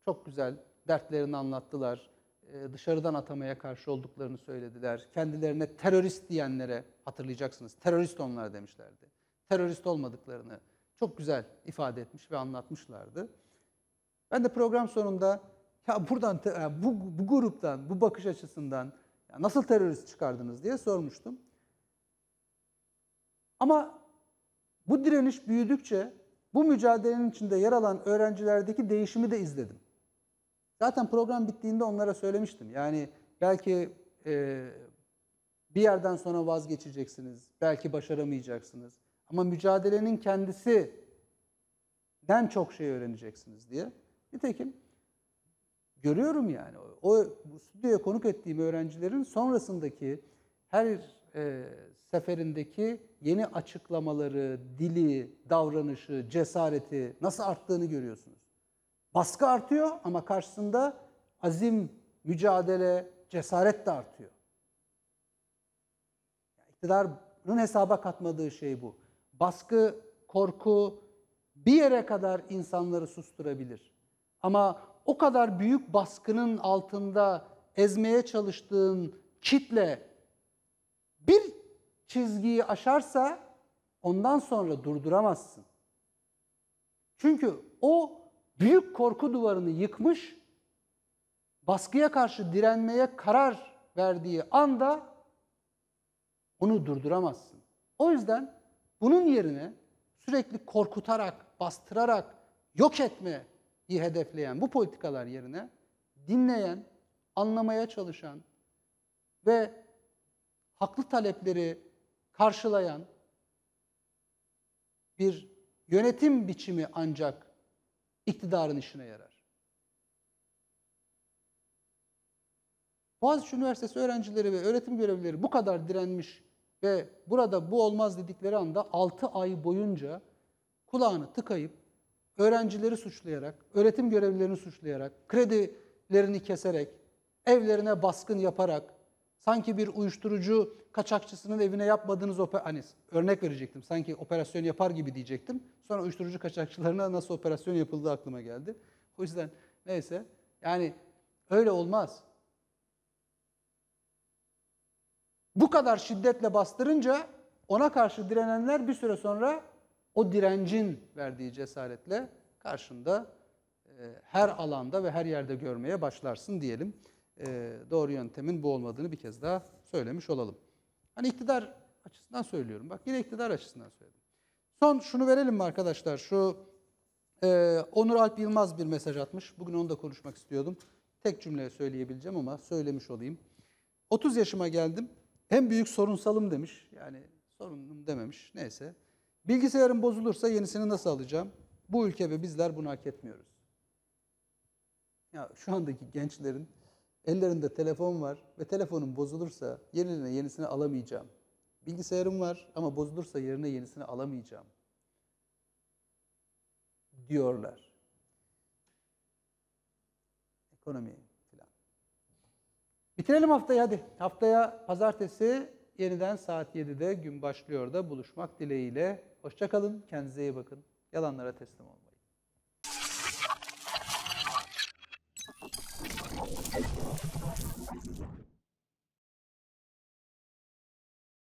çok güzel dertlerini anlattılar. E, dışarıdan atamaya karşı olduklarını söylediler. Kendilerine terörist diyenlere, hatırlayacaksınız, terörist onlar demişlerdi. Terörist olmadıklarını çok güzel ifade etmiş ve anlatmışlardı. Ben de program sonunda ya buradan, bu, bu gruptan, bu bakış açısından ya nasıl terörist çıkardınız diye sormuştum. Ama bu direniş büyüdükçe bu mücadelenin içinde yer alan öğrencilerdeki değişimi de izledim. Zaten program bittiğinde onlara söylemiştim. Yani belki e, bir yerden sonra vazgeçeceksiniz, belki başaramayacaksınız. Ama mücadelenin kendisinden çok şey öğreneceksiniz diye. Nitekim görüyorum yani. O stüdyoya konuk ettiğim öğrencilerin sonrasındaki her e, seferindeki yeni açıklamaları, dili, davranışı, cesareti nasıl arttığını görüyorsunuz. Baskı artıyor ama karşısında azim, mücadele, cesaret de artıyor. İktidarın hesaba katmadığı şey bu. Baskı, korku bir yere kadar insanları susturabilir. Ama o kadar büyük baskının altında ezmeye çalıştığın kitle bir çizgiyi aşarsa ondan sonra durduramazsın. Çünkü o büyük korku duvarını yıkmış, baskıya karşı direnmeye karar verdiği anda onu durduramazsın. O yüzden bunun yerine sürekli korkutarak, bastırarak, yok etmeyi hedefleyen bu politikalar yerine dinleyen, anlamaya çalışan ve haklı talepleri karşılayan bir yönetim biçimi ancak iktidarın işine yarar. Boğaziçi Üniversitesi öğrencileri ve öğretim görevlileri bu kadar direnmiş ve burada bu olmaz dedikleri anda altı ay boyunca kulağını tıkayıp öğrencileri suçlayarak, öğretim görevlilerini suçlayarak, kredilerini keserek, evlerine baskın yaparak, sanki bir uyuşturucu kaçakçısının evine yapmadığınız hani örnek verecektim. Sanki operasyon yapar gibi diyecektim. Sonra uyuşturucu kaçakçılarına nasıl operasyon yapıldığı aklıma geldi. O yüzden neyse. Yani öyle olmaz. Bu kadar şiddetle bastırınca ona karşı direnenler bir süre sonra o direncin verdiği cesaretle karşında e, her alanda ve her yerde görmeye başlarsın diyelim. E, doğru yöntemin bu olmadığını bir kez daha söylemiş olalım. Hani iktidar açısından söylüyorum. Bak yine iktidar açısından söyledim. Son şunu verelim mi arkadaşlar? Şu e, Onur Alp Yılmaz bir mesaj atmış. Bugün onu da konuşmak istiyordum. Tek cümle söyleyebileceğim ama söylemiş olayım. otuz yaşıma geldim. En büyük sorunsalım demiş. Yani sorunum dememiş. Neyse. Bilgisayarım bozulursa yenisini nasıl alacağım? Bu ülke ve bizler bunu hak etmiyoruz. Ya şu andaki gençlerin ellerinde telefon var ve telefonum bozulursa yerine yenisini alamayacağım. Bilgisayarım var ama bozulursa yerine yenisini alamayacağım diyorlar. Ekonomi falan. Bitirelim haftayı hadi. Haftaya pazartesi yeniden saat yedide gün başlıyor da buluşmak dileğiyle. Hoşça kalın, kendinize iyi bakın. Yalanlara teslim olmayın.